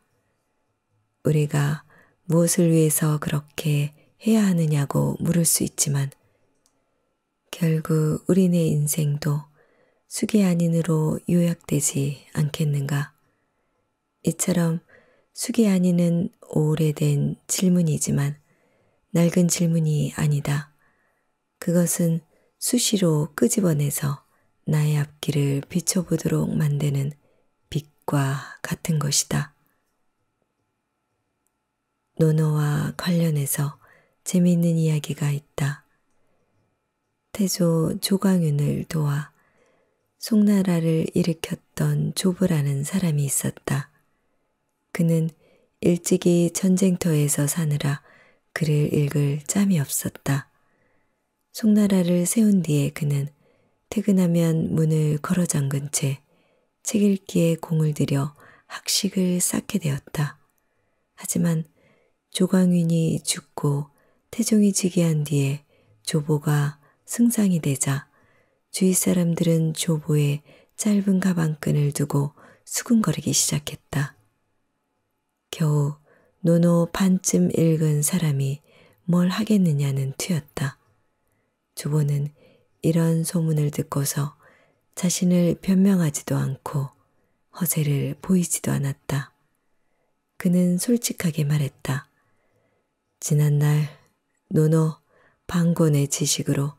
우리가 무엇을 위해서 그렇게 해야 하느냐고 물을 수 있지만 결국 우리네 인생도 숙이 아닌으로 요약되지 않겠는가. 이처럼 숙이 아닌은 오래된 질문이지만 낡은 질문이 아니다. 그것은 수시로 끄집어내서 나의 앞길을 비춰보도록 만드는 빛과 같은 것이다. 논어와 관련해서 재미있는 이야기가 있다. 태조 조광윤을 도와 송나라를 일으켰던 조부라는 사람이 있었다. 그는 일찍이 전쟁터에서 사느라 글을 읽을 짬이 없었다. 송나라를 세운 뒤에 그는 퇴근하면 문을 걸어 잠근 채 책 읽기에 공을 들여 학식을 쌓게 되었다. 하지만 조광윤이 죽고 태종이 즉위한 뒤에 조보가 승상이 되자 주위 사람들은 조보의 짧은 가방끈을 두고 수근거리기 시작했다. 겨우 논어 반쯤 읽은 사람이 뭘 하겠느냐는 투였다. 조보는 이런 소문을 듣고서 자신을 변명하지도 않고 허세를 보이지도 않았다. 그는 솔직하게 말했다. 지난날 논어 방곤의 지식으로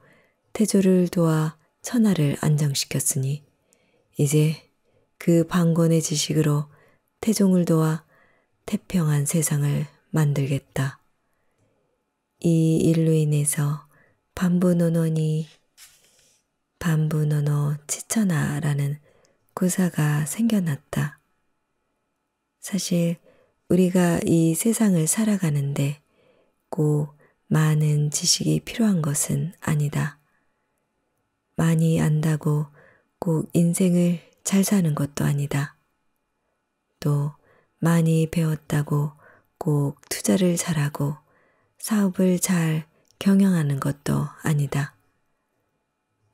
태조를 도와 천하를 안정시켰으니 이제 그 방곤의 지식으로 태종을 도와 태평한 세상을 만들겠다. 이 일로 인해서 반부 논어 치천하라는 구사가 생겨났다. 사실 우리가 이 세상을 살아가는데 꼭 많은 지식이 필요한 것은 아니다. 많이 안다고 꼭 인생을 잘 사는 것도 아니다. 또 많이 배웠다고 꼭 투자를 잘하고 사업을 잘 경영하는 것도 아니다.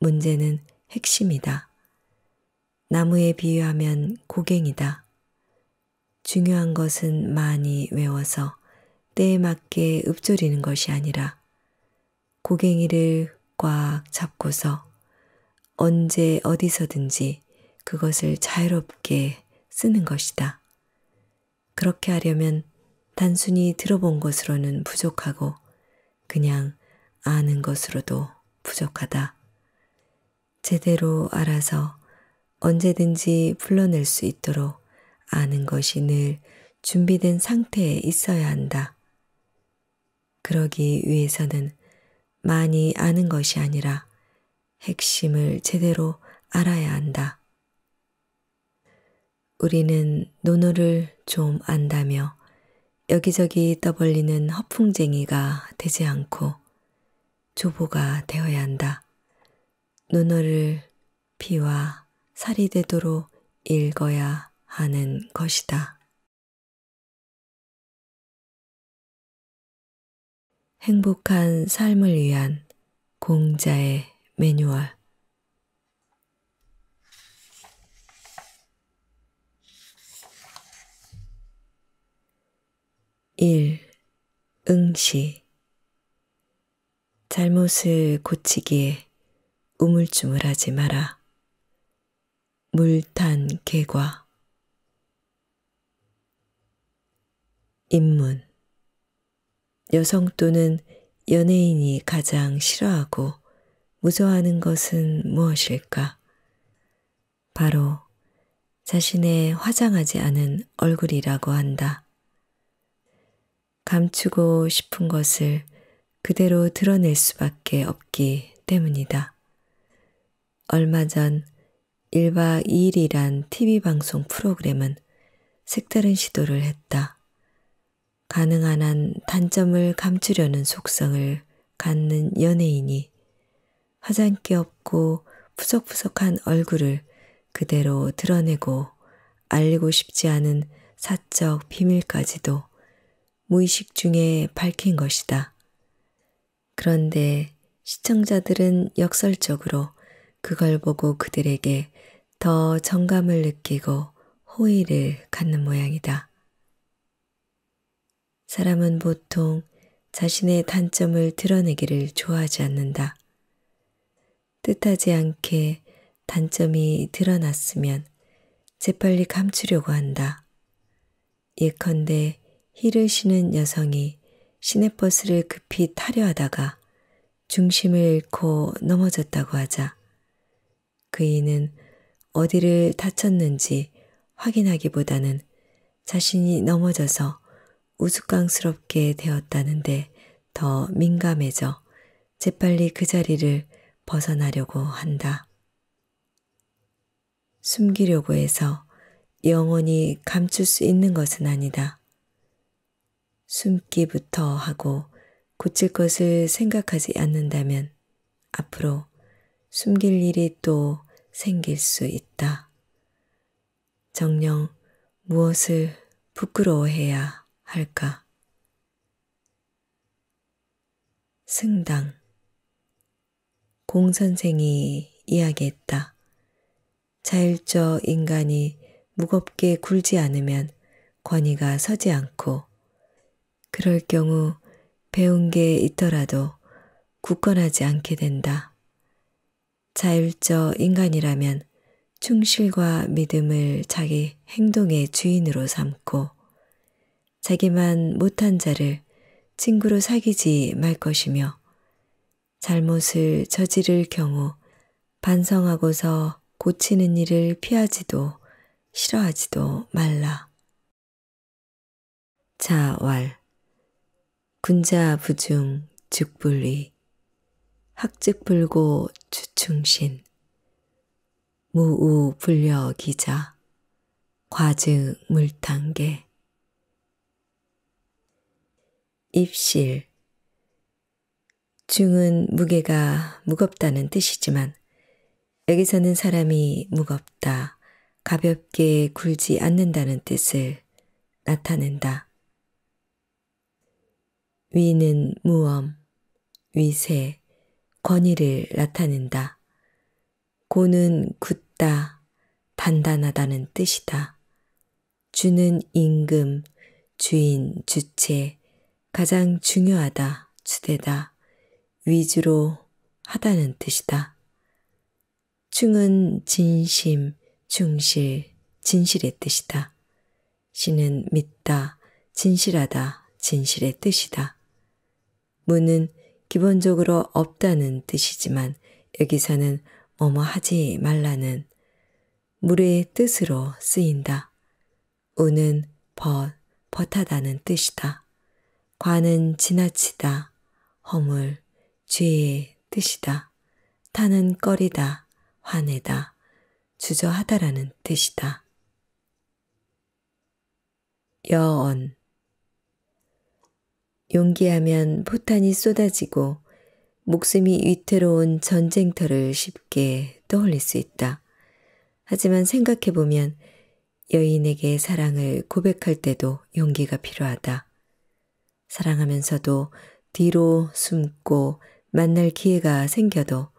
문제는 핵심이다. 나무에 비유하면 고갱이다. 중요한 것은 많이 외워서 때에 맞게 읊조리는 것이 아니라 고갱이를 꽉 잡고서 언제 어디서든지 그것을 자유롭게 쓰는 것이다. 그렇게 하려면 단순히 들어본 것으로는 부족하고 그냥 아는 것으로도 부족하다. 제대로 알아서 언제든지 불러낼 수 있도록 아는 것이 늘 준비된 상태에 있어야 한다. 그러기 위해서는 많이 아는 것이 아니라 핵심을 제대로 알아야 한다. 우리는 논어를 좀 안다며 여기저기 떠벌리는 허풍쟁이가 되지 않고 조보가 되어야 한다. 논어를 피와 살이 되도록 읽어야 하는 것이다. 행복한 삶을 위한 공자의 매뉴얼. 1. 응시. 잘못을 고치기에 우물쭈물하지 마라. 물탄 개과. 입문. 여성 또는 연예인이 가장 싫어하고 무서워하는 것은 무엇일까? 바로 자신의 화장하지 않은 얼굴이라고 한다. 감추고 싶은 것을 그대로 드러낼 수밖에 없기 때문이다. 얼마 전 1박 2일이란 TV방송 프로그램은 색다른 시도를 했다. 가능한 한 단점을 감추려는 속성을 갖는 연예인이 화장기 없고 푸석푸석한 얼굴을 그대로 드러내고 알리고 싶지 않은 사적 비밀까지도 무의식 중에 밝힌 것이다. 그런데 시청자들은 역설적으로 그걸 보고 그들에게 더 정감을 느끼고 호의를 갖는 모양이다. 사람은 보통 자신의 단점을 드러내기를 좋아하지 않는다. 뜻하지 않게 단점이 드러났으면 재빨리 감추려고 한다. 예컨대 힐을 신은 여성이 시내버스를 급히 타려 하다가 중심을 잃고 넘어졌다고 하자 그이는 어디를 다쳤는지 확인하기보다는 자신이 넘어져서 우스꽝스럽게 되었다는데 더 민감해져 재빨리 그 자리를 벗어나려고 한다. 숨기려고 해서 영원히 감출 수 있는 것은 아니다. 숨기부터 하고 고칠 것을 생각하지 않는다면 앞으로 숨길 일이 또 생길 수 있다. 정녕 무엇을 부끄러워해야 할까? 승당. 공 선생이 이야기했다. 자율적 인간이 무겁게 굴지 않으면 권위가 서지 않고 그럴 경우 배운 게 있더라도 굳건하지 않게 된다. 자율적 인간이라면 충실과 믿음을 자기 행동의 주인으로 삼고 자기만 못한 자를 친구로 사귀지 말 것이며 잘못을 저지를 경우 반성하고서 고치는 일을 피하지도 싫어하지도 말라. 자왈. 군자부중 즉불위. 학즉불고 주충신. 무우불려기자. 과증물탄계. 입실. 중은 무게가 무겁다는 뜻이지만 여기서는 사람이 무겁다, 가볍게 굴지 않는다는 뜻을 나타낸다. 위는 무엄, 위세, 권위를 나타낸다. 고는 굳다, 단단하다는 뜻이다. 주는 임금, 주인, 주체, 가장 중요하다, 주대다, 위주로 하다는 뜻이다. 충은 진심, 충실, 진실의 뜻이다. 신은 믿다, 진실하다, 진실의 뜻이다. 무는 기본적으로 없다는 뜻이지만 여기서는 뭐뭐 하지 말라는 무의 뜻으로 쓰인다. 우는 벗하다는 뜻이다. 과는 지나치다, 허물, 죄의 뜻이다. 타는 꺼리다. 화내다, 주저하다라는 뜻이다. 여언. 용기하면 포탄이 쏟아지고 목숨이 위태로운 전쟁터를 쉽게 떠올릴 수 있다. 하지만 생각해보면 여인에게 사랑을 고백할 때도 용기가 필요하다. 사랑하면서도 뒤로 숨고 만날 기회가 생겨도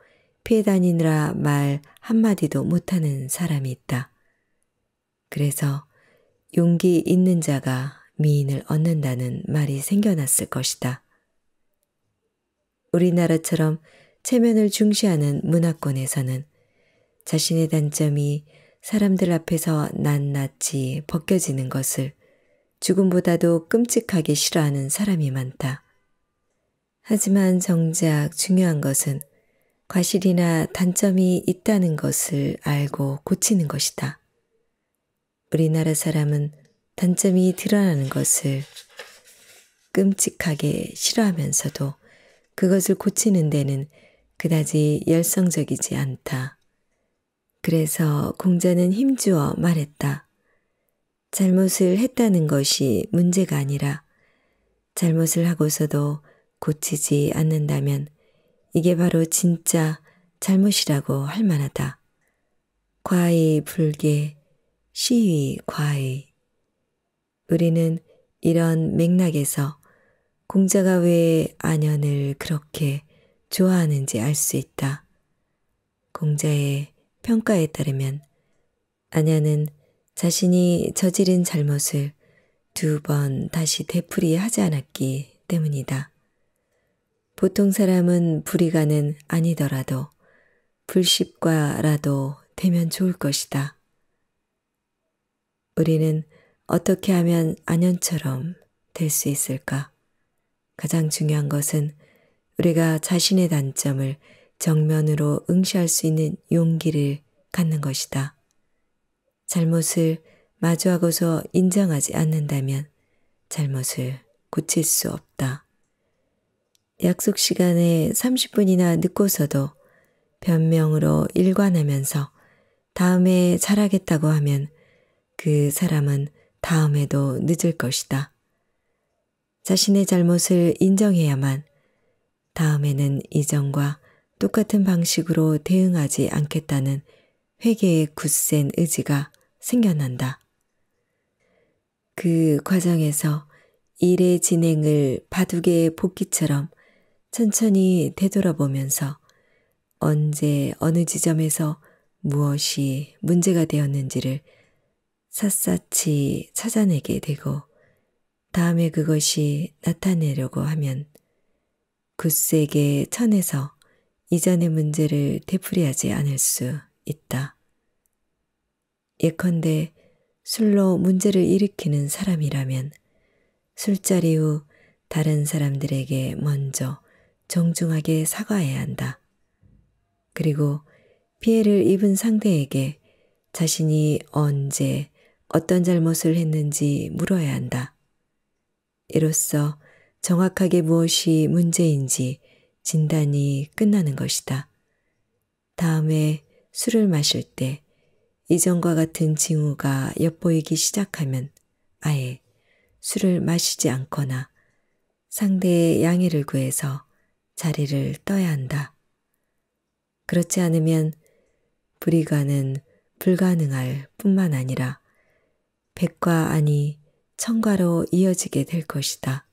피해 다니느라 말 한마디도 못하는 사람이 있다. 그래서 용기 있는 자가 미인을 얻는다는 말이 생겨났을 것이다. 우리나라처럼 체면을 중시하는 문화권에서는 자신의 단점이 사람들 앞에서 낱낱이 벗겨지는 것을 죽음보다도 끔찍하게 싫어하는 사람이 많다. 하지만 정작 중요한 것은 과실이나 단점이 있다는 것을 알고 고치는 것이다. 우리나라 사람은 단점이 드러나는 것을 끔찍하게 싫어하면서도 그것을 고치는 데는 그다지 열성적이지 않다. 그래서 공자는 힘주어 말했다. 잘못을 했다는 것이 문제가 아니라 잘못을 하고서도 고치지 않는다면 이게 바로 진짜 잘못이라고 할 만하다. 과의 불계, 시위 과의. 우리는 이런 맥락에서 공자가 왜 안연을 그렇게 좋아하는지 알 수 있다. 공자의 평가에 따르면 안연은 자신이 저지른 잘못을 두 번 다시 되풀이하지 않았기 때문이다. 보통 사람은 불의가는 아니더라도 불십과라도 되면 좋을 것이다. 우리는 어떻게 하면 안연처럼 될 수 있을까? 가장 중요한 것은 우리가 자신의 단점을 정면으로 응시할 수 있는 용기를 갖는 것이다. 잘못을 마주하고서 인정하지 않는다면 잘못을 고칠 수 없다. 약속 시간에 30분이나 늦고서도 변명으로 일관하면서 다음에 잘하겠다고 하면 그 사람은 다음에도 늦을 것이다. 자신의 잘못을 인정해야만 다음에는 이전과 똑같은 방식으로 대응하지 않겠다는 회개의 굳센 의지가 생겨난다. 그 과정에서 일의 진행을 바둑의 복귀처럼 천천히 되돌아보면서 언제 어느 지점에서 무엇이 문제가 되었는지를 샅샅이 찾아내게 되고 다음에 그것이 나타내려고 하면 굳세게 쳐내서 이전의 문제를 되풀이하지 않을 수 있다. 예컨대 술로 문제를 일으키는 사람이라면 술자리 후 다른 사람들에게 먼저 정중하게 사과해야 한다. 그리고 피해를 입은 상대에게 자신이 언제 어떤 잘못을 했는지 물어야 한다. 이로써 정확하게 무엇이 문제인지 진단이 끝나는 것이다. 다음에 술을 마실 때 이전과 같은 징후가 엿보이기 시작하면 아예 술을 마시지 않거나 상대의 양해를 구해서 자리를 떠야 한다. 그렇지 않으면 불의가는 불가능할 뿐만 아니라 백과 아니 천과로 이어지게 될 것이다.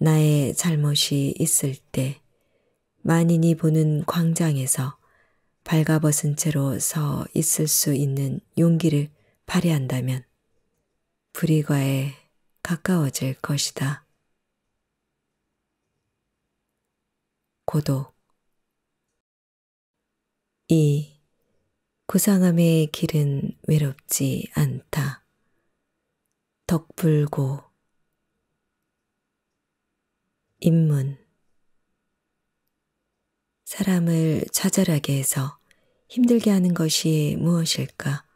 나의 잘못이 있을 때 만인이 보는 광장에서 발가벗은 채로 서 있을 수 있는 용기를 발휘한다면 불의과에 가까워질 것이다. 고독. 2. 고상함의 길은 외롭지 않다. 덕불고. 인문. 사람을 좌절하게 해서 힘들게 하는 것이 무엇일까?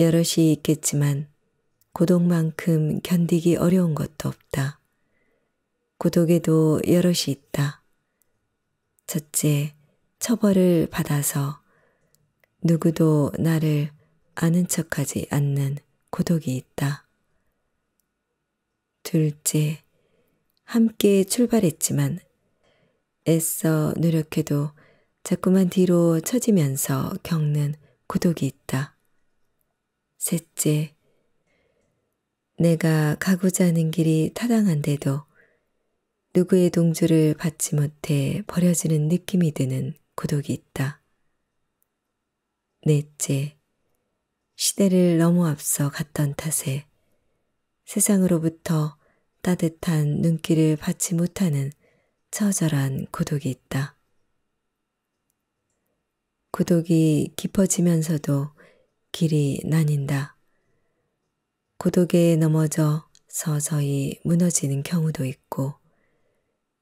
여럿이 있겠지만 고독만큼 견디기 어려운 것도 없다. 고독에도 여럿이 있다. 첫째, 처벌을 받아서 누구도 나를 아는 척하지 않는 고독이 있다. 둘째, 함께 출발했지만 애써 노력해도 자꾸만 뒤로 처지면서 겪는 고독이 있다. 셋째, 내가 가고자 하는 길이 타당한데도 누구의 동조를 받지 못해 버려지는 느낌이 드는 고독이 있다. 넷째, 시대를 너무 앞서 갔던 탓에 세상으로부터 따뜻한 눈길을 받지 못하는 처절한 고독이 있다. 고독이 깊어지면서도 길이 나뉜다. 고독에 넘어져 서서히 무너지는 경우도 있고,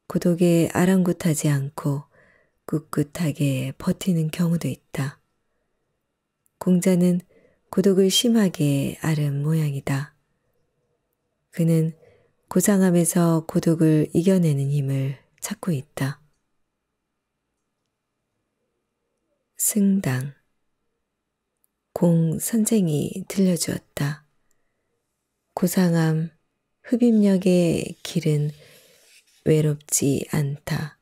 고독에 아랑곳하지 않고 꿋꿋하게 버티는 경우도 있다. 공자는 고독을 심하게 앓은 모양이다. 그는 고상함에서 고독을 이겨내는 힘을 찾고 있다. 승당. 공 선생이 들려주었다. 고상함, 흡입력의 길은 외롭지 않다.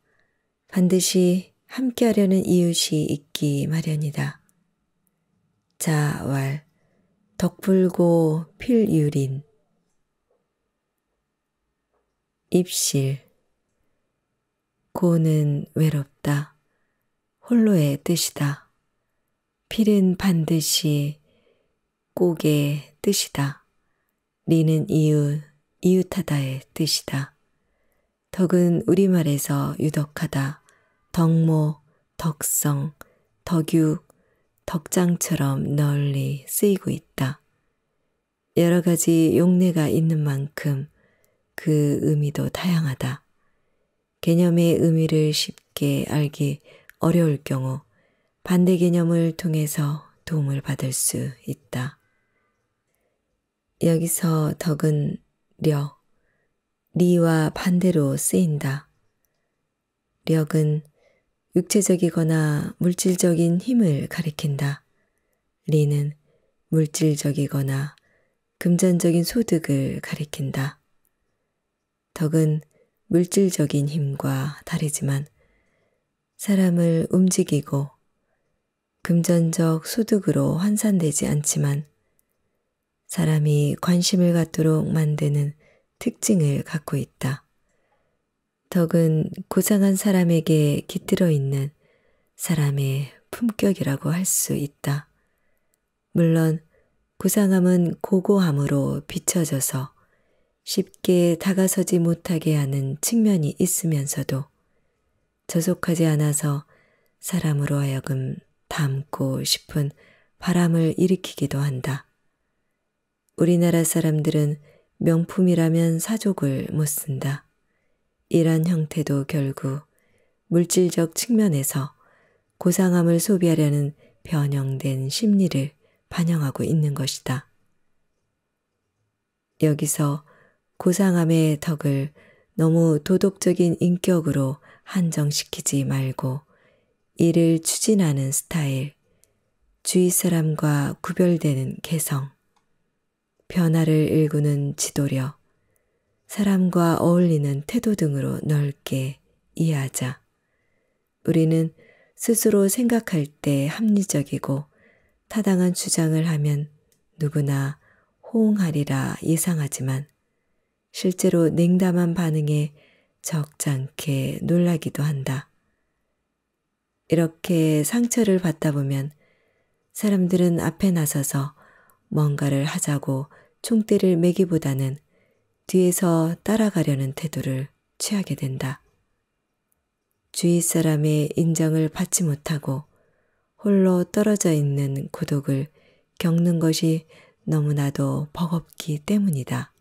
반드시 함께하려는 이웃이 있기 마련이다. 자왈, 덕불고 필유린. 입실. 고는 외롭다. 홀로의 뜻이다. 필은 반드시 꼭의 뜻이다. 리는 이웃, 이웃하다의 뜻이다. 덕은 우리말에서 유덕하다, 덕모, 덕성, 덕육, 덕장처럼 널리 쓰이고 있다. 여러 가지 용례가 있는 만큼 그 의미도 다양하다. 개념의 의미를 쉽게 알기 어려울 경우 반대 개념을 통해서 도움을 받을 수 있다. 여기서 덕은 력, 리와 반대로 쓰인다. 력은 육체적이거나 물질적인 힘을 가리킨다. 리는 물질적이거나 금전적인 소득을 가리킨다. 덕은 물질적인 힘과 다르지만 사람을 움직이고 금전적 소득으로 환산되지 않지만 사람이 관심을 갖도록 만드는 특징을 갖고 있다. 덕은 고상한 사람에게 깃들어 있는 사람의 품격이라고 할 수 있다. 물론 고상함은 고고함으로 비춰져서 쉽게 다가서지 못하게 하는 측면이 있으면서도 저속하지 않아서 사람으로 하여금 닮고 싶은 바람을 일으키기도 한다. 우리나라 사람들은 명품이라면 사족을 못 쓴다. 이런 형태도 결국 물질적 측면에서 고상함을 소비하려는 변형된 심리를 반영하고 있는 것이다. 여기서 고상함의 덕을 너무 도덕적인 인격으로 한정시키지 말고 이를 추진하는 스타일, 주위 사람과 구별되는 개성, 변화를 일구는 지도력, 사람과 어울리는 태도 등으로 넓게 이해하자. 우리는 스스로 생각할 때 합리적이고 타당한 주장을 하면 누구나 호응하리라 예상하지만 실제로 냉담한 반응에 적잖게 놀라기도 한다. 이렇게 상처를 받다 보면 사람들은 앞에 나서서 뭔가를 하자고 총대를 매기보다는 뒤에서 따라가려는 태도를 취하게 된다. 주위 사람의 인정을 받지 못하고 홀로 떨어져 있는 고독을 겪는 것이 너무나도 버겁기 때문이다.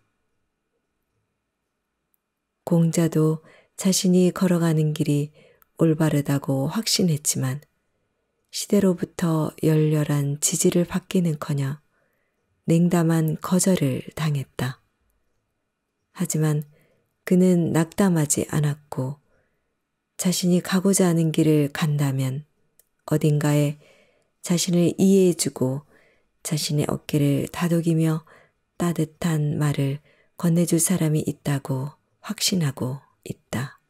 공자도 자신이 걸어가는 길이 올바르다고 확신했지만 시대로부터 열렬한 지지를 받기는커녕 냉담한 거절을 당했다. 하지만 그는 낙담하지 않았고 자신이 가고자 하는 길을 간다면 어딘가에 자신을 이해해주고 자신의 어깨를 다독이며 따뜻한 말을 건네줄 사람이 있다고 확신하고 있다.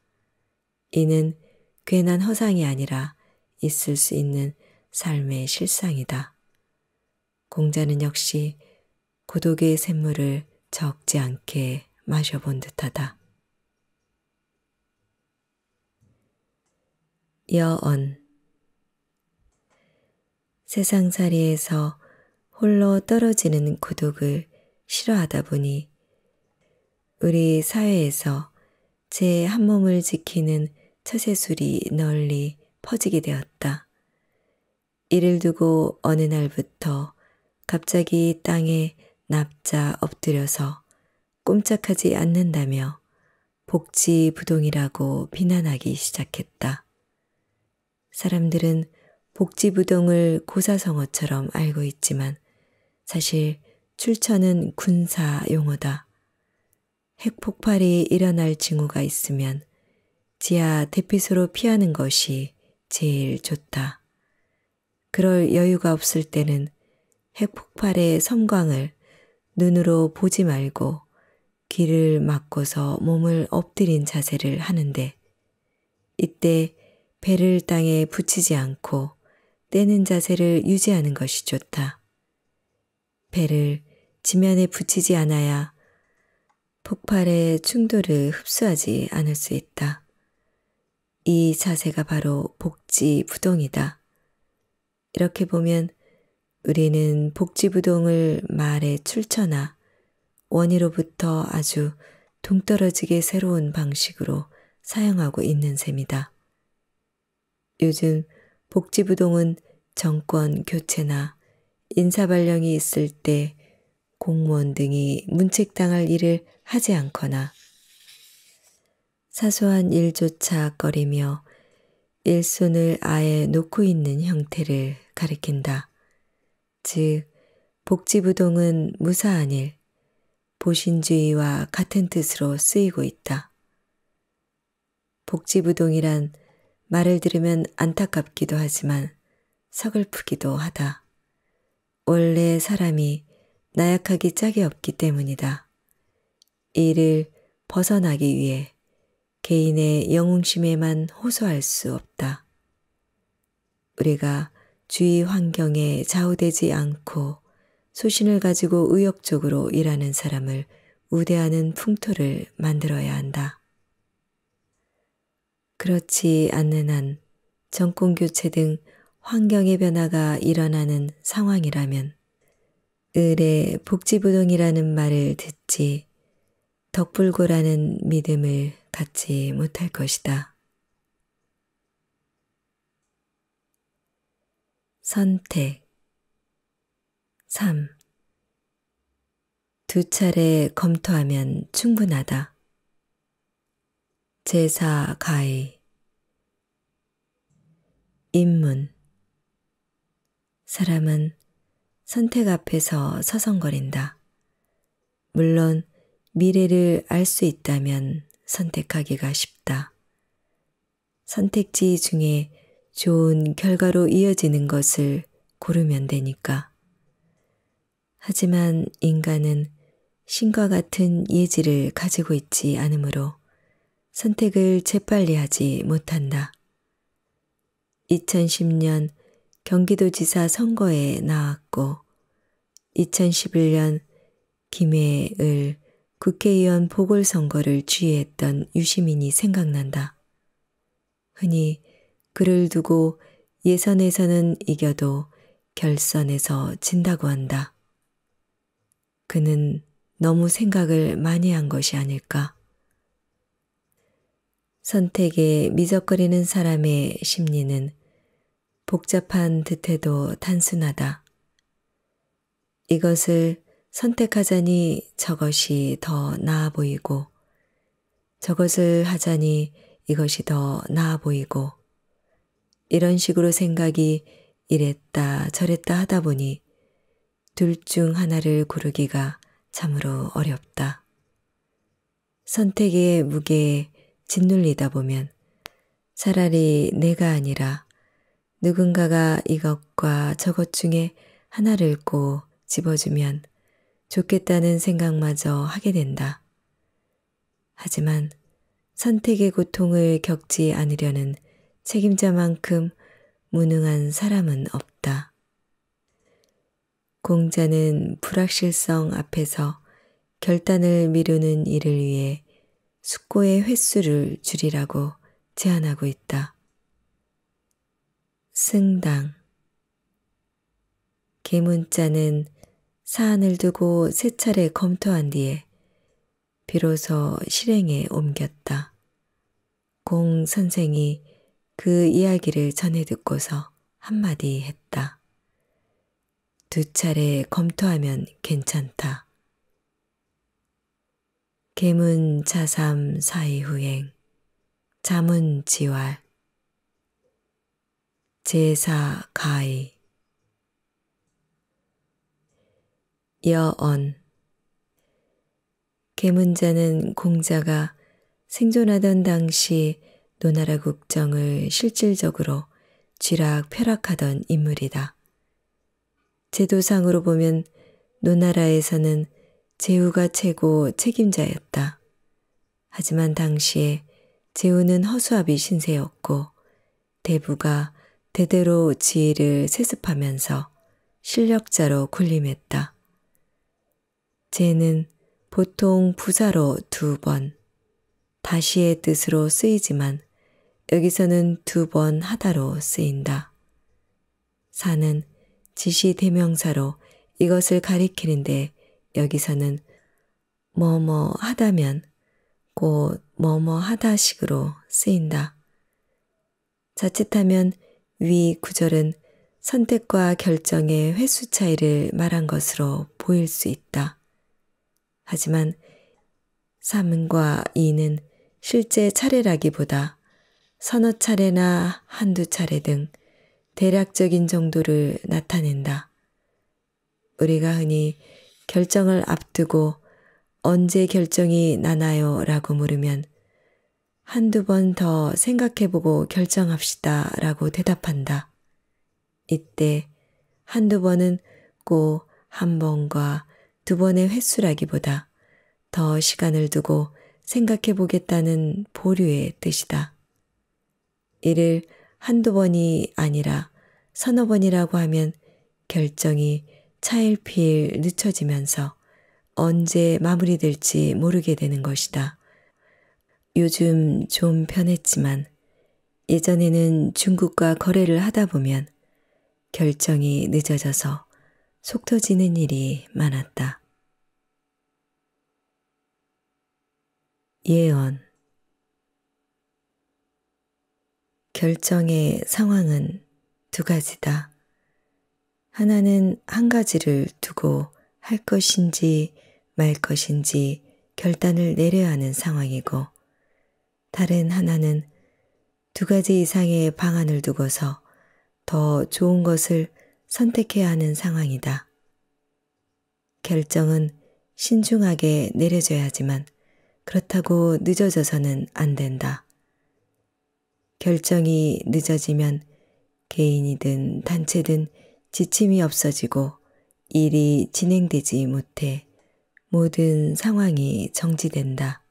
이는 괜한 허상이 아니라 있을 수 있는 삶의 실상이다. 공자는 역시 고독의 샘물을 적지 않게 마셔본 듯하다. 여언. 세상살이에서 홀로 떨어지는 고독을 싫어하다 보니 우리 사회에서 제 한몸을 지키는 처세술이 널리 퍼지게 되었다. 이를 두고 어느 날부터 갑자기 땅에 납자 엎드려서 꼼짝하지 않는다며 복지부동이라고 비난하기 시작했다. 사람들은 복지부동을 고사성어처럼 알고 있지만 사실 출처는 군사 용어다. 핵폭발이 일어날 징후가 있으면 지하 대피소로 피하는 것이 제일 좋다. 그럴 여유가 없을 때는 핵폭발의 섬광을 눈으로 보지 말고 귀를 막고서 몸을 엎드린 자세를 하는데, 이때 배를 땅에 붙이지 않고 떼는 자세를 유지하는 것이 좋다. 배를 지면에 붙이지 않아야 폭발의 충돌을 흡수하지 않을 수 있다. 이 자세가 바로 복지부동이다. 이렇게 보면 우리는 복지부동을 말의 출처나 원의로부터 아주 동떨어지게 새로운 방식으로 사용하고 있는 셈이다. 요즘 복지부동은 정권 교체나 인사발령이 있을 때 공무원 등이 문책당할 일을 하지 않거나 사소한 일조차 꺼리며 일손을 아예 놓고 있는 형태를 가리킨다. 즉, 복지부동은 무사한 일, 보신주의와 같은 뜻으로 쓰이고 있다. 복지부동이란 말을 들으면 안타깝기도 하지만 서글프기도 하다. 원래 사람이 나약하기 짝이 없기 때문이다. 이를 벗어나기 위해 개인의 영웅심에만 호소할 수 없다. 우리가 주위 환경에 좌우되지 않고 소신을 가지고 의욕적으로 일하는 사람을 우대하는 풍토를 만들어야 한다. 그렇지 않는 한 정권교체 등 환경의 변화가 일어나는 상황이라면 을의 복지부동이라는 말을 듣지 덕불고라는 믿음을 갖지 못할 것이다. 선택 3. 두 차례 검토하면 충분하다. 제사 가의 입문. 사람은 선택 앞에서 서성거린다. 물론 미래를 알 수 있다면 선택하기가 쉽다. 선택지 중에 좋은 결과로 이어지는 것을 고르면 되니까. 하지만 인간은 신과 같은 예지를 가지고 있지 않으므로 선택을 재빨리 하지 못한다. 2010년 경기도지사 선거에 나왔고 2011년 김해을 국회의원 보궐선거를 주의했던 유시민이 생각난다. 흔히 그를 두고 예선에서는 이겨도 결선에서 진다고 한다. 그는 너무 생각을 많이 한 것이 아닐까. 선택에 미적거리는 사람의 심리는 복잡한 듯해도 단순하다. 이것을 선택하자니 저것이 더 나아 보이고, 저것을 하자니 이것이 더 나아 보이고, 이런 식으로 생각이 이랬다 저랬다 하다 보니 둘 중 하나를 고르기가 참으로 어렵다. 선택의 무게에 짓눌리다 보면 차라리 내가 아니라 누군가가 이것과 저것 중에 하나를 꼭 집어주면 좋겠다는 생각마저 하게 된다. 하지만 선택의 고통을 겪지 않으려는 책임자만큼 무능한 사람은 없다. 공자는 불확실성 앞에서 결단을 미루는 이를 위해 숙고의 횟수를 줄이라고 제안하고 있다. 승당. 계문자는 사안을 두고 세 차례 검토한 뒤에 비로소 실행에 옮겼다. 공 선생이 그 이야기를 전해 듣고서 한마디 했다. 두 차례 검토하면 괜찮다. 계문 자삼 사이후행, 자문 지활, 제사 가의. 여언. 계문자는 공자가 생존하던 당시 노나라 국정을 실질적으로 쥐락펴락하던 인물이다. 제도상으로 보면 노나라에서는 제후가 최고 책임자였다. 하지만 당시에 제후는 허수아비 신세였고 대부가 대대로 지위를 세습하면서 실력자로 군림했다. 제는 보통 부사로 두 번, 다시의 뜻으로 쓰이지만 여기서는 두 번 하다로 쓰인다. 사는 지시 대명사로 이것을 가리키는데 여기서는 뭐뭐 하다면 곧 뭐뭐 하다식으로 쓰인다. 자칫하면 위 구절은 선택과 결정의 횟수 차이를 말한 것으로 보일 수 있다. 하지만 3과 2는 실제 차례라기보다 서너 차례나 한두 차례 등 대략적인 정도를 나타낸다. 우리가 흔히 결정을 앞두고 언제 결정이 나나요? 라고 물으면 한두 번 더 생각해보고 결정합시다 라고 대답한다. 이때 한두 번은 꼭 한 번과 두 번의 횟수라기보다 더 시간을 두고 생각해보겠다는 보류의 뜻이다. 이를 한두 번이 아니라 서너 번이라고 하면 결정이 차일피일 늦춰지면서 언제 마무리될지 모르게 되는 것이다. 요즘 좀 변했지만 예전에는 중국과 거래를 하다 보면 결정이 늦어져서 속 터지는 일이 많았다. 예언. 결정의 상황은 두 가지다. 하나는 한 가지를 두고 할 것인지 말 것인지 결단을 내려야 하는 상황이고, 다른 하나는 두 가지 이상의 방안을 두고서 더 좋은 것을 선택해야 하는 상황이다. 결정은 신중하게 내려져야 하지만 그렇다고 늦어져서는 안 된다. 결정이 늦어지면 개인이든 단체든 지침이 없어지고 일이 진행되지 못해 모든 상황이 정지된다.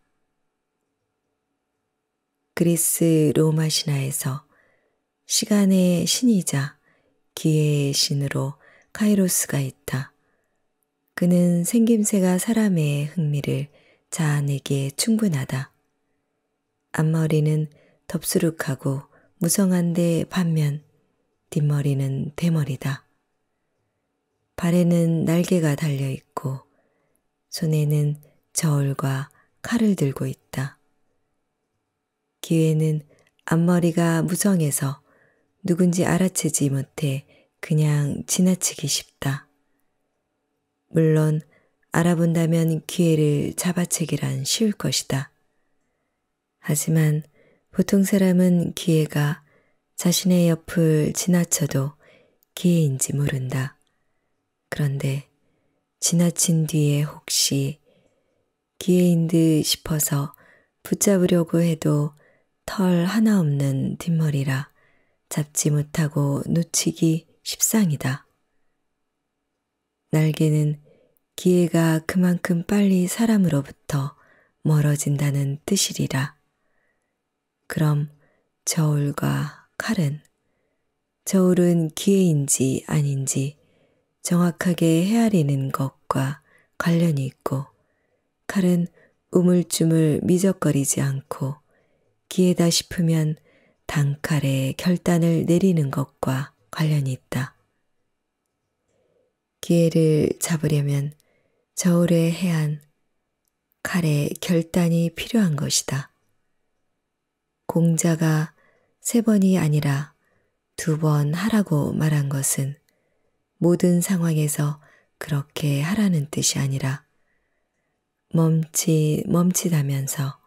그리스 로마 신화에서 시간의 신이자 기회의 신으로 카이로스가 있다. 그는 생김새가 사람의 흥미를 자아내기에 충분하다. 앞머리는 덥수룩하고 무성한데 반면 뒷머리는 대머리다. 발에는 날개가 달려있고 손에는 저울과 칼을 들고 있다. 기회는 앞머리가 무성해서 누군지 알아채지 못해 그냥 지나치기 쉽다. 물론 알아본다면 기회를 잡아채기란 쉬울 것이다. 하지만 보통 사람은 기회가 자신의 옆을 지나쳐도 기회인지 모른다. 그런데 지나친 뒤에 혹시 기회인 듯 싶어서 붙잡으려고 해도 털 하나 없는 뒷머리라 잡지 못하고 놓치기 십상이다. 날개는 기회가 그만큼 빨리 사람으로부터 멀어진다는 뜻이리라. 그럼 저울과 칼은, 저울은 기회인지 아닌지 정확하게 헤아리는 것과 관련이 있고, 칼은 우물쭈물 미적거리지 않고 기회다 싶으면 단칼에 결단을 내리는 것과 관련이 있다. 기회를 잡으려면 저울의 해안, 칼의 결단이 필요한 것이다. 공자가 세 번이 아니라 두 번 하라고 말한 것은 모든 상황에서 그렇게 하라는 뜻이 아니라 멈칫하면서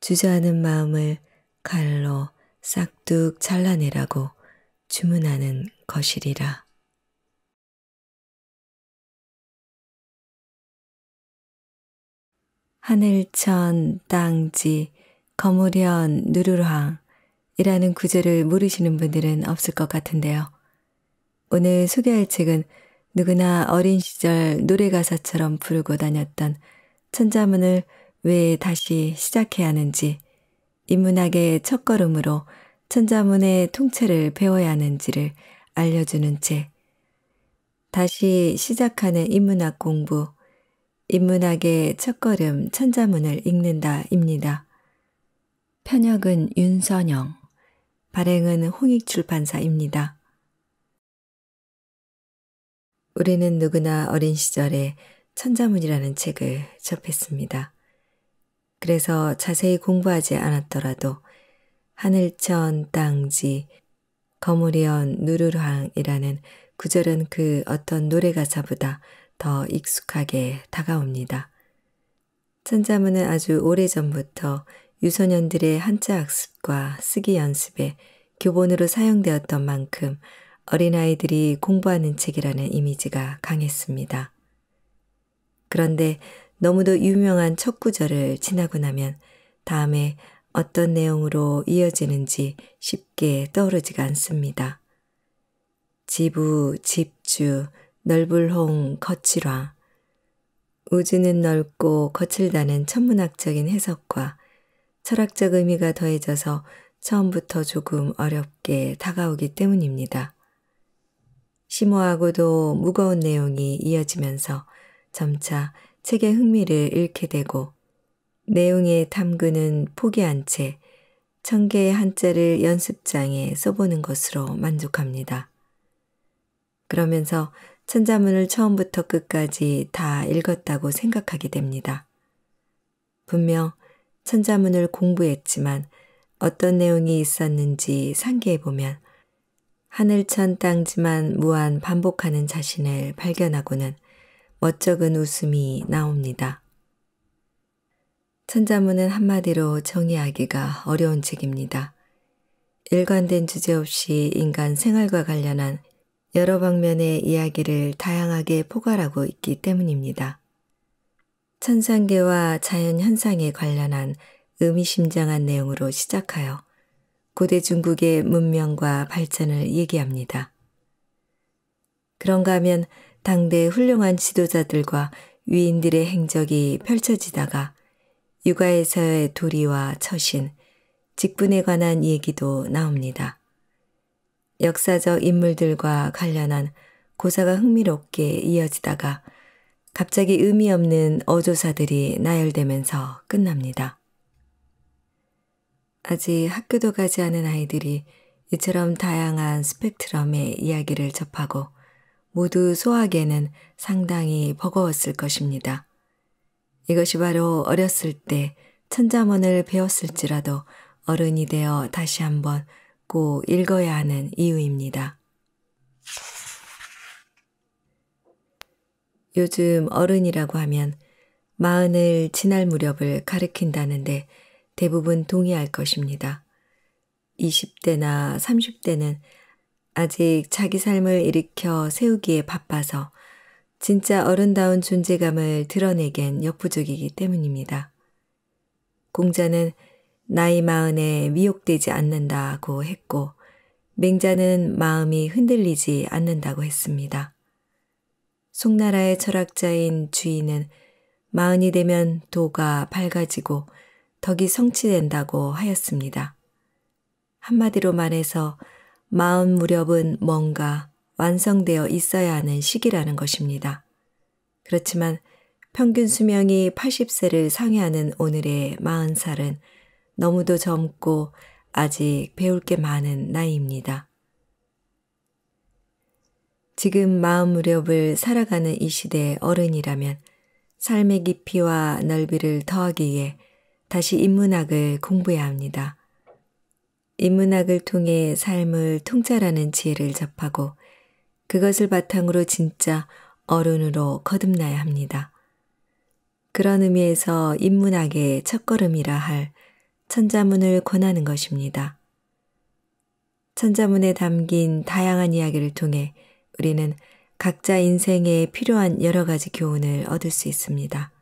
주저하는 마음을 칼로 싹둑 잘라내라고 주문하는 것이리라. 하늘천 땅지 거무련 누르르항이라는 구절을 모르시는 분들은 없을 것 같은데요. 오늘 소개할 책은 누구나 어린 시절 노래가사처럼 부르고 다녔던 천자문을 왜 다시 시작해야 하는지, 인문학의 첫걸음으로 천자문의 통째를 배워야 하는지를 알려주는 책, 다시 시작하는 인문학 공부, 인문학의 첫걸음 천자문을 읽는다입니다. 편역은 윤선영, 발행은 홍익출판사입니다. 우리는 누구나 어린 시절에 천자문이라는 책을 접했습니다. 그래서 자세히 공부하지 않았더라도 하늘천 땅지 거무련 누르르항이라는 구절은 그 어떤 노래가사보다 더 익숙하게 다가옵니다. 천자문은 아주 오래전부터 유소년들의 한자 학습과 쓰기 연습에 교본으로 사용되었던 만큼 어린아이들이 공부하는 책이라는 이미지가 강했습니다. 그런데 너무도 유명한 첫 구절을 지나고 나면 다음에 어떤 내용으로 이어지는지 쉽게 떠오르지가 않습니다. 지부, 집주, 넓을홍, 거칠왕. 우주는 넓고 거칠다는 천문학적인 해석과 철학적 의미가 더해져서 처음부터 조금 어렵게 다가오기 때문입니다. 심오하고도 무거운 내용이 이어지면서 점차 책의 흥미를 잃게 되고, 내용의 탐구는 포기한 채 1000개의 한자를 연습장에 써보는 것으로 만족합니다. 그러면서 천자문을 처음부터 끝까지 다 읽었다고 생각하게 됩니다. 분명 천자문을 공부했지만 어떤 내용이 있었는지 상기해보면 하늘천 땅지만 무한 반복하는 자신을 발견하고는 멋쩍은 웃음이 나옵니다. 천자문은 한마디로 정의하기가 어려운 책입니다. 일관된 주제 없이 인간 생활과 관련한 여러 방면의 이야기를 다양하게 포괄하고 있기 때문입니다. 천상계와 자연현상에 관련한 의미심장한 내용으로 시작하여 고대 중국의 문명과 발전을 얘기합니다. 그런가 하면 당대 훌륭한 지도자들과 위인들의 행적이 펼쳐지다가 육아에서의 도리와 처신, 직분에 관한 얘기도 나옵니다. 역사적 인물들과 관련한 고사가 흥미롭게 이어지다가 갑자기 의미 없는 어조사들이 나열되면서 끝납니다. 아직 학교도 가지 않은 아이들이 이처럼 다양한 스펙트럼의 이야기를 접하고 모두 소화하기에는 상당히 버거웠을 것입니다. 이것이 바로 어렸을 때 천자문을 배웠을지라도 어른이 되어 다시 한번 꼭 읽어야 하는 이유입니다. 요즘 어른이라고 하면 40을 지날 무렵을 가리킨다는데 대부분 동의할 것입니다. 20대나 30대는 아직 자기 삶을 일으켜 세우기에 바빠서 진짜 어른다운 존재감을 드러내기엔 역부족이기 때문입니다. 공자는 나이 40에 미혹되지 않는다고 했고, 맹자는 마음이 흔들리지 않는다고 했습니다. 송나라의 철학자인 주인은 40이 되면 도가 밝아지고 덕이 성취된다고 하였습니다. 한마디로 말해서 40 무렵은 뭔가 완성되어 있어야 하는 시기라는 것입니다. 그렇지만 평균 수명이 80세를 상회하는 오늘의 40살은 너무도 젊고 아직 배울 게 많은 나이입니다. 지금 마흔 무렵을 살아가는 이 시대의 어른이라면 삶의 깊이와 넓이를 더하기에 다시 인문학을 공부해야 합니다. 인문학을 통해 삶을 통찰하는 지혜를 접하고 그것을 바탕으로 진짜 어른으로 거듭나야 합니다. 그런 의미에서 인문학의 첫걸음이라 할 천자문을 권하는 것입니다. 천자문에 담긴 다양한 이야기를 통해 우리는 각자 인생에 필요한 여러 가지 교훈을 얻을 수 있습니다.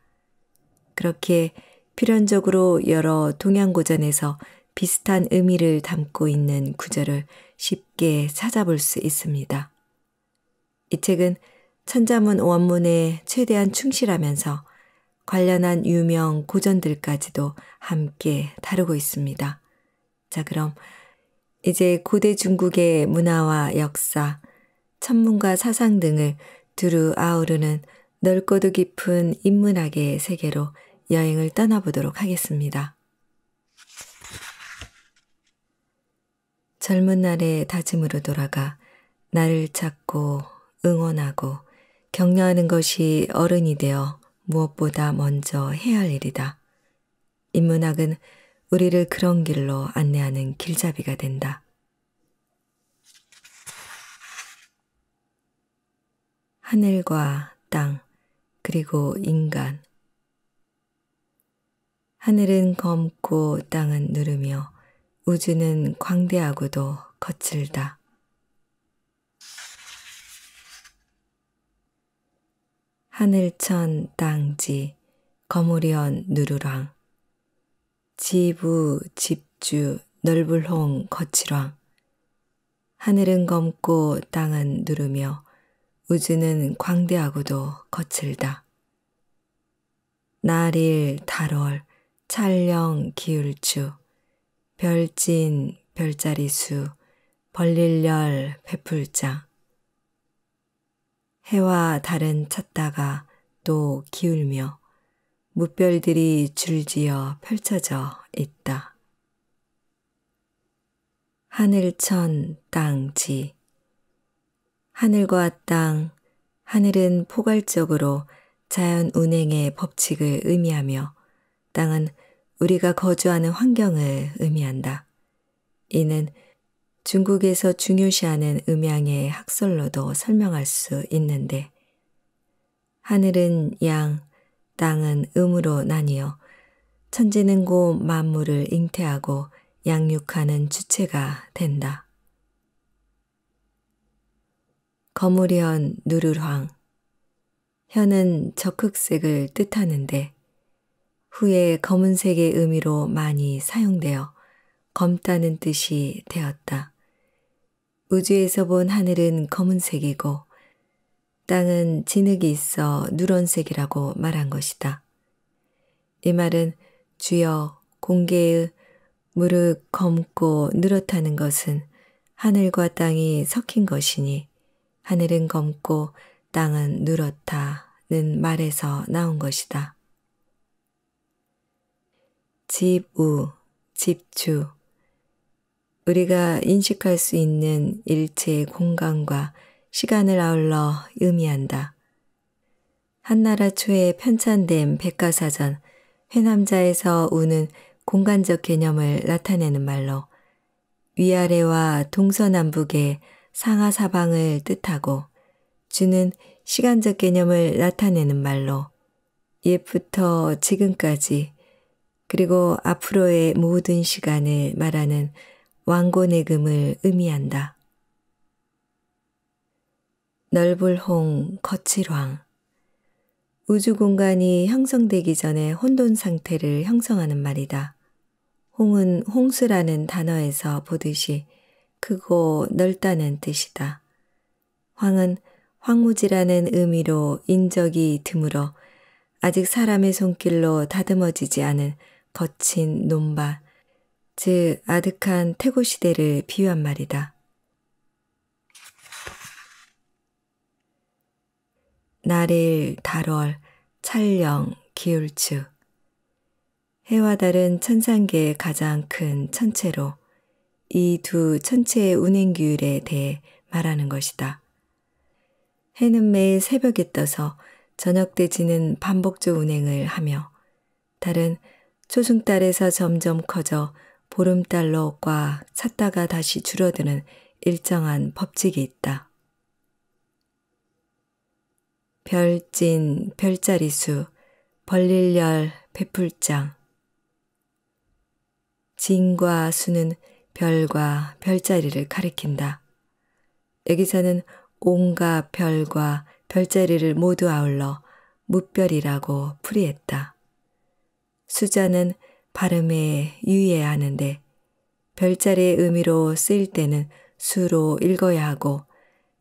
그렇기에 필연적으로 여러 동양고전에서 비슷한 의미를 담고 있는 구절을 쉽게 찾아볼 수 있습니다. 이 책은 천자문 원문에 최대한 충실하면서 관련한 유명 고전들까지도 함께 다루고 있습니다. 자, 그럼 이제 고대 중국의 문화와 역사, 천문과 사상 등을 두루 아우르는 넓고도 깊은 인문학의 세계로 여행을 떠나보도록 하겠습니다. 젊은 날의 다짐으로 돌아가 나를 찾고 응원하고 격려하는 것이 어른이 되어 무엇보다 먼저 해야 할 일이다. 인문학은 우리를 그런 길로 안내하는 길잡이가 된다. 하늘과 땅, 그리고 인간. 하늘은 검고 땅은 누르며 우주는 광대하고도 거칠다. 하늘천 땅지 거무련 누르랑 지부 집주 넓을홍 거칠왕. 하늘은 검고 땅은 누르며 우주는 광대하고도 거칠다. 날일 달월 찰령 기울추 별진 별자리수 벌릴열 베풀장. 해와 달은 찾다가 또 기울며 무별들이 줄지어 펼쳐져 있다. 하늘천 땅지. 하늘과 땅, 하늘은 포괄적으로 자연 운행의 법칙을 의미하며 땅은 우리가 거주하는 환경을 의미한다. 이는 중국에서 중요시하는 음양의 학설로도 설명할 수 있는데, 하늘은 양, 땅은 음으로 나뉘어 천지는 곧 만물을 잉태하고 양육하는 주체가 된다. 거무련 누르황. 현은 적흑색을 뜻하는데 후에 검은색의 의미로 많이 사용되어 검다는 뜻이 되었다. 우주에서 본 하늘은 검은색이고 땅은 진흙이 있어 누런색이라고 말한 것이다. 이 말은 주여 공개의 무릇 검고 누렇다는 것은 하늘과 땅이 섞인 것이니 하늘은 검고 땅은 누렇다는 말에서 나온 것이다. 집우, 집주. 우리가 인식할 수 있는 일체의 공간과 시간을 아울러 의미한다. 한나라 초에 편찬된 백과사전, 회남자에서 우는 공간적 개념을 나타내는 말로 위아래와 동서남북의 상하사방을 뜻하고 주는 시간적 개념을 나타내는 말로 옛부터 지금까지 그리고 앞으로의 모든 시간을 말하는 완고내금을 의미한다. 넓을홍 거칠왕. 우주공간이 형성되기 전에 혼돈 상태를 형성하는 말이다. 홍은 홍수라는 단어에서 보듯이 크고 넓다는 뜻이다. 황은 황무지라는 의미로 인적이 드물어 아직 사람의 손길로 다듬어지지 않은 거친 논밭, 즉 아득한 태고시대를 비유한 말이다. 날일 달월 찰령 기울추. 해와 달은 천상계의 가장 큰 천체로 이 두 천체의 운행규율에 대해 말하는 것이다. 해는 매일 새벽에 떠서 저녁 때 지는 반복주 운행을 하며 달은 초승달에서 점점 커져 보름달로 꽉 찼다가 다시 줄어드는 일정한 법칙이 있다. 별진, 별자리수, 벌릴열, 배풀장. 진과 수는 별과 별자리를 가리킨다. 여기서는 온갖 별과 별자리를 모두 아울러 무별이라고 풀이했다. 수자는 발음에 유의해야 하는데 별자리의 의미로 쓰일 때는 수로 읽어야 하고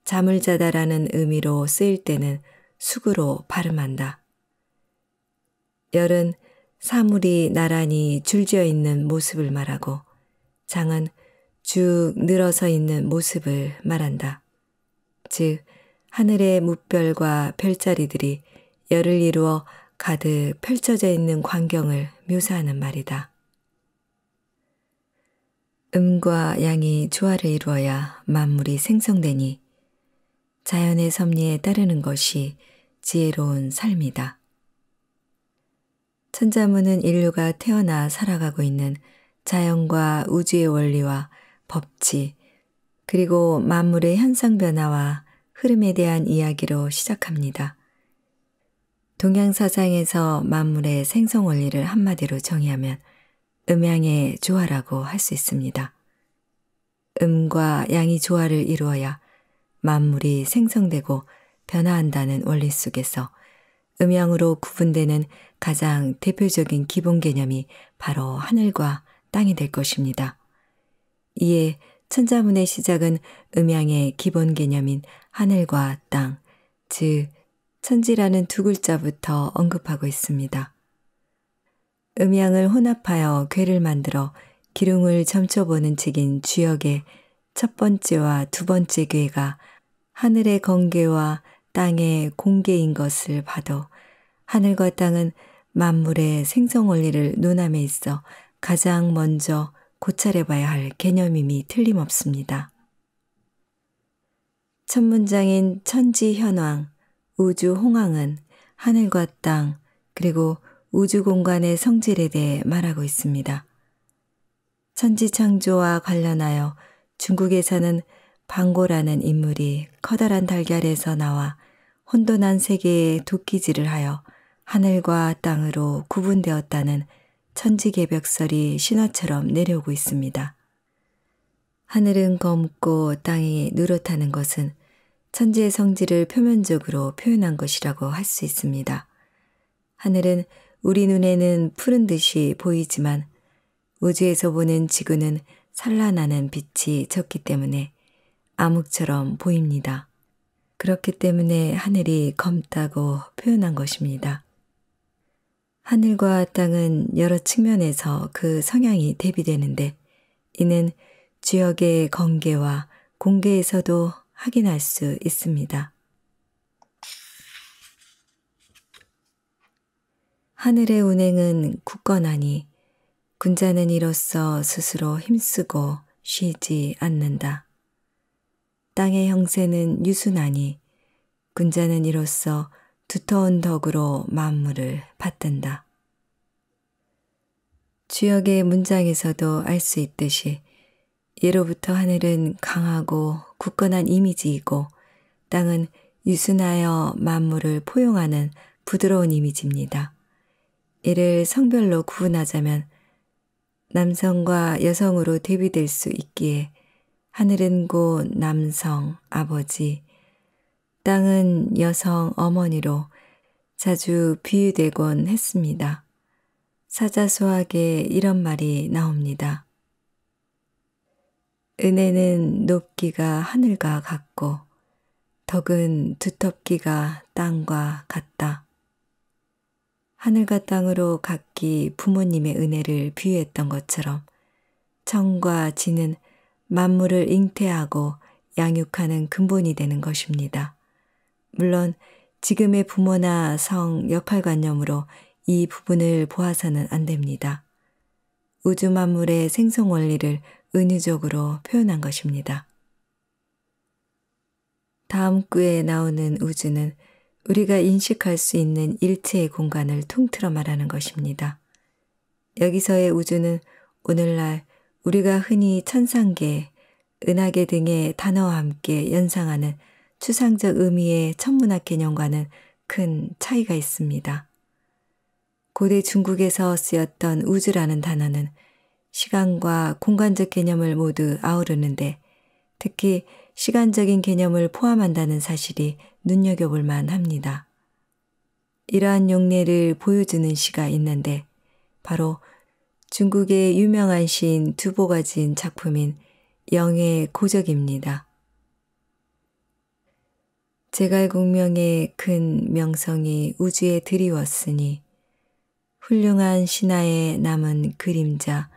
잠을 자다라는 의미로 쓰일 때는 숙으로 발음한다. 열은 사물이 나란히 줄지어 있는 모습을 말하고 장은 쭉 늘어서 있는 모습을 말한다. 즉 하늘의 무별과 별자리들이 열을 이루어 가득 펼쳐져 있는 광경을 묘사하는 말이다. 음과 양이 조화를 이루어야 만물이 생성되니 자연의 섭리에 따르는 것이 지혜로운 삶이다. 천자문은 인류가 태어나 살아가고 있는 자연과 우주의 원리와 법칙, 그리고 만물의 현상 변화와 흐름에 대한 이야기로 시작합니다. 동양사상에서 만물의 생성 원리를 한마디로 정의하면 음양의 조화라고 할 수 있습니다. 음과 양이 조화를 이루어야 만물이 생성되고 변화한다는 원리 속에서 음양으로 구분되는 가장 대표적인 기본 개념이 바로 하늘과 땅이 될 것입니다. 이에 천자문의 시작은 음양의 기본 개념인 하늘과 땅, 즉 천지라는 두 글자부터 언급하고 있습니다. 음양을 혼합하여 궤를 만들어 기륭을 점쳐보는 책인 주역의 첫 번째와 두 번째 궤가 하늘의 건궤와 땅의 공궤인 것을 봐도 하늘과 땅은 만물의 생성 원리를 논함에 있어 가장 먼저 고찰해봐야 할 개념임이 틀림없습니다. 첫 문장인 천지현황, 우주홍황은 하늘과 땅, 그리고 우주공간의 성질에 대해 말하고 있습니다. 천지창조와 관련하여 중국에서는 방고라는 인물이 커다란 달걀에서 나와 혼돈한 세계에 도끼질을 하여 하늘과 땅으로 구분되었다는 천지개벽설이 신화처럼 내려오고 있습니다. 하늘은 검고 땅이 누렇다는 것은 천지의 성질을 표면적으로 표현한 것이라고 할 수 있습니다. 하늘은 우리 눈에는 푸른 듯이 보이지만 우주에서 보는 지구는 산란하는 빛이 적기 때문에 암흑처럼 보입니다. 그렇기 때문에 하늘이 검다고 표현한 것입니다. 하늘과 땅은 여러 측면에서 그 성향이 대비되는데 이는 주역의 건계와 공계에서도 확인할 수 있습니다. 하늘의 운행은 굳건하니 군자는 이로써 스스로 힘쓰고 쉬지 않는다. 땅의 형세는 유순하니 군자는 이로써 두터운 덕으로 만물을 받든다. 주역의 문장에서도 알 수 있듯이 예로부터 하늘은 강하고 굳건한 이미지이고 땅은 유순하여 만물을 포용하는 부드러운 이미지입니다. 이를 성별로 구분하자면 남성과 여성으로 대비될 수 있기에 하늘은 곧 남성, 아버지, 땅은 여성 어머니로 자주 비유되곤 했습니다. 사자수학에 이런 말이 나옵니다. 은혜는 높기가 하늘과 같고 덕은 두텁기가 땅과 같다. 하늘과 땅으로 각기 부모님의 은혜를 비유했던 것처럼 천과 지는 만물을 잉태하고 양육하는 근본이 되는 것입니다. 물론 지금의 부모나 성 역할관념으로 이 부분을 보아서는 안 됩니다. 우주 만물의 생성 원리를 은유적으로 표현한 것입니다. 다음 구에 나오는 우주는 우리가 인식할 수 있는 일체의 공간을 통틀어 말하는 것입니다. 여기서의 우주는 오늘날 우리가 흔히 천상계, 은하계 등의 단어와 함께 연상하는 추상적 의미의 천문학 개념과는 큰 차이가 있습니다. 고대 중국에서 쓰였던 우주라는 단어는 시간과 공간적 개념을 모두 아우르는데 특히 시간적인 개념을 포함한다는 사실이 눈여겨볼 만합니다. 이러한 용례를 보여주는 시가 있는데 바로 중국의 유명한 시인 두보가 지은 작품인 영의 고적입니다. 제갈공명의 큰 명성이 우주에 드리웠으니 훌륭한 신하의 남은 그림자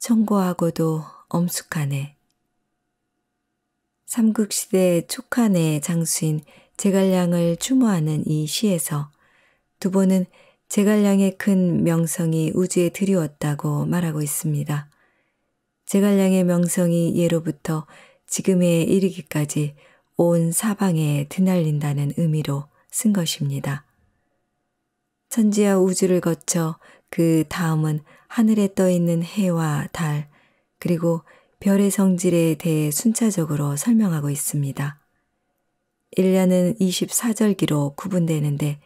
청고하고도 엄숙하네. 삼국시대 촉한의 장수인 제갈량을 추모하는 이 시에서 두보는 제갈량의 큰 명성이 우주에 드리웠다고 말하고 있습니다. 제갈량의 명성이 예로부터 지금에 이르기까지 온 사방에 드날린다는 의미로 쓴 것입니다. 천지와 우주를 거쳐 그 다음은 하늘에 떠있는 해와 달 그리고 별의 성질에 대해 순차적으로 설명하고 있습니다. 1년은 24절기로 구분되는데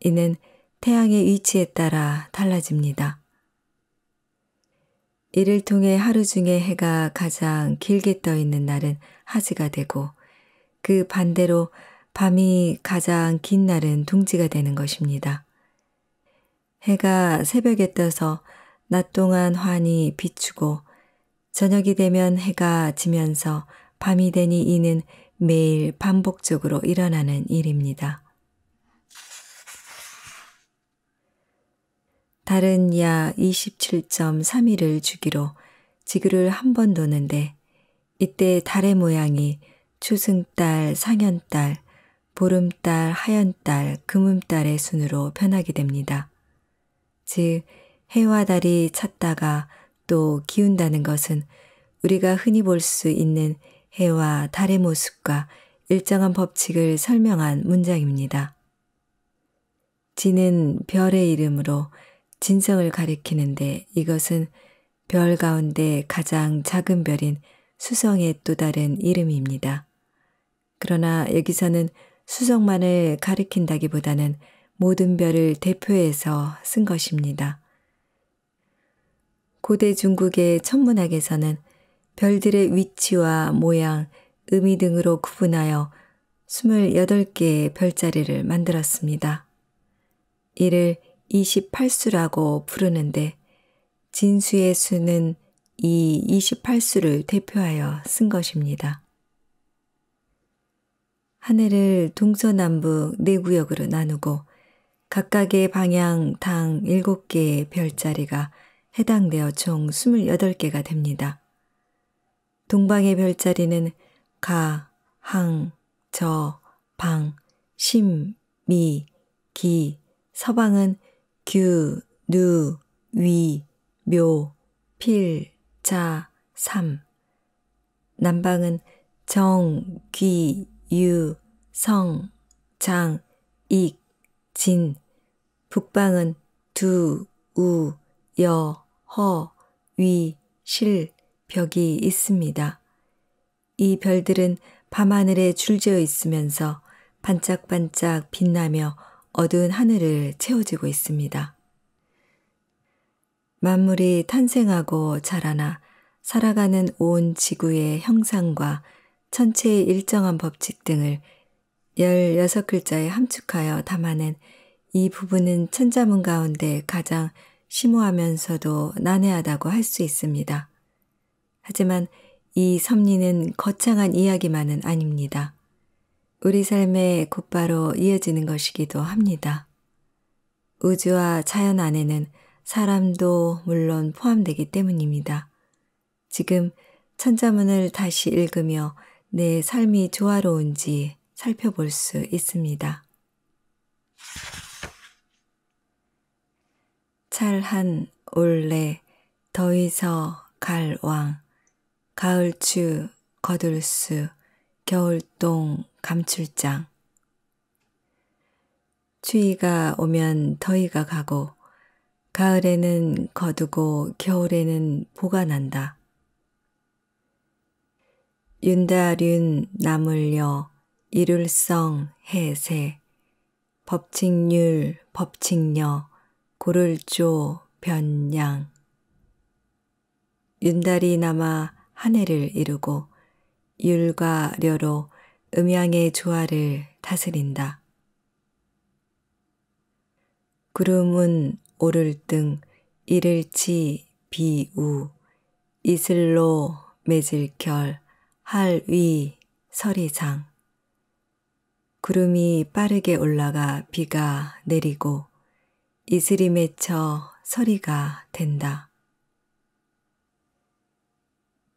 이는 태양의 위치에 따라 달라집니다. 이를 통해 하루 중에 해가 가장 길게 떠 있는 날은 하지가 되고 그 반대로 밤이 가장 긴 날은 동지가 되는 것입니다. 해가 새벽에 떠서 낮 동안 환히 비추고 저녁이 되면 해가 지면서 밤이 되니 이는 매일 반복적으로 일어나는 일입니다. 달은 약 27.3일을 주기로 지구를 한 번 도는데 이때 달의 모양이 초승달, 상현달, 보름달, 하현달, 금음달의 순으로 변하게 됩니다. 즉 해와 달이 찼다가 또 기운다는 것은 우리가 흔히 볼 수 있는 해와 달의 모습과 일정한 법칙을 설명한 문장입니다. 진은 별의 이름으로 진성을 가리키는데 이것은 별 가운데 가장 작은 별인 수성의 또 다른 이름입니다. 그러나 여기서는 수성만을 가리킨다기보다는 모든 별을 대표해서 쓴 것입니다. 고대 중국의 천문학에서는 별들의 위치와 모양, 의미 등으로 구분하여 28개의 별자리를 만들었습니다. 이를 28수라고 부르는데 진수의 수는 이 28수를 대표하여 쓴 것입니다. 하늘을 동서남북 4구역으로 나누고 각각의 방향 당 7개의 별자리가 해당되어 총 28개가 됩니다. 동방의 별자리는 가, 항, 저, 방, 심, 미, 기, 서방은 규, 누, 위, 묘, 필, 자, 삼. 남방은 정, 귀, 유, 성, 장, 익, 진. 북방은 두, 우, 여, 허, 위, 실, 벽이 있습니다. 이 별들은 밤하늘에 줄지어 있으면서 반짝반짝 빛나며 어두운 하늘을 채워주고 있습니다. 만물이 탄생하고 자라나 살아가는 온 지구의 형상과 천체의 일정한 법칙 등을 16글자에 함축하여 담아낸 이 부분은 천자문 가운데 가장 심오하면서도 난해하다고 할 수 있습니다. 하지만 이 섭리는 거창한 이야기만은 아닙니다. 우리 삶에 곧바로 이어지는 것이기도 합니다. 우주와 자연 안에는 사람도 물론 포함되기 때문입니다. 지금 천자문을 다시 읽으며 내 삶이 조화로운지 살펴볼 수 있습니다. 찰한 올레 더위서 갈왕 가을추 거둘수 겨울동 감출장 추위가 오면 더위가 가고 가을에는 거두고 겨울에는 보가 난다. 윤다륜 나물려 이룰성 해세 법칙률 법칙녀 고를조 변양. 윤달이 남아 한 해를 이루고 율과 려로 음양의 조화를 다스린다. 구름은 오를 등 이를치 비우 이슬로 매질결 할위 서리장. 구름이 빠르게 올라가 비가 내리고 이슬이 맺혀 서리가 된다.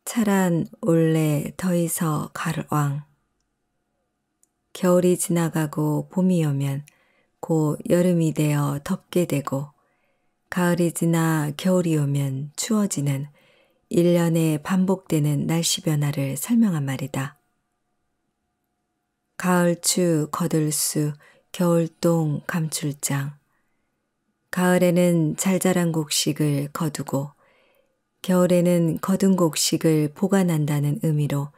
차란 올레 더이서 갈왕. 겨울이 지나가고 봄이 오면 곧 여름이 되어 덥게 되고 가을이 지나 겨울이 오면 추워지는 1년에 반복되는 날씨 변화를 설명한 말이다. 가을추 거들수 겨울동 감출장. 가을에는 잘 자란 곡식을 거두고 겨울에는 거둔 곡식을 보관한다는 의미로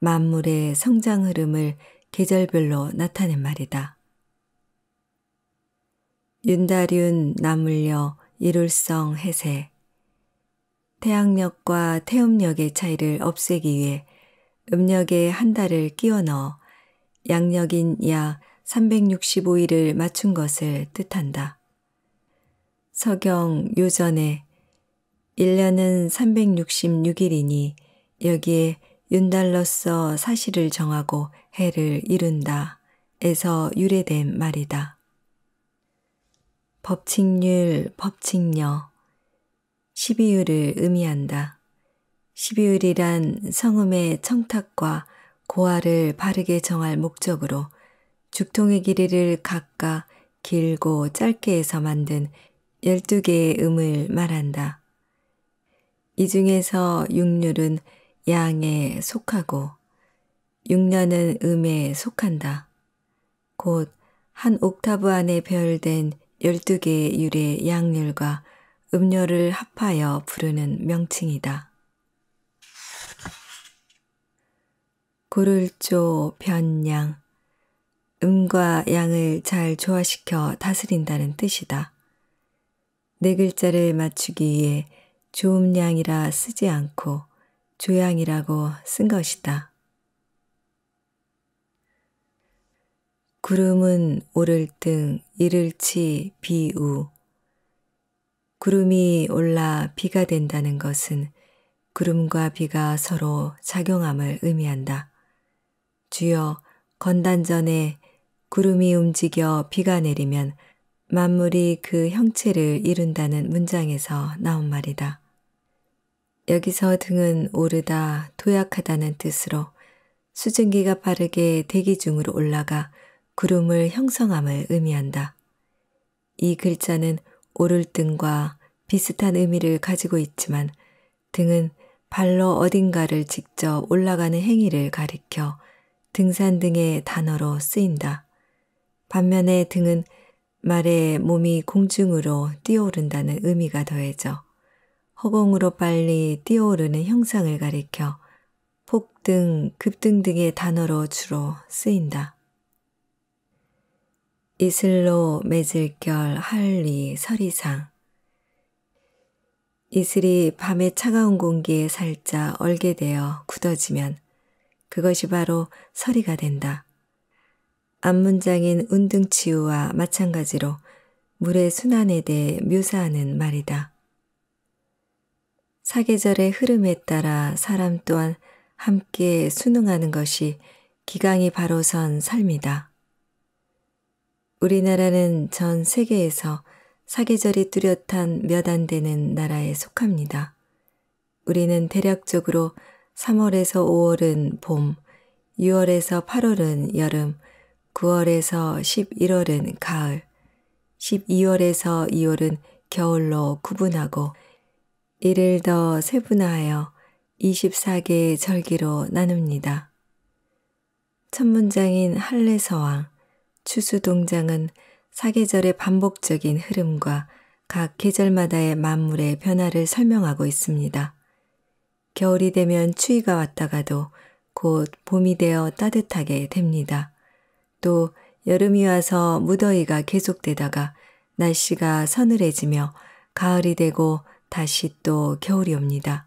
만물의 성장 흐름을 계절별로 나타낸 말이다. 윤다륜 나물려 이룰성 해세. 태양력과 태음력의 차이를 없애기 위해 음력에 한 달을 끼워 넣어 양력인 약 365일을 맞춘 것을 뜻한다. 서경 요전에 1년은 366일이니 여기에 윤달로서 사시를 정하고 해를 이룬다 에서 유래된 말이다. 법칙률, 법칙녀. 12율을 의미한다. 12율이란 성음의 청탁과 고하를 바르게 정할 목적으로 죽통의 길이를 각각 길고 짧게 해서 만든 12개의 음을 말한다. 이 중에서 6률은 양에 속하고 6녀는 음에 속한다. 곧 한 옥타브 안에 배열된 12개의 율의 양률과 음률을 합하여 부르는 명칭이다. 고를조 변양. 음과 양을 잘 조화시켜 다스린다는 뜻이다. 네 글자를 맞추기 위해 조음량이라 쓰지 않고 조양이라고 쓴 것이다. 구름은 오를 등 이를치 비우. 구름이 올라 비가 된다는 것은 구름과 비가 서로 작용함을 의미한다. 주여 건단전에 구름이 움직여 비가 내리면 만물이 그 형체를 이룬다는 문장에서 나온 말이다. 여기서 등은 오르다, 도약하다는 뜻으로 수증기가 빠르게 대기 중으로 올라가 구름을 형성함을 의미한다. 이 글자는 오를 등과 비슷한 의미를 가지고 있지만 등은 발로 어딘가를 직접 올라가는 행위를 가리켜 등산 등의 단어로 쓰인다. 반면에 등은 말에 몸이 공중으로 뛰어오른다는 의미가 더해져 허공으로 빨리 뛰어오르는 형상을 가리켜 폭등, 급등 등의 단어로 주로 쓰인다. 이슬로 매질결 할리 서리상. 이슬이 밤의 차가운 공기에 살짝 얼게 되어 굳어지면 그것이 바로 서리가 된다. 앞문장인 운등치유와 마찬가지로 물의 순환에 대해 묘사하는 말이다. 사계절의 흐름에 따라 사람 또한 함께 순응하는 것이 기강이 바로선 삶이다. 우리나라는 전 세계에서 사계절이 뚜렷한 몇 안 되는 나라에 속합니다. 우리는 대략적으로 3월에서 5월은 봄, 6월에서 8월은 여름, 9월에서 11월은 가을, 12월에서 2월은 겨울로 구분하고 이를 더 세분화하여 24개의 절기로 나눕니다. 첫 문장인 한래서왕, 추수동장은 사계절의 반복적인 흐름과 각 계절마다의 만물의 변화를 설명하고 있습니다. 겨울이 되면 추위가 왔다가도 곧 봄이 되어 따뜻하게 됩니다. 또 여름이 와서 무더위가 계속되다가 날씨가 서늘해지며 가을이 되고 다시 또 겨울이 옵니다.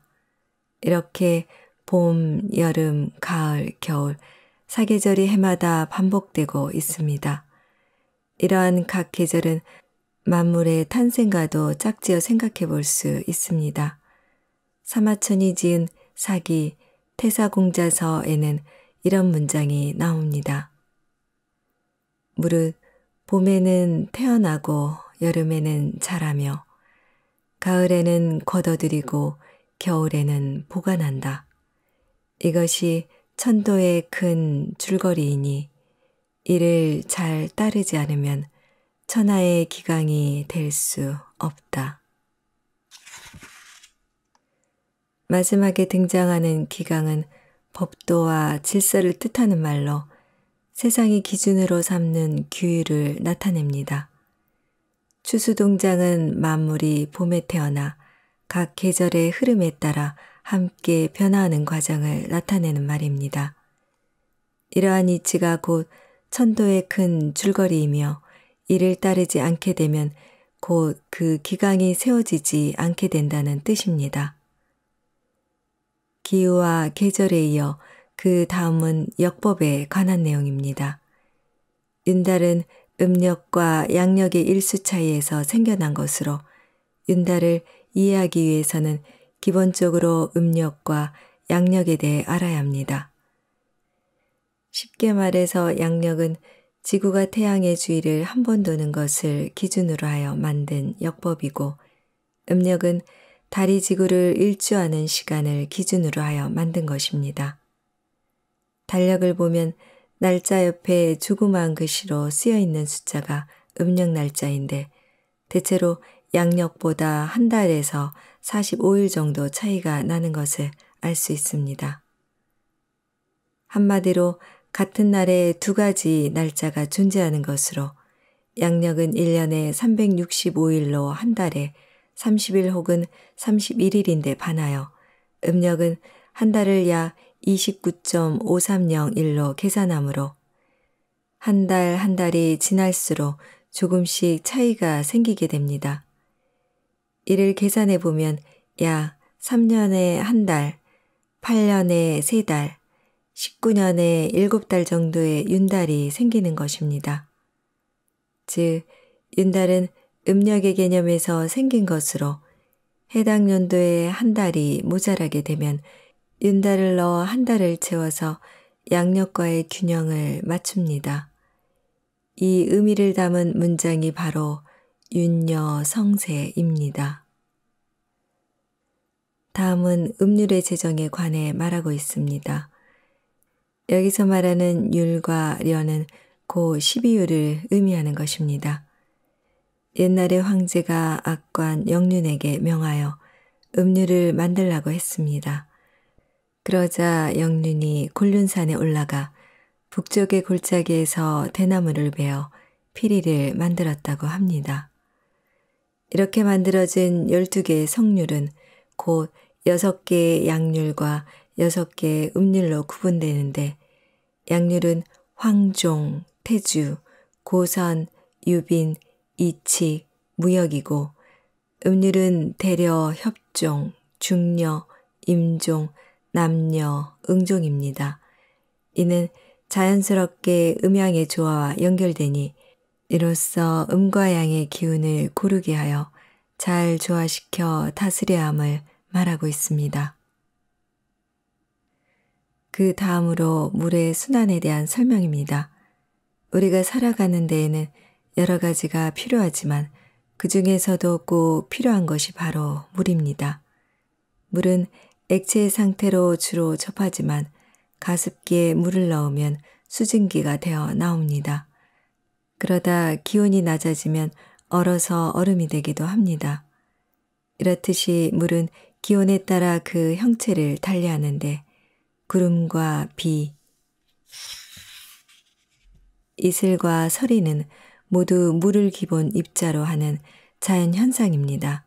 이렇게 봄, 여름, 가을, 겨울 사계절이 해마다 반복되고 있습니다. 이러한 각 계절은 만물의 탄생과도 짝지어 생각해 볼 수 있습니다. 사마천이 지은 사기, 태사공자서에는 이런 문장이 나옵니다. 무릇 봄에는 태어나고 여름에는 자라며 가을에는 걷어들이고 겨울에는 보관한다. 이것이 천도의 큰 줄거리이니 이를 잘 따르지 않으면 천하의 기강이 될 수 없다. 마지막에 등장하는 기강은 법도와 질서를 뜻하는 말로 세상이 기준으로 삼는 규율을 나타냅니다. 추수동장은 만물이 봄에 태어나 각 계절의 흐름에 따라 함께 변화하는 과정을 나타내는 말입니다. 이러한 이치가 곧 천도의 큰 줄거리이며 이를 따르지 않게 되면 곧 그 기강이 세워지지 않게 된다는 뜻입니다. 기후와 계절에 이어 그 다음은 역법에 관한 내용입니다. 윤달은 음력과 양력의 일수 차이에서 생겨난 것으로 윤달을 이해하기 위해서는 기본적으로 음력과 양력에 대해 알아야 합니다. 쉽게 말해서 양력은 지구가 태양의 주위를 한 번 도는 것을 기준으로 하여 만든 역법이고 음력은 달이 지구를 일주하는 시간을 기준으로 하여 만든 것입니다. 달력을 보면 날짜 옆에 조그마한 글씨로 쓰여있는 숫자가 음력 날짜인데 대체로 양력보다 한 달에서 45일 정도 차이가 나는 것을 알 수 있습니다. 한마디로 같은 날에 두 가지 날짜가 존재하는 것으로 양력은 1년에 365일로 한 달에 30일 혹은 31일인데 반하여 음력은 한 달을 약 29.530일로 계산하므로 한 달 한 달이 지날수록 조금씩 차이가 생기게 됩니다. 이를 계산해 보면 약 3년에 한 달, 8년에 세 달, 19년에 7달 정도의 윤달이 생기는 것입니다. 즉, 윤달은 음력의 개념에서 생긴 것으로 해당 연도에 한 달이 모자라게 되면 윤달을 넣어 한 달을 채워서 양력과의 균형을 맞춥니다. 이 의미를 담은 문장이 바로 윤여성세입니다. 다음은 음률의 제정에 관해 말하고 있습니다. 여기서 말하는 율과 려는 고 12율을 의미하는 것입니다. 옛날에 황제가 악관 영륜에게 명하여 음률을 만들라고 했습니다. 그러자 영륜이 곤륜산에 올라가 북쪽의 골짜기에서 대나무를 베어 피리를 만들었다고 합니다. 이렇게 만들어진 12개의 성률은 곧 6개의 양률과 6개의 음률로 구분되는데 양률은 황종, 태주, 고선, 유빈, 이칙, 무역이고 음률은 대려, 협종, 중려, 임종, 남녀, 응종입니다. 이는 자연스럽게 음양의 조화와 연결되니 이로써 음과 양의 기운을 고르게 하여 잘 조화시켜 다스려야 함을 말하고 있습니다. 그 다음으로 물의 순환에 대한 설명입니다. 우리가 살아가는 데에는 여러 가지가 필요하지만 그 중에서도 꼭 필요한 것이 바로 물입니다. 물은 액체의 상태로 주로 접하지만 가습기에 물을 넣으면 수증기가 되어 나옵니다. 그러다 기온이 낮아지면 얼어서 얼음이 되기도 합니다. 이렇듯이 물은 기온에 따라 그 형체를 달리하는데 구름과 비, 이슬과 서리는 모두 물을 기본 입자로 하는 자연현상입니다.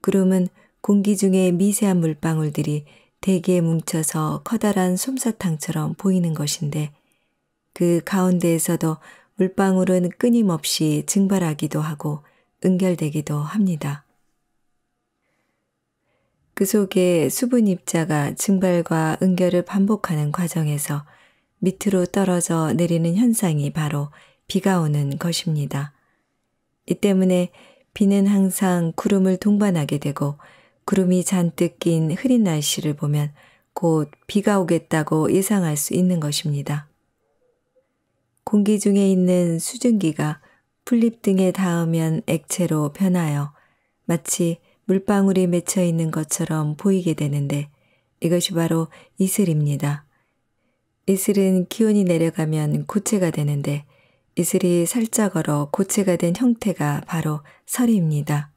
구름은 공기 중에 미세한 물방울들이 대기에 뭉쳐서 커다란 솜사탕처럼 보이는 것인데 그 가운데에서도 물방울은 끊임없이 증발하기도 하고 응결되기도 합니다. 그 속에 수분 입자가 증발과 응결을 반복하는 과정에서 밑으로 떨어져 내리는 현상이 바로 비가 오는 것입니다. 이 때문에 비는 항상 구름을 동반하게 되고 구름이 잔뜩 낀 흐린 날씨를 보면 곧 비가 오겠다고 예상할 수 있는 것입니다. 공기 중에 있는 수증기가 풀잎 등에 닿으면 액체로 변하여 마치 물방울이 맺혀 있는 것처럼 보이게 되는데 이것이 바로 이슬입니다. 이슬은 기온이 내려가면 고체가 되는데 이슬이 살짝 얼어 고체가 된 형태가 바로 설입니다.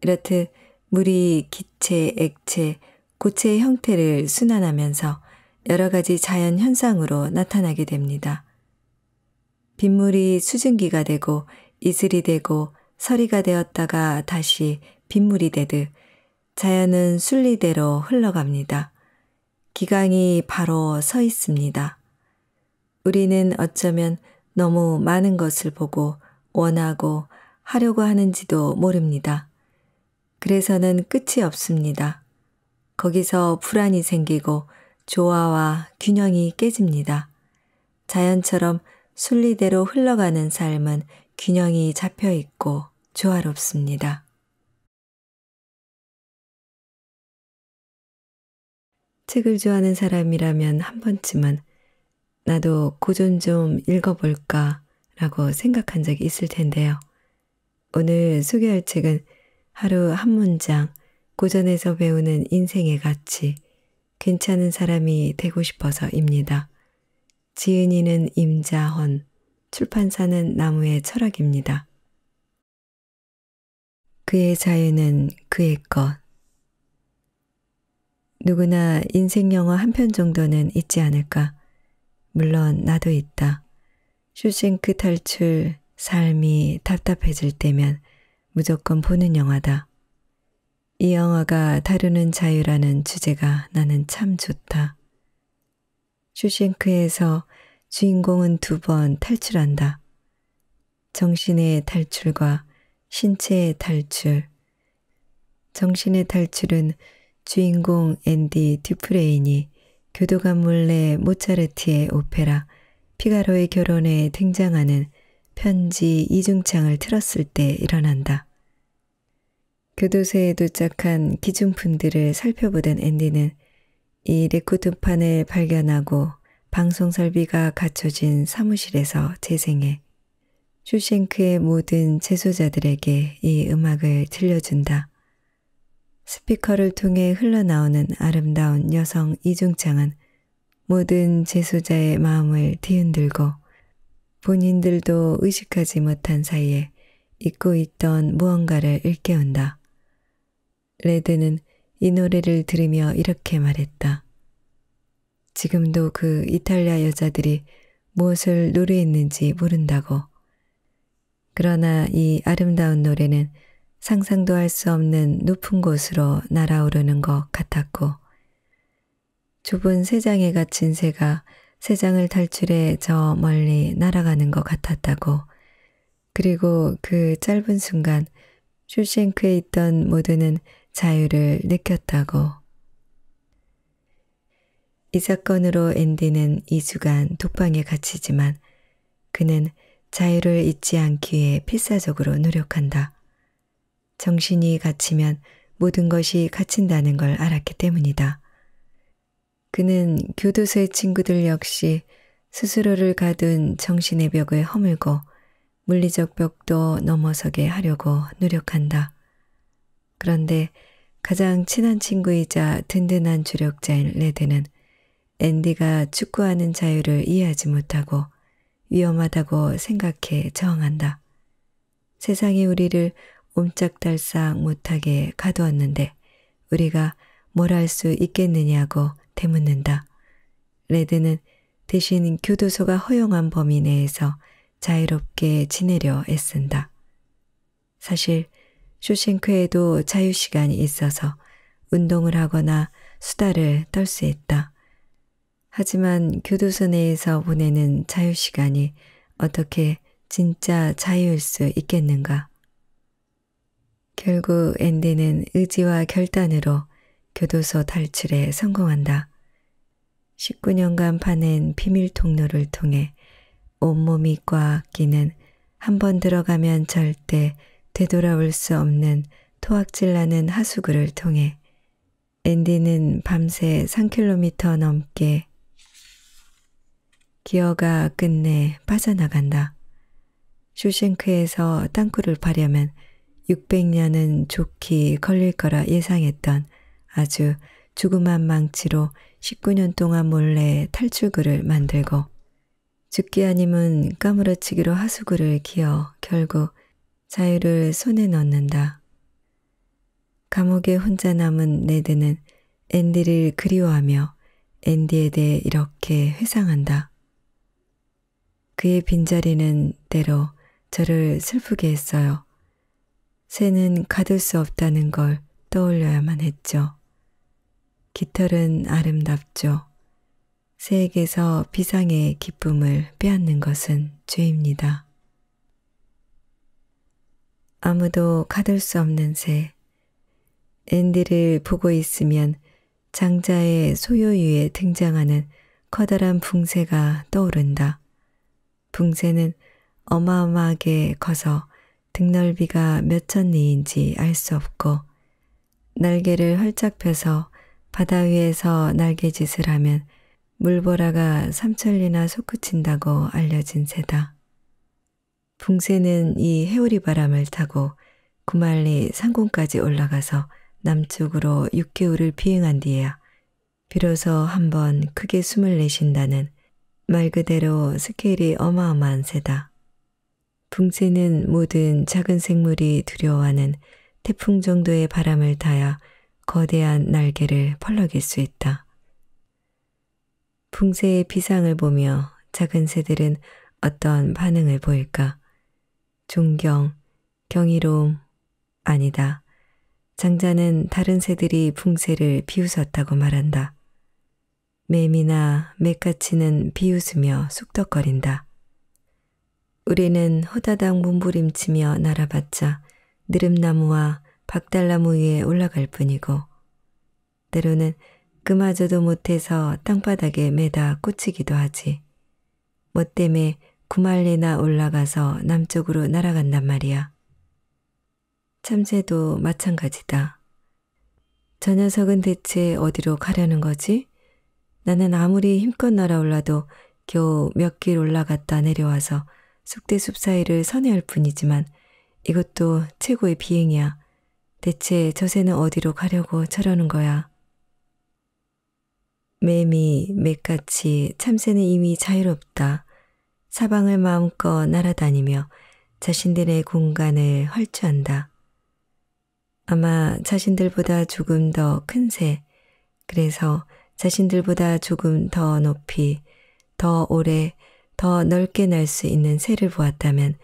이렇듯 물이 기체, 액체, 고체의 형태를 순환하면서 여러 가지 자연 현상으로 나타나게 됩니다. 빗물이 수증기가 되고 이슬이 되고 서리가 되었다가 다시 빗물이 되듯 자연은 순리대로 흘러갑니다. 기강이 바로 서 있습니다. 우리는 어쩌면 너무 많은 것을 보고 원하고 하려고 하는지도 모릅니다. 그래서는 끝이 없습니다. 거기서 불안이 생기고 조화와 균형이 깨집니다. 자연처럼 순리대로 흘러가는 삶은 균형이 잡혀 있고 조화롭습니다. 책을 좋아하는 사람이라면 한 번쯤은 나도 고전 좀 읽어볼까 라고 생각한 적이 있을 텐데요. 오늘 소개할 책은 하루 한 문장 고전에서 배우는 인생의 가치, 괜찮은 사람이 되고 싶어서입니다. 지은이는 임자헌, 출판사는 나무의 철학입니다. 그의 자유는 그의 것. 누구나 인생 영화 한 편 정도는 있지 않을까. 물론 나도 있다. 쇼생크 탈출, 삶이 답답해질 때면 무조건 보는 영화다. 이 영화가 다루는 자유라는 주제가 나는 참 좋다. 쇼생크에서 주인공은 2번 탈출한다. 정신의 탈출과 신체의 탈출. 정신의 탈출은 주인공 앤디 듀프레인이 교도관 몰래 모차르트의 오페라 피가로의 결혼에 등장하는 편지 이중창을 틀었을 때 일어난다. 교도소에 도착한 기중품들을 살펴보던 앤디는 이 레코드판을 발견하고 방송 설비가 갖춰진 사무실에서 재생해 쇼생크의 모든 재소자들에게 이 음악을 들려준다. 스피커를 통해 흘러나오는 아름다운 여성 이중창은 모든 재소자의 마음을 뒤흔들고 본인들도 의식하지 못한 사이에 잊고 있던 무언가를 일깨운다. 레드는 이 노래를 들으며 이렇게 말했다. 지금도 그 이탈리아 여자들이 무엇을 노래했는지 모른다고. 그러나 이 아름다운 노래는 상상도 할 수 없는 높은 곳으로 날아오르는 것 같았고 좁은 새장에 갇힌 새가 새장을 탈출해 저 멀리 날아가는 것 같았다고. 그리고 그 짧은 순간 쇼생크에 있던 모두는 자유를 느꼈다고. 이 사건으로 앤디는 2주간 독방에 갇히지만 그는 자유를 잊지 않기 위해 필사적으로 노력한다. 정신이 갇히면 모든 것이 갇힌다는 걸 알았기 때문이다. 그는 교도소의 친구들 역시 스스로를 가둔 정신의 벽을 허물고 물리적 벽도 넘어서게 하려고 노력한다. 그런데 가장 친한 친구이자 든든한 주력자인 레드는 앤디가 추구하는 자유를 이해하지 못하고 위험하다고 생각해 저항한다. 세상이 우리를 옴짝달싹 못하게 가두었는데 우리가 뭘 할 수 있겠느냐고 되묻는다. 레드는 대신 교도소가 허용한 범위 내에서 자유롭게 지내려 애쓴다. 사실 쇼생크에도 자유시간이 있어서 운동을 하거나 수다를 떨 수 있다. 하지만 교도소 내에서 보내는 자유시간이 어떻게 진짜 자유일 수 있겠는가? 결국 앤디는 의지와 결단으로 교도소 탈출에 성공한다. 19년간 파낸 비밀 통로를 통해 온몸이 꽉 끼는 한 번 들어가면 절대 되돌아올 수 없는 토악질 나는 하수구를 통해 앤디는 밤새 3km 넘게 기어가 끝내 빠져나간다. 쇼생크에서 땅굴을 파려면 600년은 좋게 걸릴 거라 예상했던 아주 조그만 망치로 19년 동안 몰래 탈출구를 만들고 죽기 아니면 까무러치기로 하수구를 기어 결국 자유를 손에 넣는다. 감옥에 혼자 남은 네드는 앤디를 그리워하며 앤디에 대해 이렇게 회상한다. 그의 빈자리는 때로 저를 슬프게 했어요. 새는 가둘 수 없다는 걸 떠올려야만 했죠. 깃털은 아름답죠. 새에게서 비상의 기쁨을 빼앗는 것은 죄입니다. 아무도 가둘 수 없는 새. 앤디를 보고 있으면 장자의 소요유에 등장하는 커다란 붕새가 떠오른다. 붕새는 어마어마하게 커서 등넓이가 몇천 리인지 알 수 없고 날개를 활짝 펴서 바다 위에서 날개짓을 하면 물보라가 3천리나 솟구친다고 알려진 새다. 붕새는 이 해오리 바람을 타고 9만리 상공까지 올라가서 남쪽으로 6개월을 비행한 뒤에야 비로소 한번 크게 숨을 내쉰다는 말 그대로 스케일이 어마어마한 새다. 붕새는 모든 작은 생물이 두려워하는 태풍 정도의 바람을 타야 거대한 날개를 펄럭일 수 있다. 붕새의 비상을 보며 작은 새들은 어떤 반응을 보일까? 존경, 경이로움, 아니다. 장자는 다른 새들이 붕새를 비웃었다고 말한다. 매미나 맷가치는 비웃으며 쑥덕거린다. 우리는 허다닥 몸부림치며 날아봤자 느릅나무와 박달나무 위에 올라갈 뿐이고 때로는 그마저도 못해서 땅바닥에 매다 꽂히기도 하지. 뭐 때문에 9만리나 올라가서 남쪽으로 날아간단 말이야. 참새도 마찬가지다. 저 녀석은 대체 어디로 가려는 거지? 나는 아무리 힘껏 날아올라도 겨우 몇 길 올라갔다 내려와서 쑥대숲 사이를 선회할 뿐이지만 이것도 최고의 비행이야. 대체 저 새는 어디로 가려고 저러는 거야. 매미, 맷같이 참새는 이미 자유롭다. 사방을 마음껏 날아다니며 자신들의 공간을 활주한다. 아마 자신들보다 조금 더 큰 새, 그래서 자신들보다 조금 더 높이, 더 오래, 더 넓게 날 수 있는 새를 보았다면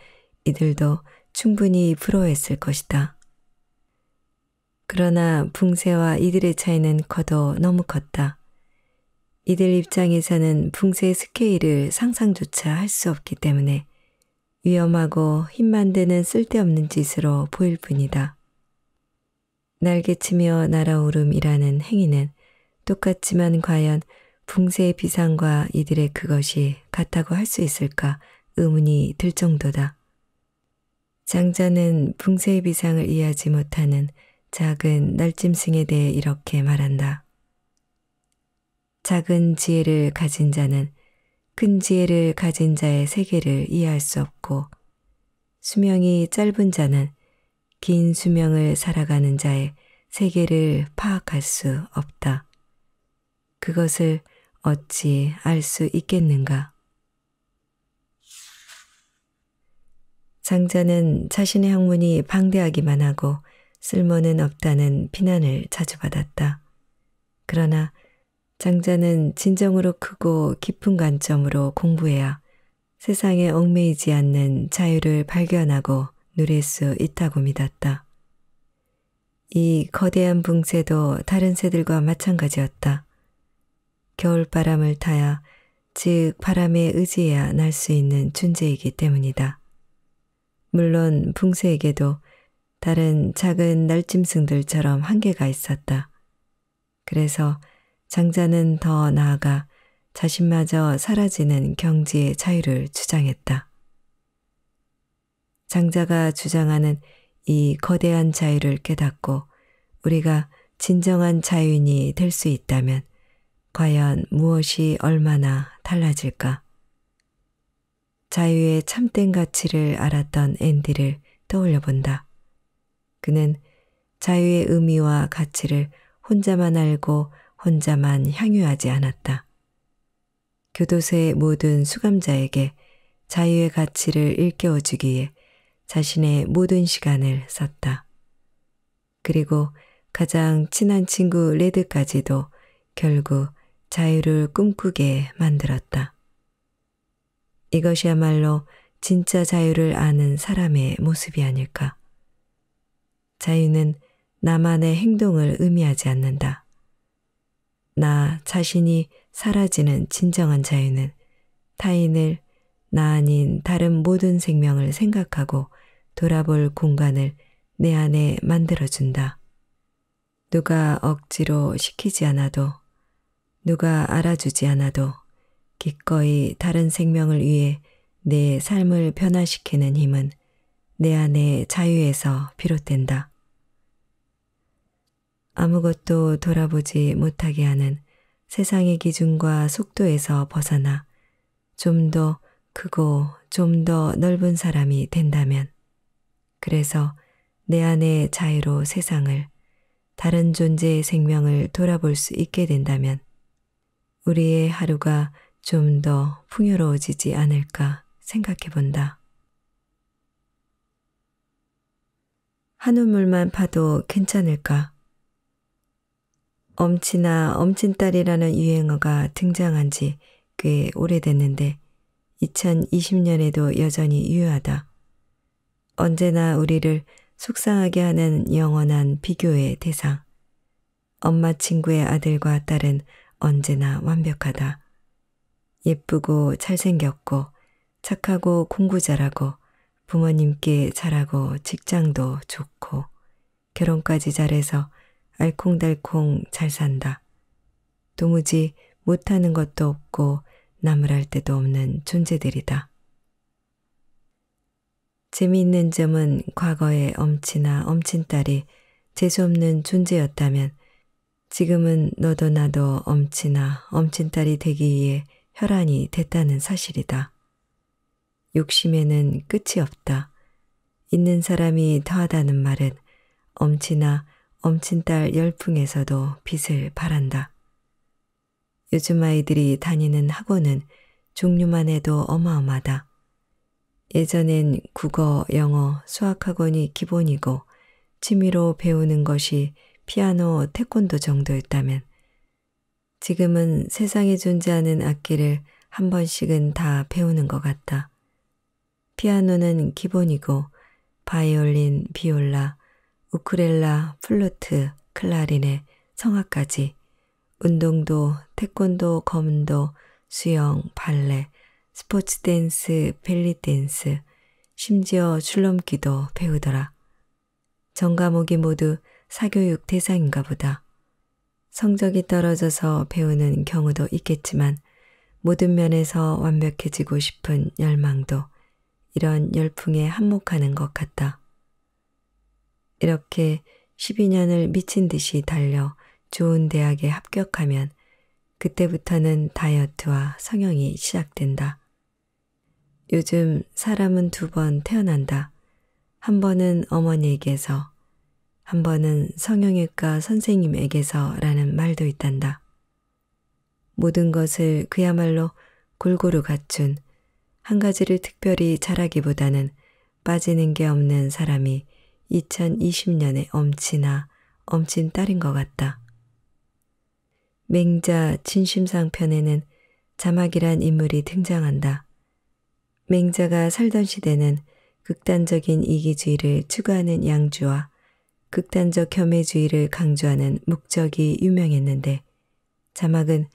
이들도 충분히 부러워했을 것이다. 그러나 붕새와 이들의 차이는 커도 너무 컸다. 이들 입장에서는 붕새의 스케일을 상상조차 할 수 없기 때문에 위험하고 힘만 드는 쓸데없는 짓으로 보일 뿐이다. 날개치며 날아오름이라는 행위는 똑같지만 과연 붕새의 비상과 이들의 그것이 같다고 할 수 있을까 의문이 들 정도다. 장자는 붕새의 비상을 이해하지 못하는 작은 날짐승에 대해 이렇게 말한다. 작은 지혜를 가진 자는 큰 지혜를 가진 자의 세계를 이해할 수 없고 수명이 짧은 자는 긴 수명을 살아가는 자의 세계를 파악할 수 없다. 그것을 어찌 알 수 있겠는가? 장자는 자신의 학문이 방대하기만 하고 쓸모는 없다는 비난을 자주 받았다. 그러나 장자는 진정으로 크고 깊은 관점으로 공부해야 세상에 얽매이지 않는 자유를 발견하고 누릴 수 있다고 믿었다. 이 거대한 붕새도 다른 새들과 마찬가지였다. 겨울바람을 타야, 즉 바람에 의지해야 날 수 있는 존재이기 때문이다. 물론 붕새에게도 다른 작은 날짐승들처럼 한계가 있었다. 그래서 장자는 더 나아가 자신마저 사라지는 경지의 자유를 주장했다. 장자가 주장하는 이 거대한 자유를 깨닫고 우리가 진정한 자유인이 될 수 있다면 과연 무엇이 얼마나 달라질까? 자유의 참된 가치를 알았던 앤디를 떠올려본다. 그는 자유의 의미와 가치를 혼자만 알고 혼자만 향유하지 않았다. 교도소의 모든 수감자에게 자유의 가치를 일깨워주기에 자신의 모든 시간을 썼다. 그리고 가장 친한 친구 레드까지도 결국 자유를 꿈꾸게 만들었다. 이것이야말로 진짜 자유를 아는 사람의 모습이 아닐까. 자유는 나만의 행동을 의미하지 않는다. 나 자신이 사라지는 진정한 자유는 타인을, 나 아닌 다른 모든 생명을 생각하고 돌아볼 공간을 내 안에 만들어준다. 누가 억지로 시키지 않아도, 누가 알아주지 않아도 기꺼이 다른 생명을 위해 내 삶을 변화시키는 힘은 내 안의 자유에서 비롯된다. 아무것도 돌아보지 못하게 하는 세상의 기준과 속도에서 벗어나 좀 더 크고 좀 더 넓은 사람이 된다면, 그래서 내 안의 자유로 세상을, 다른 존재의 생명을 돌아볼 수 있게 된다면 우리의 하루가 좀 더 풍요로워지지 않을까 생각해 본다. 한우물만 파도 괜찮을까? 엄친아, 엄친딸이라는 유행어가 등장한 지 꽤 오래됐는데 2020년에도 여전히 유효하다. 언제나 우리를 속상하게 하는 영원한 비교의 대상. 엄마 친구의 아들과 딸은 언제나 완벽하다. 예쁘고 잘생겼고 착하고 공부 잘하고 부모님께 잘하고 직장도 좋고 결혼까지 잘해서 알콩달콩 잘 산다. 도무지 못하는 것도 없고 나무랄 데도 없는 존재들이다. 재미있는 점은 과거의 엄친아, 엄친딸이 재수없는 존재였다면 지금은 너도 나도 엄친아, 엄친딸이 되기 위해 혈안이 됐다는 사실이다. 욕심에는 끝이 없다. 있는 사람이 더하다는 말은 엄친아, 엄친딸 열풍에서도 빛을 발한다. 요즘 아이들이 다니는 학원은 종류만 해도 어마어마하다. 예전엔 국어, 영어, 수학학원이 기본이고 취미로 배우는 것이 피아노, 태권도 정도였다면 지금은 세상에 존재하는 악기를 한 번씩은 다 배우는 것 같다. 피아노는 기본이고 바이올린, 비올라, 우쿨렐라, 플루트, 클라리넷, 성악까지 운동도, 태권도, 검도, 수영, 발레, 스포츠 댄스, 벨리 댄스, 심지어 줄넘기도 배우더라. 전 과목이 모두 사교육 대상인가 보다. 성적이 떨어져서 배우는 경우도 있겠지만 모든 면에서 완벽해지고 싶은 열망도 이런 열풍에 한몫하는 것 같다. 이렇게 12년을 미친 듯이 달려 좋은 대학에 합격하면 그때부터는 다이어트와 성형이 시작된다. 요즘 사람은 2번 태어난다. 한 번은 어머니에게서, 한 번은 성형외과 선생님에게서라는 말도 있단다. 모든 것을 그야말로 골고루 갖춘, 한 가지를 특별히 잘하기보다는 빠지는 게 없는 사람이 2020년의 엄친아, 엄친딸인 것 같다. 맹자 진심상 편에는 자막이란 인물이 등장한다. 맹자가 살던 시대는 극단적인 이기주의를 추구하는 양주와 극단적 폄훼주의를 강조하는 묵적이 유명했는데 자막은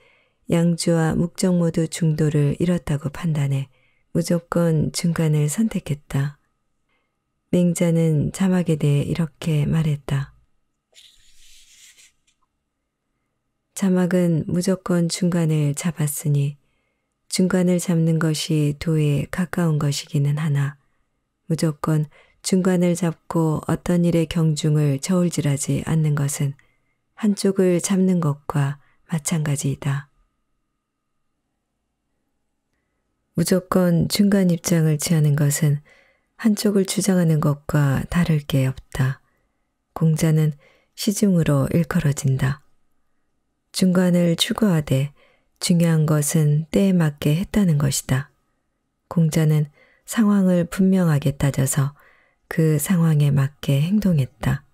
양주와 묵적 모두 중도를 잃었다고 판단해 무조건 중간을 선택했다. 맹자는 자막에 대해 이렇게 말했다. 자막은 무조건 중간을 잡았으니 중간을 잡는 것이 도에 가까운 것이기는 하나 무조건 중간을 잡고 어떤 일의 경중을 저울질하지 않는 것은 한쪽을 잡는 것과 마찬가지이다. 무조건 중간 입장을 취하는 것은 한쪽을 주장하는 것과 다를 게 없다. 공자는 시중으로 일컬어진다. 중간을 추구하되 중요한 것은 때에 맞게 했다는 것이다. 공자는 상황을 분명하게 따져서 그 상황에 맞게 행동했다.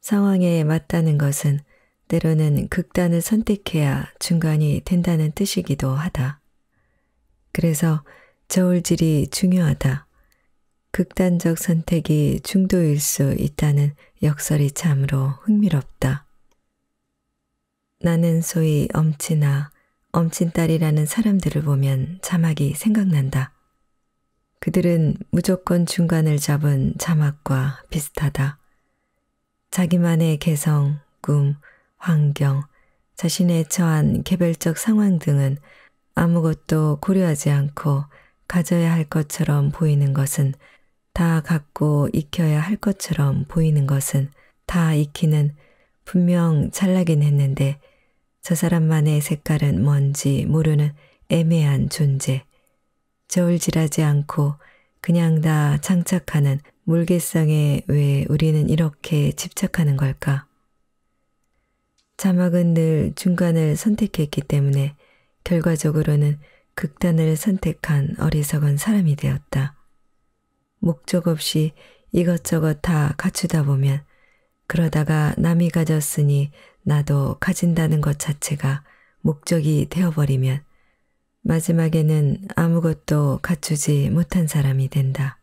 상황에 맞다는 것은 때로는 극단을 선택해야 중간이 된다는 뜻이기도 하다. 그래서 저울질이 중요하다. 극단적 선택이 중도일 수 있다는 역설이 참으로 흥미롭다. 나는 소위 엄친아, 엄친딸이라는 사람들을 보면 자막이 생각난다. 그들은 무조건 중간을 잡은 자막과 비슷하다. 자기만의 개성, 꿈, 환경, 자신의 처한 개별적 상황 등은 아무것도 고려하지 않고 가져야 할 것처럼 보이는 것은 다 갖고 익혀야 할 것처럼 보이는 것은 다 익히는 분명 잘나긴 했는데 저 사람만의 색깔은 뭔지 모르는 애매한 존재, 저울질하지 않고 그냥 다 장착하는 몰개성에 왜 우리는 이렇게 집착하는 걸까? 자막은 늘 중간을 선택했기 때문에 결과적으로는 극단을 선택한 어리석은 사람이 되었다. 목적 없이 이것저것 다 갖추다 보면 그러다가 남이 가졌으니 나도 가진다는 것 자체가 목적이 되어버리면 마지막에는 아무것도 갖추지 못한 사람이 된다.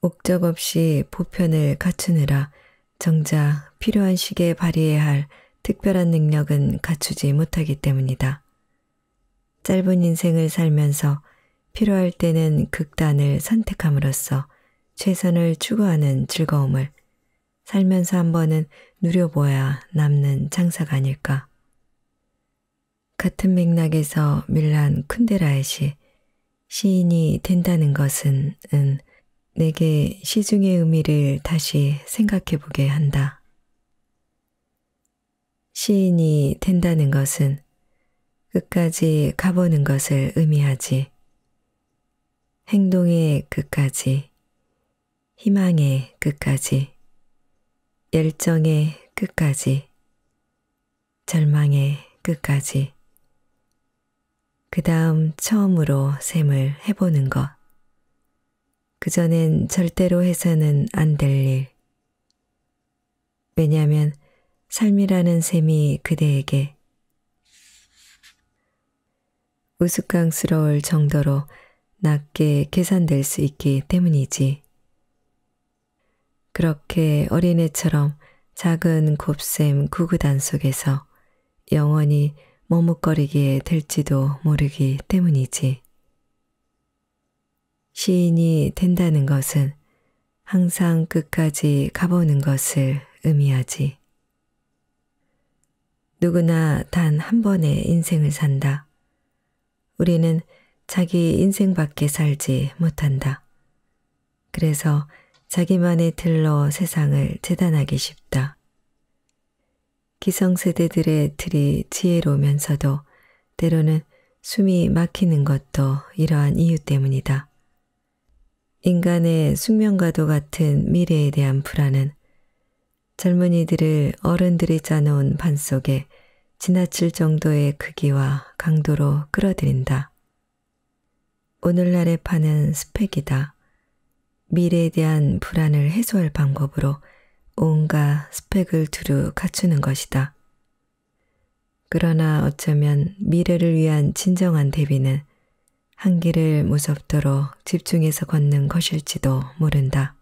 목적 없이 보편을 갖추느라 정작 필요한 시기에 발휘해야 할 특별한 능력은 갖추지 못하기 때문이다. 짧은 인생을 살면서 필요할 때는 극단을 선택함으로써 최선을 추구하는 즐거움을 살면서 한 번은 누려보아야 남는 장사가 아닐까. 같은 맥락에서 밀란 쿤데라의 시인이 된다는 것은 내게 시중의 의미를 다시 생각해보게 한다. 시인이 된다는 것은 끝까지 가보는 것을 의미하지. 행동의 끝까지, 희망의 끝까지, 열정의 끝까지, 절망의 끝까지. 그 다음 처음으로 셈을 해보는 것. 그전엔 절대로 해서는 안 될 일. 왜냐하면 삶이라는 셈이 그대에게 우스꽝스러울 정도로 낮게 계산될 수 있기 때문이지. 그렇게 어린애처럼 작은 곱셈 구구단 속에서 영원히 머뭇거리게 될지도 모르기 때문이지. 시인이 된다는 것은 항상 끝까지 가보는 것을 의미하지. 누구나 단 한 번의 인생을 산다. 우리는 자기 인생밖에 살지 못한다. 그래서 자기만의 틀로 세상을 재단하기 쉽다. 기성세대들의 틀이 지혜로우면서도 때로는 숨이 막히는 것도 이러한 이유 때문이다. 인간의 숙명과도 같은 미래에 대한 불안은 젊은이들을 어른들이 짜놓은 판 속에 지나칠 정도의 크기와 강도로 끌어들인다. 오늘날에 파는 스펙이다. 미래에 대한 불안을 해소할 방법으로 온갖 스펙을 두루 갖추는 것이다. 그러나 어쩌면 미래를 위한 진정한 대비는 한길을 무섭도록 집중해서 걷는 것일지도 모른다.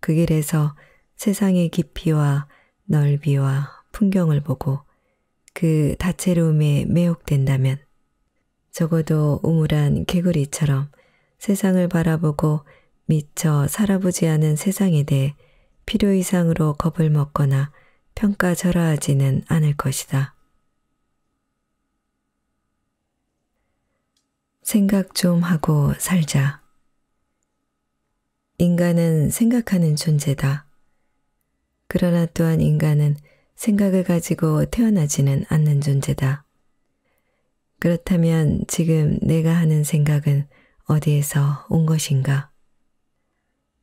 그 길에서 세상의 깊이와 넓이와 풍경을 보고 그 다채로움에 매혹된다면 적어도 우물한 개구리처럼 세상을 바라보고 미처 살아보지 않은 세상에 대해 필요 이상으로 겁을 먹거나 평가절하하지는 않을 것이다. 생각 좀 하고 살자. 인간은 생각하는 존재다. 그러나 또한 인간은 생각을 가지고 태어나지는 않는 존재다. 그렇다면 지금 내가 하는 생각은 어디에서 온 것인가?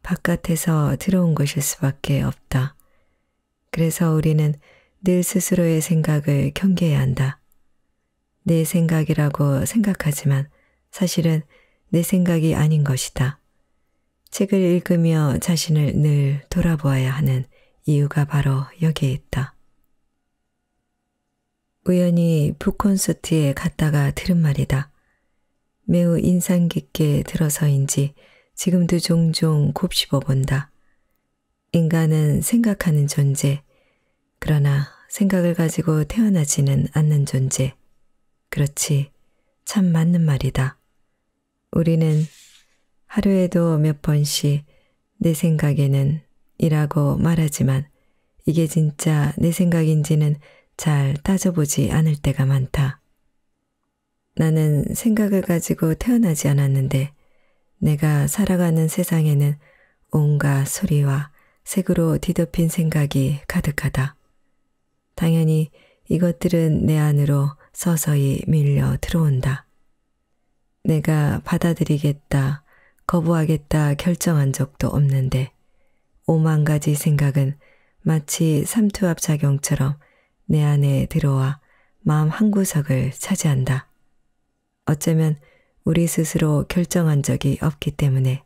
바깥에서 들어온 것일 수밖에 없다. 그래서 우리는 늘 스스로의 생각을 경계해야 한다. 내 생각이라고 생각하지만 사실은 내 생각이 아닌 것이다. 책을 읽으며 자신을 늘 돌아보아야 하는 이유가 바로 여기에 있다. 우연히 북콘서트에 갔다가 들은 말이다. 매우 인상 깊게 들어서인지 지금도 종종 곱씹어 본다. 인간은 생각하는 존재, 그러나 생각을 가지고 태어나지는 않는 존재. 그렇지, 참 맞는 말이다. 우리는 하루에도 몇 번씩 내 생각에는 이라고 말하지만 이게 진짜 내 생각인지는 잘 따져보지 않을 때가 많다. 나는 생각을 가지고 태어나지 않았는데 내가 살아가는 세상에는 온갖 소리와 색으로 뒤덮인 생각이 가득하다. 당연히 이것들은 내 안으로 서서히 밀려 들어온다. 내가 받아들이겠다, 거부하겠다 결정한 적도 없는데 오만 가지 생각은 마치 삼투압 작용처럼 내 안에 들어와 마음 한구석을 차지한다. 어쩌면 우리 스스로 결정한 적이 없기 때문에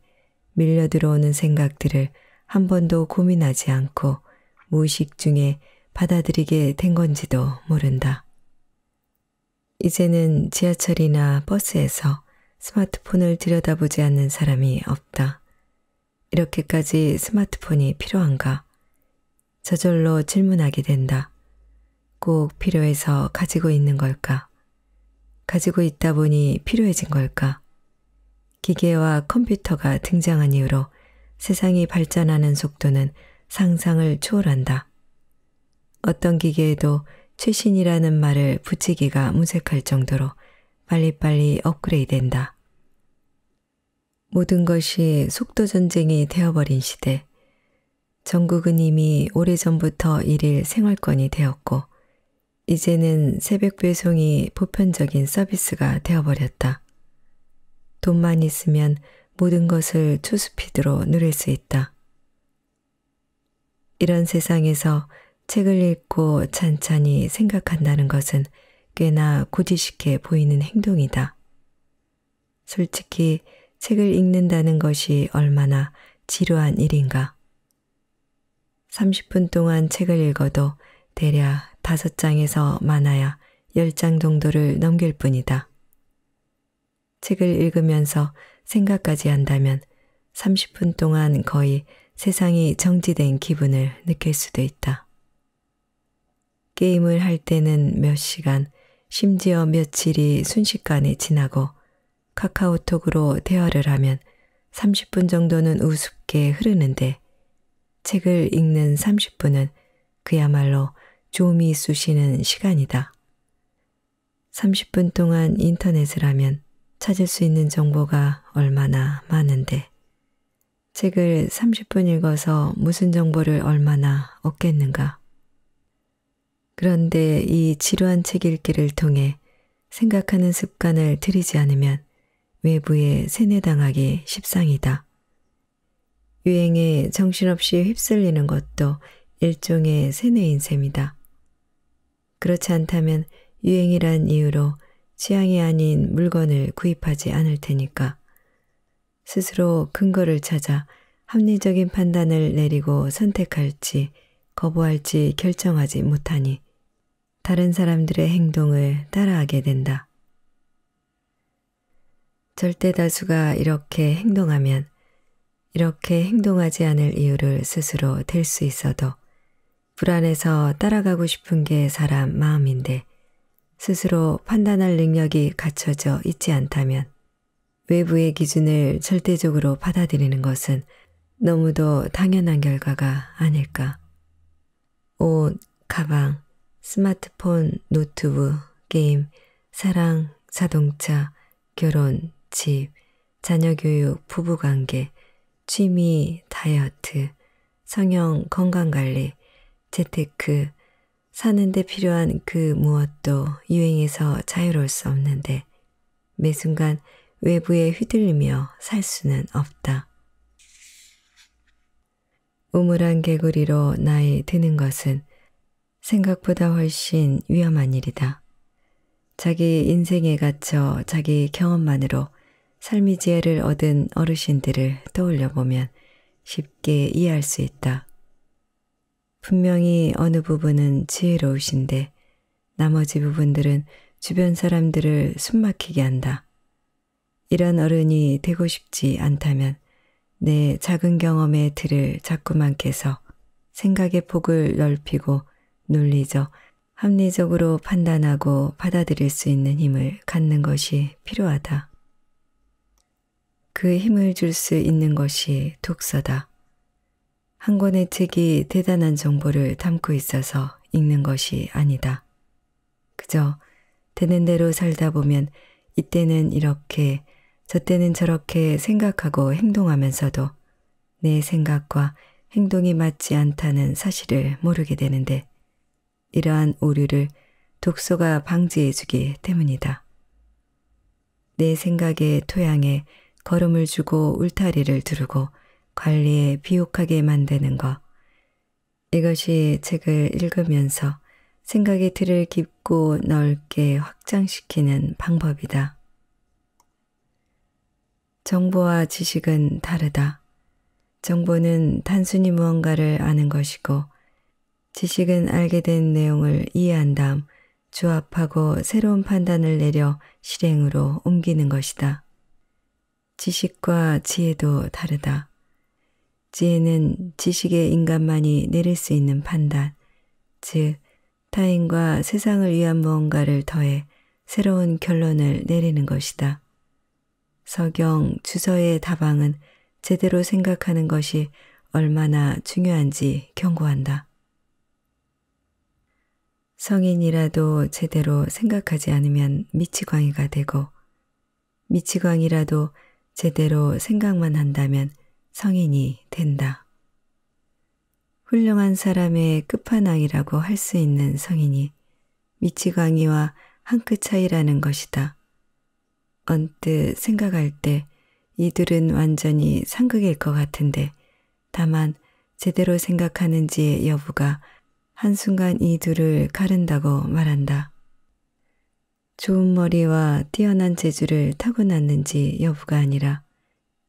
밀려 들어오는 생각들을 한 번도 고민하지 않고 무의식 중에 받아들이게 된 건지도 모른다. 이제는 지하철이나 버스에서 스마트폰을 들여다보지 않는 사람이 없다. 이렇게까지 스마트폰이 필요한가? 저절로 질문하게 된다. 꼭 필요해서 가지고 있는 걸까? 가지고 있다 보니 필요해진 걸까? 기계와 컴퓨터가 등장한 이후로 세상이 발전하는 속도는 상상을 초월한다. 어떤 기계에도 최신이라는 말을 붙이기가 무색할 정도로 빨리빨리 업그레이드된다. 모든 것이 속도 전쟁이 되어버린 시대, 전국은 이미 오래전부터 일일 생활권이 되었고 이제는 새벽 배송이 보편적인 서비스가 되어버렸다. 돈만 있으면 모든 것을 초스피드로 누릴 수 있다. 이런 세상에서 책을 읽고 찬찬히 생각한다는 것은 꽤나 고지식해 보이는 행동이다. 솔직히 책을 읽는다는 것이 얼마나 지루한 일인가. 30분 동안 책을 읽어도 대략 5장에서 많아야 10장 정도를 넘길 뿐이다. 책을 읽으면서 생각까지 한다면 30분 동안 거의 세상이 정지된 기분을 느낄 수도 있다. 게임을 할 때는 몇 시간, 심지어 며칠이 순식간에 지나고 카카오톡으로 대화를 하면 30분 정도는 우습게 흐르는데 책을 읽는 30분은 그야말로 좀이 쑤시는 시간이다. 30분 동안 인터넷을 하면 찾을 수 있는 정보가 얼마나 많은데 책을 30분 읽어서 무슨 정보를 얼마나 얻겠는가. 그런데 이 지루한 책 읽기를 통해 생각하는 습관을 들이지 않으면 외부에 세뇌당하기 십상이다. 유행에 정신없이 휩쓸리는 것도 일종의 세뇌인 셈이다. 그렇지 않다면 유행이란 이유로 취향이 아닌 물건을 구입하지 않을 테니까 스스로 근거를 찾아 합리적인 판단을 내리고 선택할지 거부할지 결정하지 못하니 다른 사람들의 행동을 따라하게 된다. 절대 다수가 이렇게 행동하면 이렇게 행동하지 않을 이유를 스스로 댈 수 있어도 불안해서 따라가고 싶은 게 사람 마음인데 스스로 판단할 능력이 갖춰져 있지 않다면 외부의 기준을 절대적으로 받아들이는 것은 너무도 당연한 결과가 아닐까. 옷, 가방, 스마트폰, 노트북, 게임, 사랑, 자동차, 결혼, 집, 자녀교육, 부부관계, 취미, 다이어트, 성형, 건강관리, 재테크, 사는 데 필요한 그 무엇도 유행에서 자유로울 수 없는데 매 순간 외부에 휘둘리며 살 수는 없다. 우물안 개구리로 나이 드는 것은 생각보다 훨씬 위험한 일이다. 자기 인생에 갇혀 자기 경험만으로 삶의 지혜를 얻은 어르신들을 떠올려보면 쉽게 이해할 수 있다. 분명히 어느 부분은 지혜로우신데 나머지 부분들은 주변 사람들을 숨막히게 한다. 이런 어른이 되고 싶지 않다면 내 작은 경험의 틀을 자꾸만 깨서 생각의 폭을 넓히고 논리적, 합리적으로 판단하고 받아들일 수 있는 힘을 갖는 것이 필요하다. 그 힘을 줄 수 있는 것이 독서다. 한 권의 책이 대단한 정보를 담고 있어서 읽는 것이 아니다. 그저 되는 대로 살다 보면 이때는 이렇게 저때는 저렇게 생각하고 행동하면서도 내 생각과 행동이 맞지 않다는 사실을 모르게 되는데 이러한 오류를 독서가 방지해주기 때문이다. 내 생각의 토양에 거름을 주고 울타리를 두르고 관리에 비옥하게 만드는 것. 이것이 책을 읽으면서 생각의 틀을 깊고 넓게 확장시키는 방법이다. 정보와 지식은 다르다. 정보는 단순히 무언가를 아는 것이고 지식은 알게 된 내용을 이해한 다음 조합하고 새로운 판단을 내려 실행으로 옮기는 것이다. 지식과 지혜도 다르다. 지혜는 지식의 인간만이 내릴 수 있는 판단, 즉 타인과 세상을 위한 무언가를 더해 새로운 결론을 내리는 것이다. 서경, 주서의 다방은 제대로 생각하는 것이 얼마나 중요한지 경고한다. 성인이라도 제대로 생각하지 않으면 미치광이가 되고 미치광이라도 제대로 생각만 한다면 성인이 된다. 훌륭한 사람의 끝판왕이라고 할 수 있는 성인이 미치광이와 한 끗 차이라는 것이다. 언뜻 생각할 때 이들은 완전히 상극일 것 같은데 다만 제대로 생각하는지의 여부가 한순간 이 둘을 가른다고 말한다. 좋은 머리와 뛰어난 재주를 타고났는지 여부가 아니라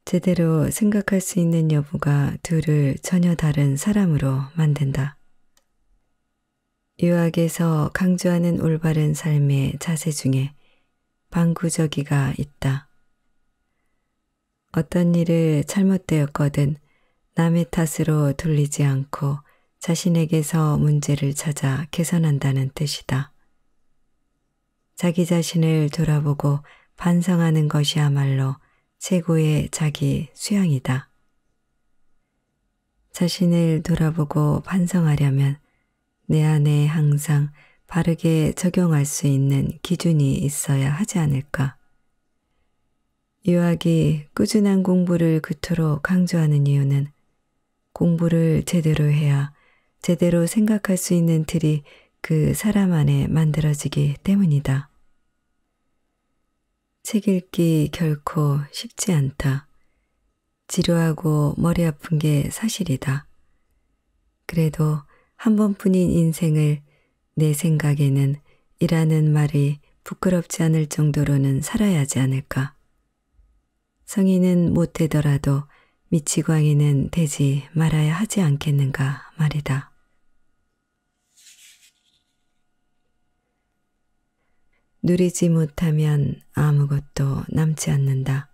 제대로 생각할 수 있는 여부가 둘을 전혀 다른 사람으로 만든다. 유학에서 강조하는 올바른 삶의 자세 중에 방구저기가 있다. 어떤 일을 잘못되었거든 남의 탓으로 돌리지 않고 자신에게서 문제를 찾아 개선한다는 뜻이다. 자기 자신을 돌아보고 반성하는 것이야말로 최고의 자기 수양이다. 자신을 돌아보고 반성하려면 내 안에 항상 바르게 적용할 수 있는 기준이 있어야 하지 않을까. 유학이 꾸준한 공부를 그토록 강조하는 이유는 공부를 제대로 해야 제대로 생각할 수 있는 틀이 그 사람 안에 만들어지기 때문이다. 책 읽기 결코 쉽지 않다. 지루하고 머리 아픈 게 사실이다. 그래도 한 번뿐인 인생을 내 생각에는 이라는 말이 부끄럽지 않을 정도로는 살아야 하지 않을까. 성인은 못되더라도 미치광이는 되지 말아야 하지 않겠는가 말이다. 누리지 못하면 아무것도 남지 않는다.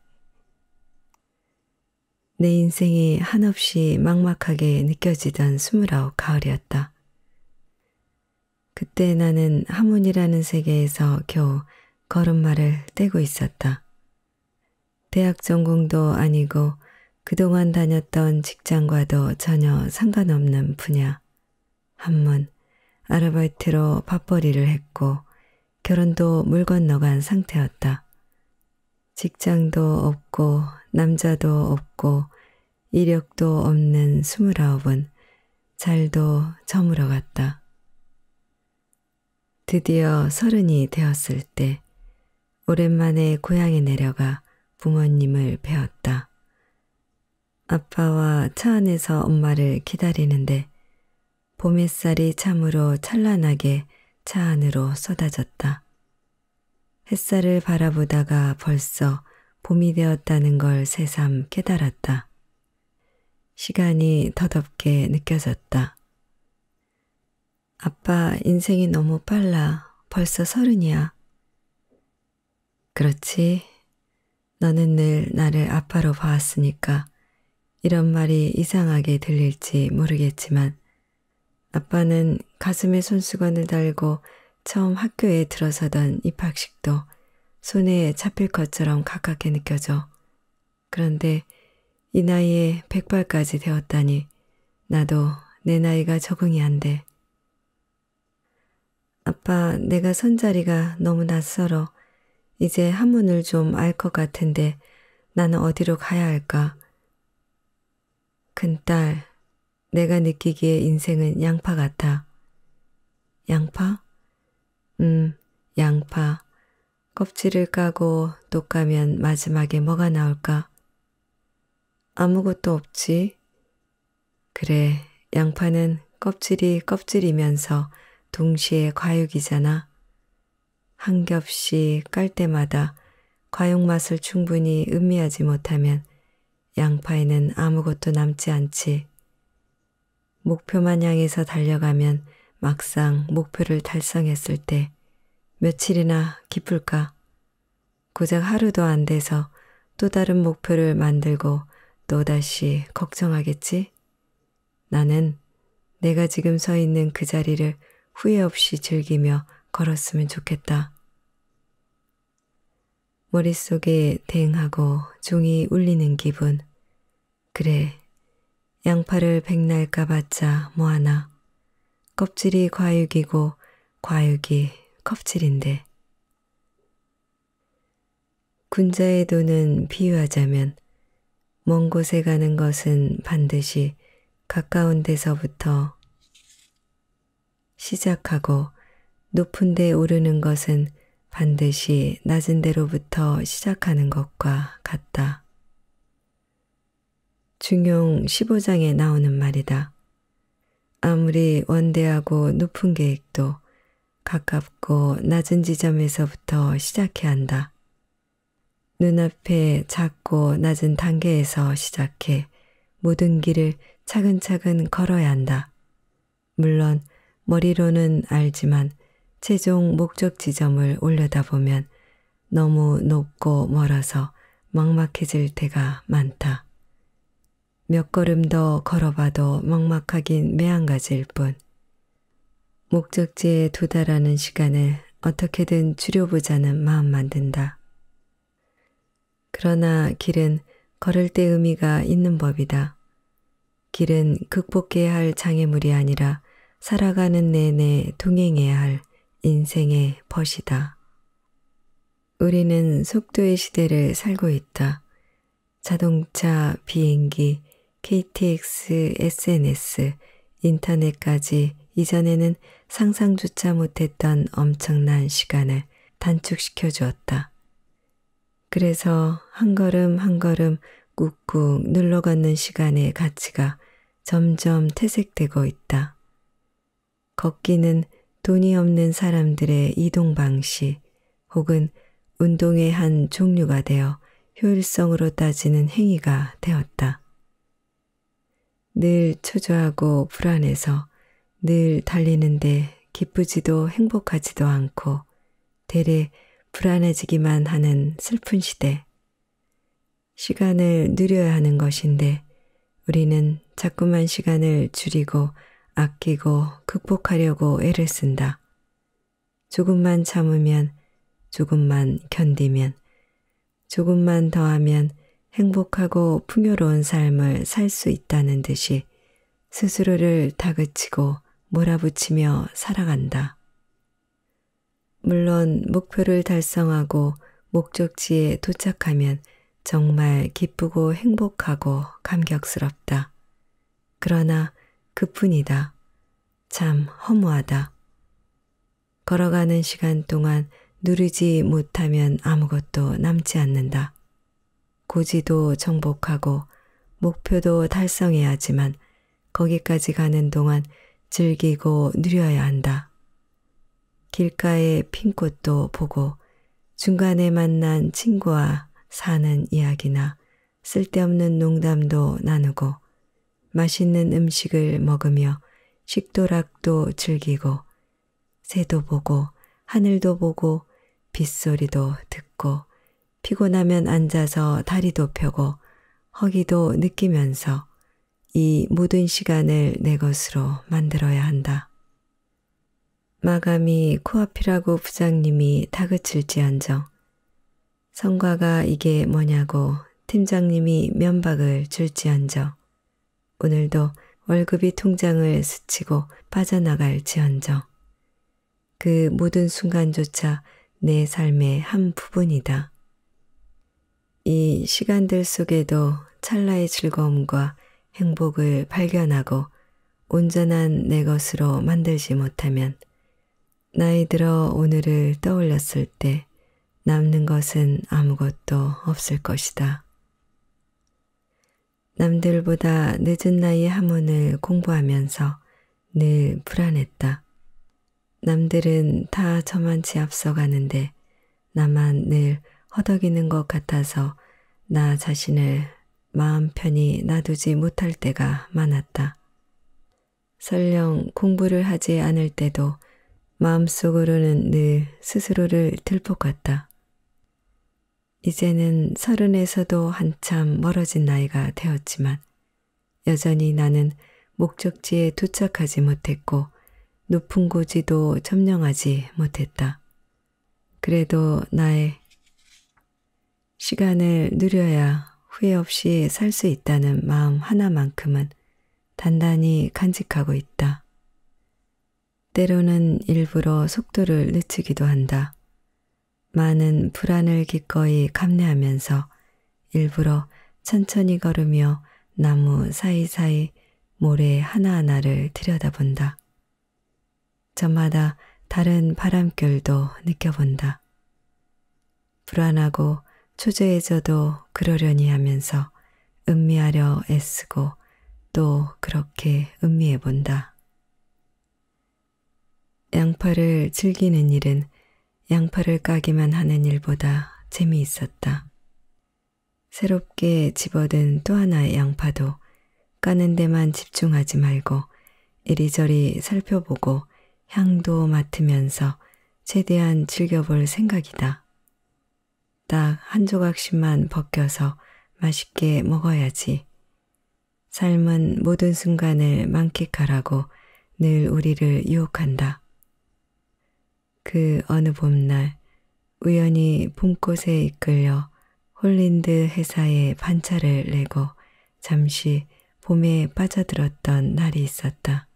내 인생이 한없이 막막하게 느껴지던 29 가을이었다. 그때 나는 하문이라는 세계에서 겨우 걸음마를 떼고 있었다. 대학 전공도 아니고 그동안 다녔던 직장과도 전혀 상관없는 분야. 한문, 아르바이트로 밥벌이를 했고 결혼도 물 건너간 상태였다. 직장도 없고 남자도 없고 이력도 없는 29은 잘도 저물어갔다. 드디어 30이 되었을 때 오랜만에 고향에 내려가 부모님을 뵈었다. 아빠와 차 안에서 엄마를 기다리는데 봄 햇살이 참으로 찬란하게 차 안으로 쏟아졌다. 햇살을 바라보다가 벌써 봄이 되었다는 걸 새삼 깨달았다. 시간이 더덥게 느껴졌다. 아빠, 인생이 너무 빨라. 벌써 30이야. 그렇지. 너는 늘 나를 아빠로 봐왔으니까 이런 말이 이상하게 들릴지 모르겠지만 아빠는 가슴에 손수건을 달고 처음 학교에 들어서던 입학식도 손에 잡힐 것처럼 가깝게 느껴져. 그런데 이 나이에 100발까지 되었다니 나도 내 나이가 적응이 안 돼. 아빠, 내가 선 자리가 너무 낯설어. 이제 한문을 좀 알 것 같은데 나는 어디로 가야 할까? 큰딸, 내가 느끼기에 인생은 양파 같아. 양파? 양파. 껍질을 까고 또 까면 마지막에 뭐가 나올까? 아무것도 없지. 그래, 양파는 껍질이 껍질이면서 동시에 과육이잖아. 한 겹씩 깔 때마다 과육 맛을 충분히 음미하지 못하면 양파에는 아무것도 남지 않지. 목표만 향해서 달려가면 막상 목표를 달성했을 때 며칠이나 기쁠까? 고작 하루도 안 돼서 또 다른 목표를 만들고 또다시 걱정하겠지? 나는 내가 지금 서 있는 그 자리를 후회 없이 즐기며 걸었으면 좋겠다. 머릿속에 댕하고 종이 울리는 기분. 그래, 양파를 백날 까봤자 뭐하나. 껍질이 과육이고 과육이 껍질인데. 군자의 도는 비유하자면 먼 곳에 가는 것은 반드시 가까운 데서부터 시작하고 높은 데 오르는 것은 반드시 낮은 데로부터 시작하는 것과 같다. 중용 15장에 나오는 말이다. 아무리 원대하고 높은 계획도 가깝고 낮은 지점에서부터 시작해야 한다. 눈앞에 작고 낮은 단계에서 시작해 모든 길을 차근차근 걸어야 한다. 물론 머리로는 알지만 최종 목적 지점을 올려다보면 너무 높고 멀어서 막막해질 때가 많다. 몇 걸음 더 걸어봐도 막막하긴 매한가지일 뿐. 목적지에 도달하는 시간을 어떻게든 줄여보자는 마음만 든다. 그러나 길은 걸을 때 의미가 있는 법이다. 길은 극복해야 할 장애물이 아니라 살아가는 내내 동행해야 할 인생의 벗이다. 우리는 속도의 시대를 살고 있다. 자동차, 비행기, KTX, SNS, 인터넷까지 이전에는 상상조차 못했던 엄청난 시간을 단축시켜 주었다. 그래서 한 걸음 한 걸음 꾹꾹 눌러 걷는 시간의 가치가 점점 퇴색되고 있다. 걷기는 돈이 없는 사람들의 이동 방식 혹은 운동의 한 종류가 되어 효율성으로 따지는 행위가 되었다. 늘 초조하고 불안해서 늘 달리는데 기쁘지도 행복하지도 않고 대래 불안해지기만 하는 슬픈 시대. 시간을 누려야 하는 것인데 우리는 자꾸만 시간을 줄이고 아끼고 극복하려고 애를 쓴다. 조금만 참으면, 조금만 견디면, 조금만 더하면 행복하고 풍요로운 삶을 살 수 있다는 듯이 스스로를 다그치고 몰아붙이며 살아간다. 물론 목표를 달성하고 목적지에 도착하면 정말 기쁘고 행복하고 감격스럽다. 그러나 그뿐이다. 참 허무하다. 걸어가는 시간 동안 누리지 못하면 아무것도 남지 않는다. 고지도 정복하고 목표도 달성해야지만 거기까지 가는 동안 즐기고 누려야 한다. 길가의 핀 꽃도 보고 중간에 만난 친구와 사는 이야기나 쓸데없는 농담도 나누고 맛있는 음식을 먹으며 식도락도 즐기고 새도 보고 하늘도 보고 빗소리도 듣고 피곤하면 앉아서 다리도 펴고 허기도 느끼면서 이 모든 시간을 내 것으로 만들어야 한다. 마감이 코앞이라고 부장님이 다그칠지언정 성과가 이게 뭐냐고 팀장님이 면박을 줄지언정 오늘도 월급이 통장을 스치고 빠져나갈지언정 그 모든 순간조차 내 삶의 한 부분이다. 이 시간들 속에도 찰나의 즐거움과 행복을 발견하고 온전한 내 것으로 만들지 못하면 나이 들어 오늘을 떠올렸을 때 남는 것은 아무것도 없을 것이다. 남들보다 늦은 나이에 학문을 공부하면서 늘 불안했다. 남들은 다 저만치 앞서가는데 나만 늘 허덕이는 것 같아서 나 자신을 마음 편히 놔두지 못할 때가 많았다. 설령 공부를 하지 않을 때도 마음속으로는 늘 스스로를 들볶았다. 이제는 서른에서도 한참 멀어진 나이가 되었지만 여전히 나는 목적지에 도착하지 못했고 높은 고지도 점령하지 못했다. 그래도 나의 시간을 누려야 후회 없이 살 수 있다는 마음 하나만큼은 단단히 간직하고 있다. 때로는 일부러 속도를 늦추기도 한다. 많은 불안을 기꺼이 감내하면서 일부러 천천히 걸으며 나무 사이사이 모래 하나하나를 들여다본다. 저마다 다른 바람결도 느껴본다. 불안하고 초조해져도 그러려니 하면서 음미하려 애쓰고 또 그렇게 음미해본다. 양파를 즐기는 일은 양파를 까기만 하는 일보다 재미있었다. 새롭게 집어든 또 하나의 양파도 까는 데만 집중하지 말고 이리저리 살펴보고 향도 맡으면서 최대한 즐겨볼 생각이다. 딱 한 조각씩만 벗겨서 맛있게 먹어야지. 삶은 모든 순간을 만끽하라고 늘 우리를 유혹한다. 그 어느 봄날 우연히 봄꽃에 이끌려 홀린드 회사에 반차를 내고 잠시 봄에 빠져들었던 날이 있었다.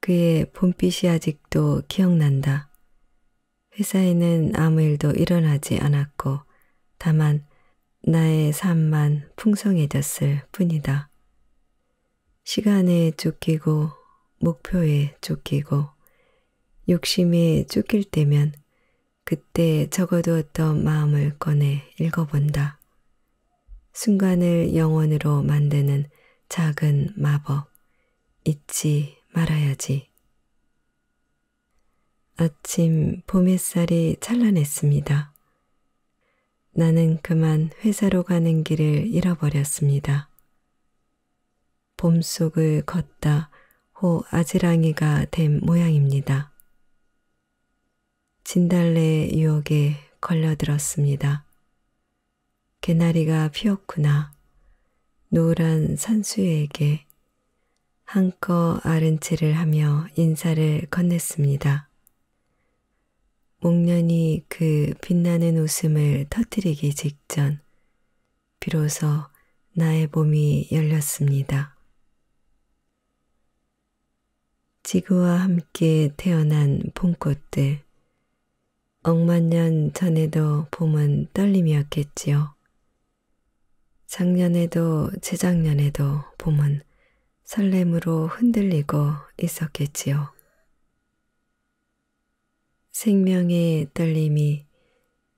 그의 봄빛이 아직도 기억난다. 회사에는 아무 일도 일어나지 않았고 다만 나의 삶만 풍성해졌을 뿐이다. 시간에 쫓기고 목표에 쫓기고 욕심에 쫓길 때면 그때 적어두었던 마음을 꺼내 읽어본다. 순간을 영원으로 만드는 작은 마법, 잊지 말아야지. 아침 봄 햇살이 찬란했습니다. 나는 그만 회사로 가는 길을 잃어버렸습니다. 봄 속을 걷다 호 아지랑이가 된 모양입니다. 진달래의 유혹에 걸려들었습니다. 개나리가 피었구나. 노란 산수에게 한껏 아른치를 하며 인사를 건넸습니다. 목련이 그 빛나는 웃음을 터뜨리기 직전 비로소 나의 몸이 열렸습니다. 지구와 함께 태어난 봄꽃들, 억만 년 전에도 봄은 떨림이었겠지요. 작년에도 재작년에도 봄은 설렘으로 흔들리고 있었겠지요. 생명의 떨림이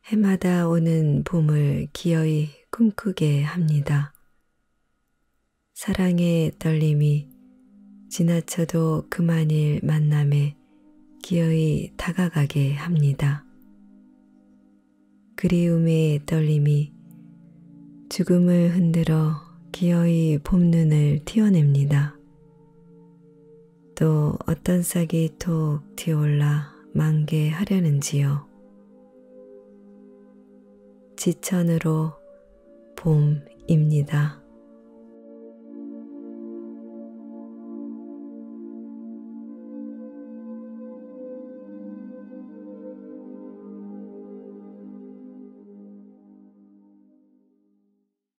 해마다 오는 봄을 기어이 꿈꾸게 합니다. 사랑의 떨림이 지나쳐도 그만일 만남에 기어이 다가가게 합니다. 그리움의 떨림이 죽음을 흔들어 기어이 봄눈을 틔워냅니다. 또 어떤 싹이 톡 튀어올라 만개하려는지요. 지천으로 봄입니다.